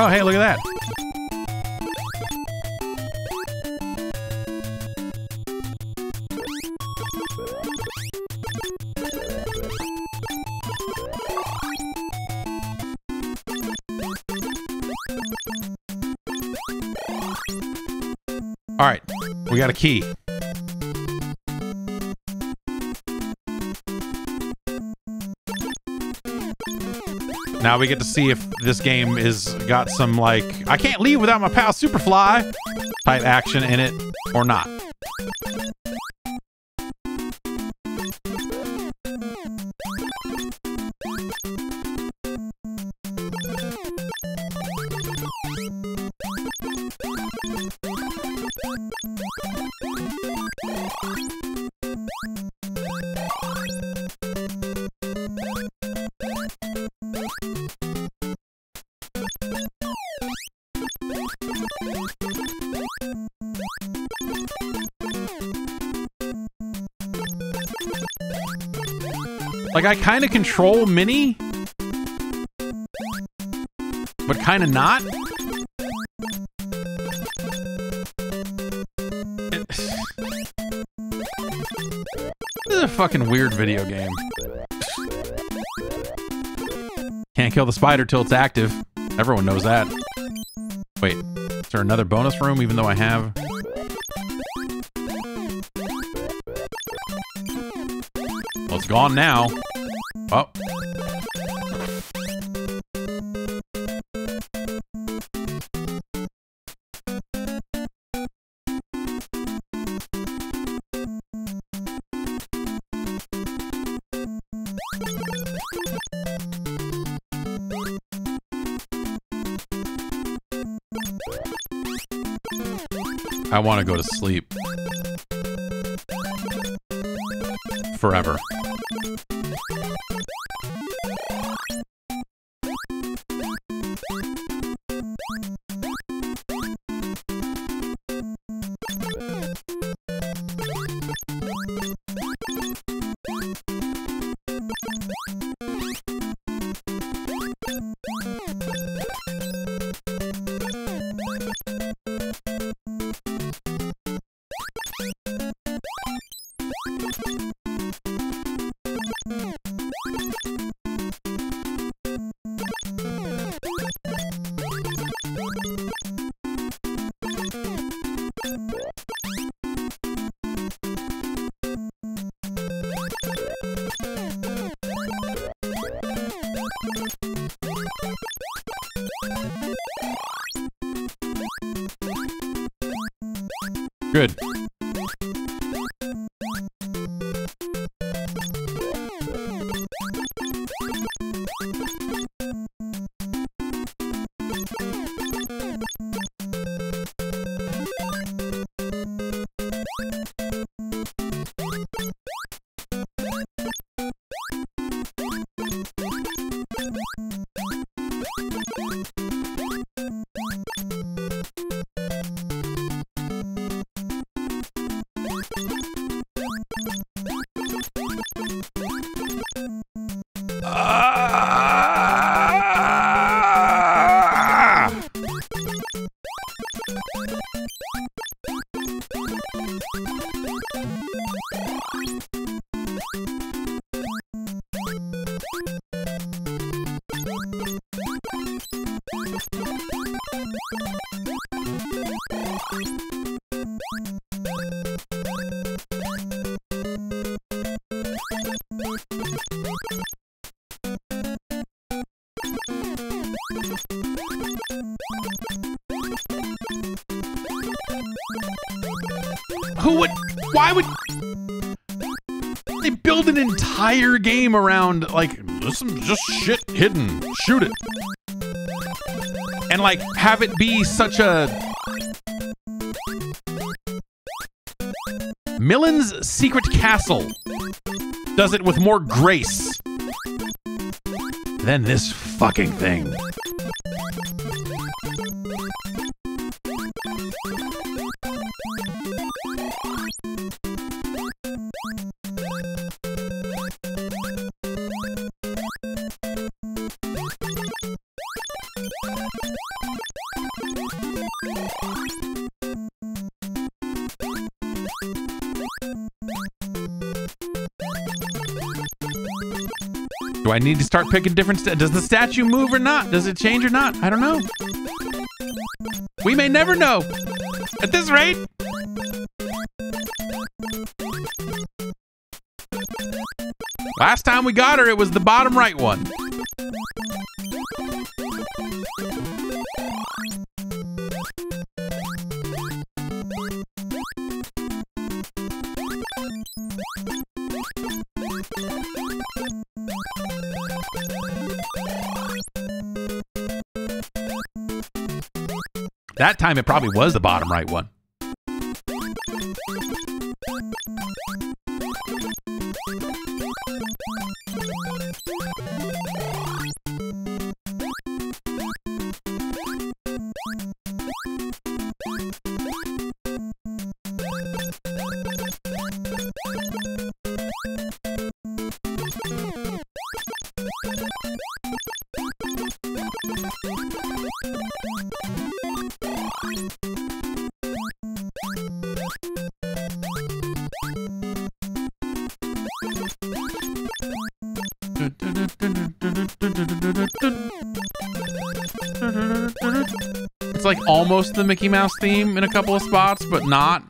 Oh, hey, look at that. All right, we got a key. Now we get to see if this game is got some, like, I can't leave without my pal Superfly type action in it or not. Like, I kind of control Minnie, but kind of not. This is a fucking weird video game. Can't kill the spider till it's active. Everyone knows that. Wait, is there another bonus room even though I have... Well, it's gone now. Oh. I want to go to sleep. Forever. Good. Entire game around, like, there's some just shit hidden, shoot it, and like have it be such a Millen's Secret Castle does it with more grace than this fucking thing. Do I need to start picking different does the statue move or not? Does it change or not? I don't know. We may never know at this rate. Last time we got her, it was the bottom right one. That time it probably was the bottom right one. It's like almost the Mickey Mouse theme in a couple of spots, but not.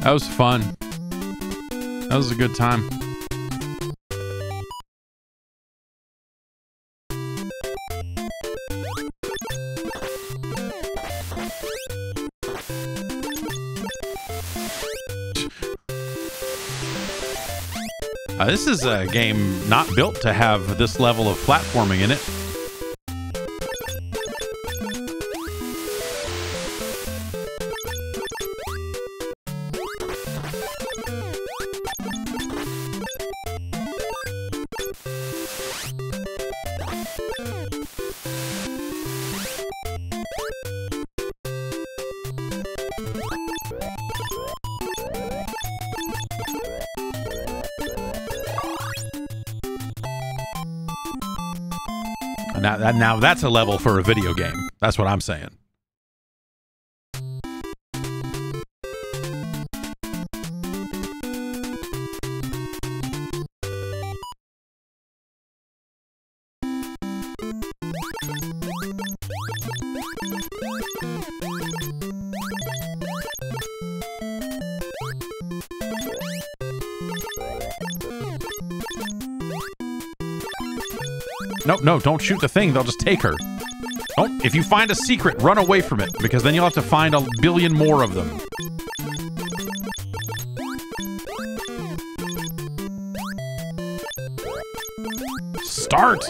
That was fun. That was a good time. This is a game not built to have this level of platforming in it. Now that's a level for a video game. That's what I'm saying. No, don't shoot the thing. They'll just take her. Don't. If you find a secret, run away from it, because then you'll have to find a billion more of them. Start!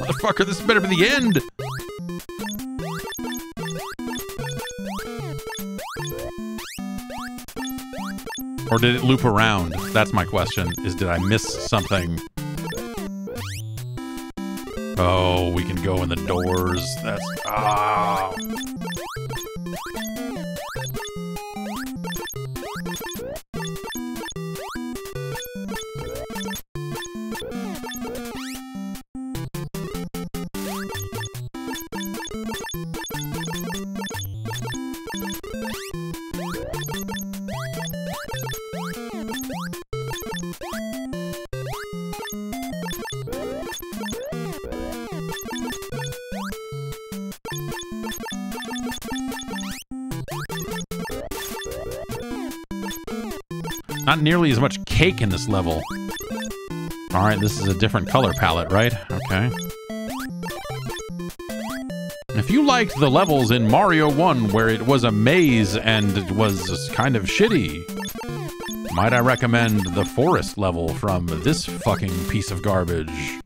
Motherfucker, this better be the end! Or did it loop around? That's my question, is did I miss something? Oh, we can go in the doors. That's... ah. Not nearly as much cake in this level. All right, this is a different color palette, right? Okay. If you liked the levels in Mario 1 where it was a maze and it was kind of shitty, might I recommend the forest level from this fucking piece of garbage?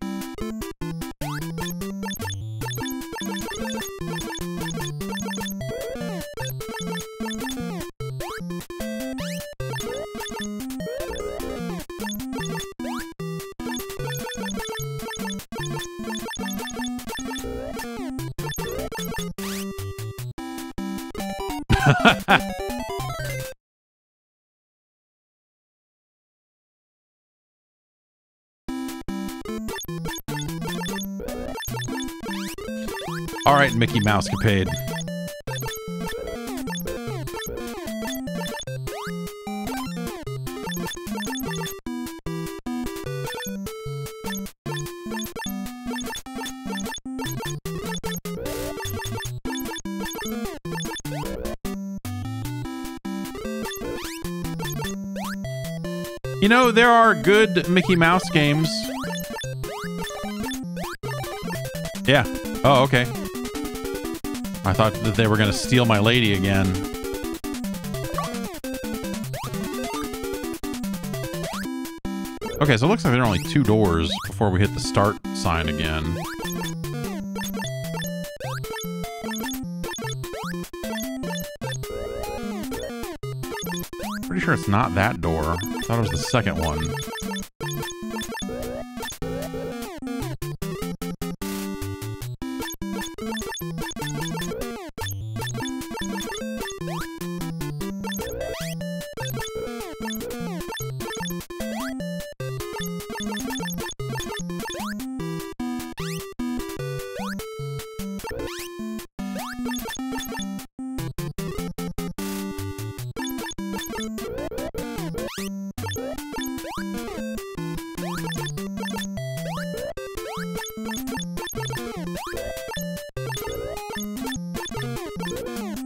All right, Mickey Mousecapade. You know, there are good Mickey Mouse games. Yeah. Oh, okay. I thought that they were going to steal my lady again. Okay, so it looks like there are only two doors before we hit the start sign again. Pretty sure it's not that door. I thought it was the second one.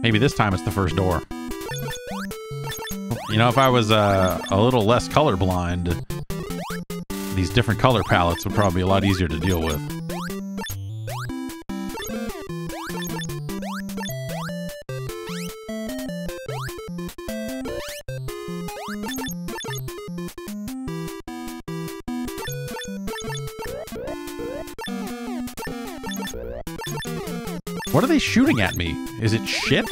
Maybe this time it's the first door. You know, if I was a little less colorblind, these different color palettes would probably be a lot easier to deal with. What are they shooting at me? Is it shit?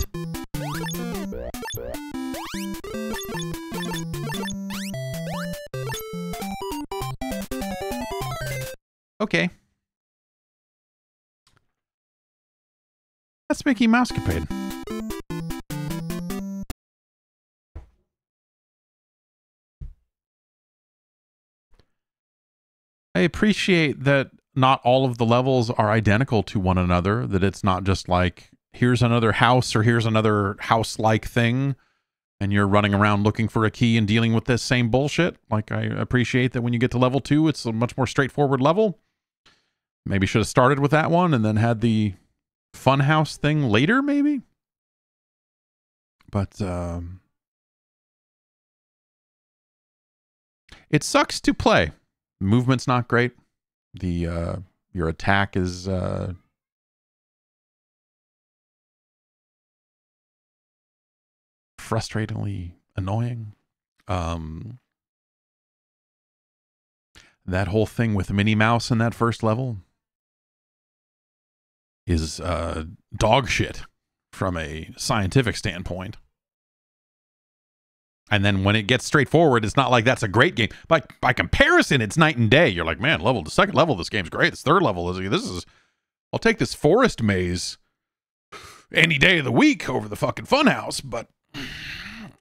Okay. That's Mickey Mousecapade. I appreciate that not all of the levels are identical to one another, that it's not just like, here's another house or here's another house-like thing, and you're running around looking for a key and dealing with this same bullshit. Like, I appreciate that when you get to level 2, it's a much more straightforward level. Maybe should have started with that one and then had the funhouse thing later, maybe? But, it sucks to play. Movement's not great. The your attack is frustratingly annoying. That whole thing with Minnie Mouse in that first level is dog shit from a scientific standpoint. And then when it gets straightforward, it's not like that's a great game. By comparison, it's night and day. You're like, man, the second level of this game's great. This third level is, I'll take this forest maze any day of the week over the fucking funhouse, but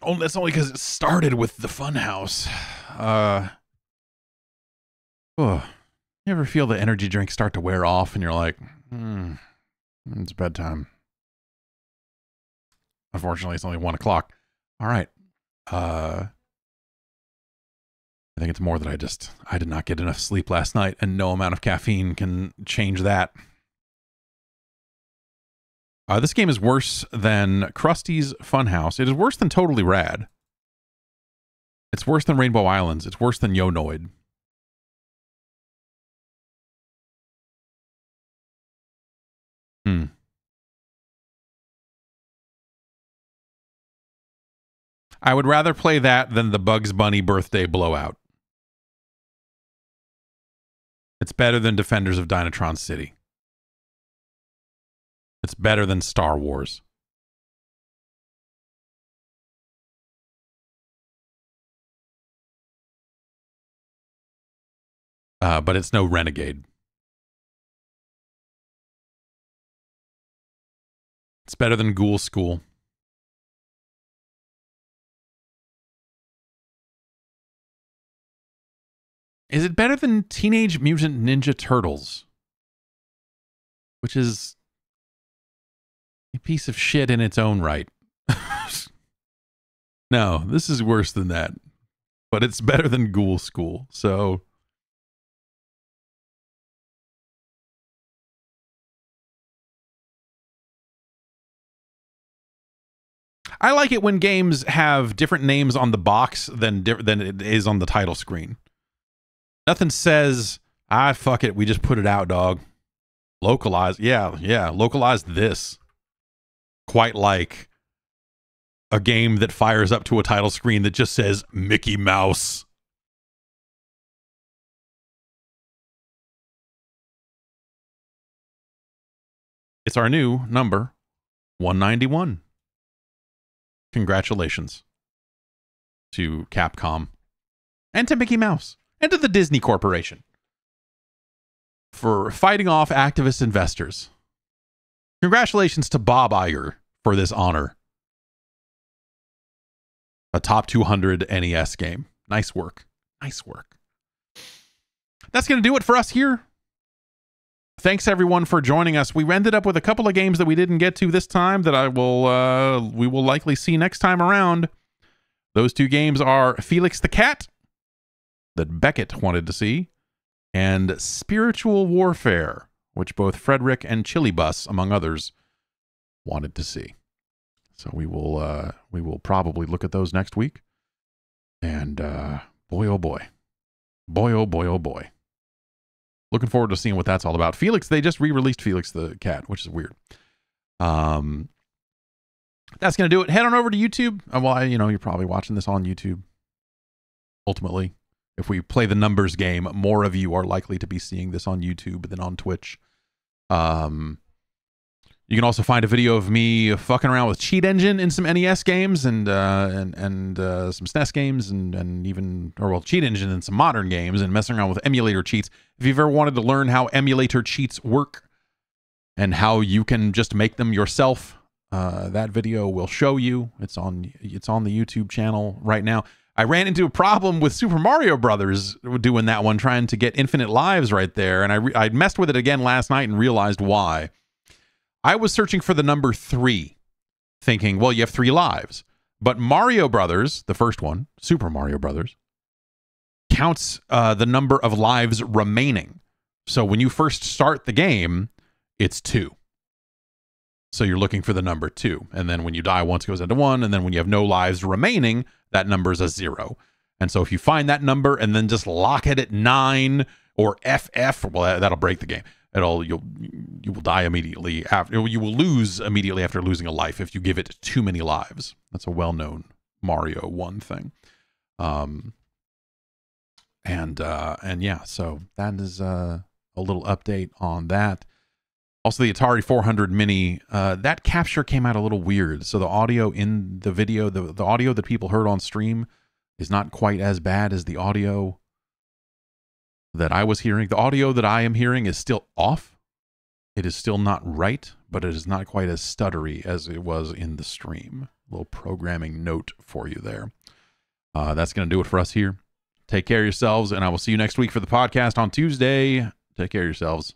that's only because it started with the funhouse. You ever feel the energy drinks start to wear off and you're like, it's bedtime. Unfortunately, it's only 1 o'clock. All right. I think it's more that I did not get enough sleep last night, and no amount of caffeine can change that. This game is worse than Krusty's Funhouse. It is worse than Totally Rad. It's worse than Rainbow Islands. It's worse than Yo Noid. I would rather play that than the Bugs Bunny birthday blowout. It's better than Defenders of Dinatron City. It's better than Star Wars. But it's no Renegade. It's better than Ghoul School. Is it better than Teenage Mutant Ninja Turtles? Which is a piece of shit in its own right. No, this is worse than that. But it's better than Ghoul School, so... I like it when games have different names on the box than it is on the title screen. Nothing says, ah, fuck it, we just put it out, dog. Localize, yeah, localize this. Quite like a game that fires up to a title screen that just says Mickey Mouse. It's our new number 191. Congratulations to Capcom and to Mickey Mouse and to the Disney Corporation for fighting off activist investors. Congratulations to Bob Iger for this honor. A top 200 NES game. Nice work. Nice work. That's going to do it for us here. Thanks everyone for joining us. We ended up with a couple of games that we didn't get to this time that I will, we will likely see next time around. Those two games are Felix the Cat, that Beckett wanted to see, and Spiritual Warfare, which both Frederick and Chili Bus, among others, wanted to see. So we will probably look at those next week. And boy, oh boy, boy, oh boy, oh boy. Looking forward to seeing what that's all about. Felix, they just re-released Felix the Cat, which is weird. That's going to do it. Head on over to YouTube. Well, you know, you're probably watching this on YouTube. Ultimately, if we play the numbers game, more of you are likely to be seeing this on YouTube than on Twitch. You can also find a video of me fucking around with Cheat Engine in some NES games and some SNES games and even, or well, Cheat Engine in some modern games and messing around with emulator cheats. If you've ever wanted to learn how emulator cheats work and how you can just make them yourself, that video will show you. It's on the YouTube channel right now. I ran into a problem with Super Mario Brothers doing that one, trying to get infinite lives right there. And I messed with it again last night and realized why. I was searching for the number 3, thinking, well, you have 3 lives. But Mario Brothers, the first one, Super Mario Brothers, counts the number of lives remaining. So when you first start the game, it's 2. So you're looking for the number 2. And then when you die, once it goes into 1. And then when you have no lives remaining, that number is a 0. And so if you find that number and then just lock it at 9 or FF, well, that'll break the game. You will die immediately after. You will lose immediately after losing a life if you give it too many lives. That's a well-known Mario 1 thing. And yeah, so that is a little update on that. Also, the Atari 400 Mini, that capture came out a little weird. So the audio in the video, the audio that people heard on stream is not quite as bad as the audio that I was hearing. The audio that I am hearing is still off. It is still not right, but it is not quite as stuttery as it was in the stream. A little programming note for you there. That's going to do it for us here. Take care of yourselves, and I will see you next week for the podcast on Tuesday. Take care of yourselves.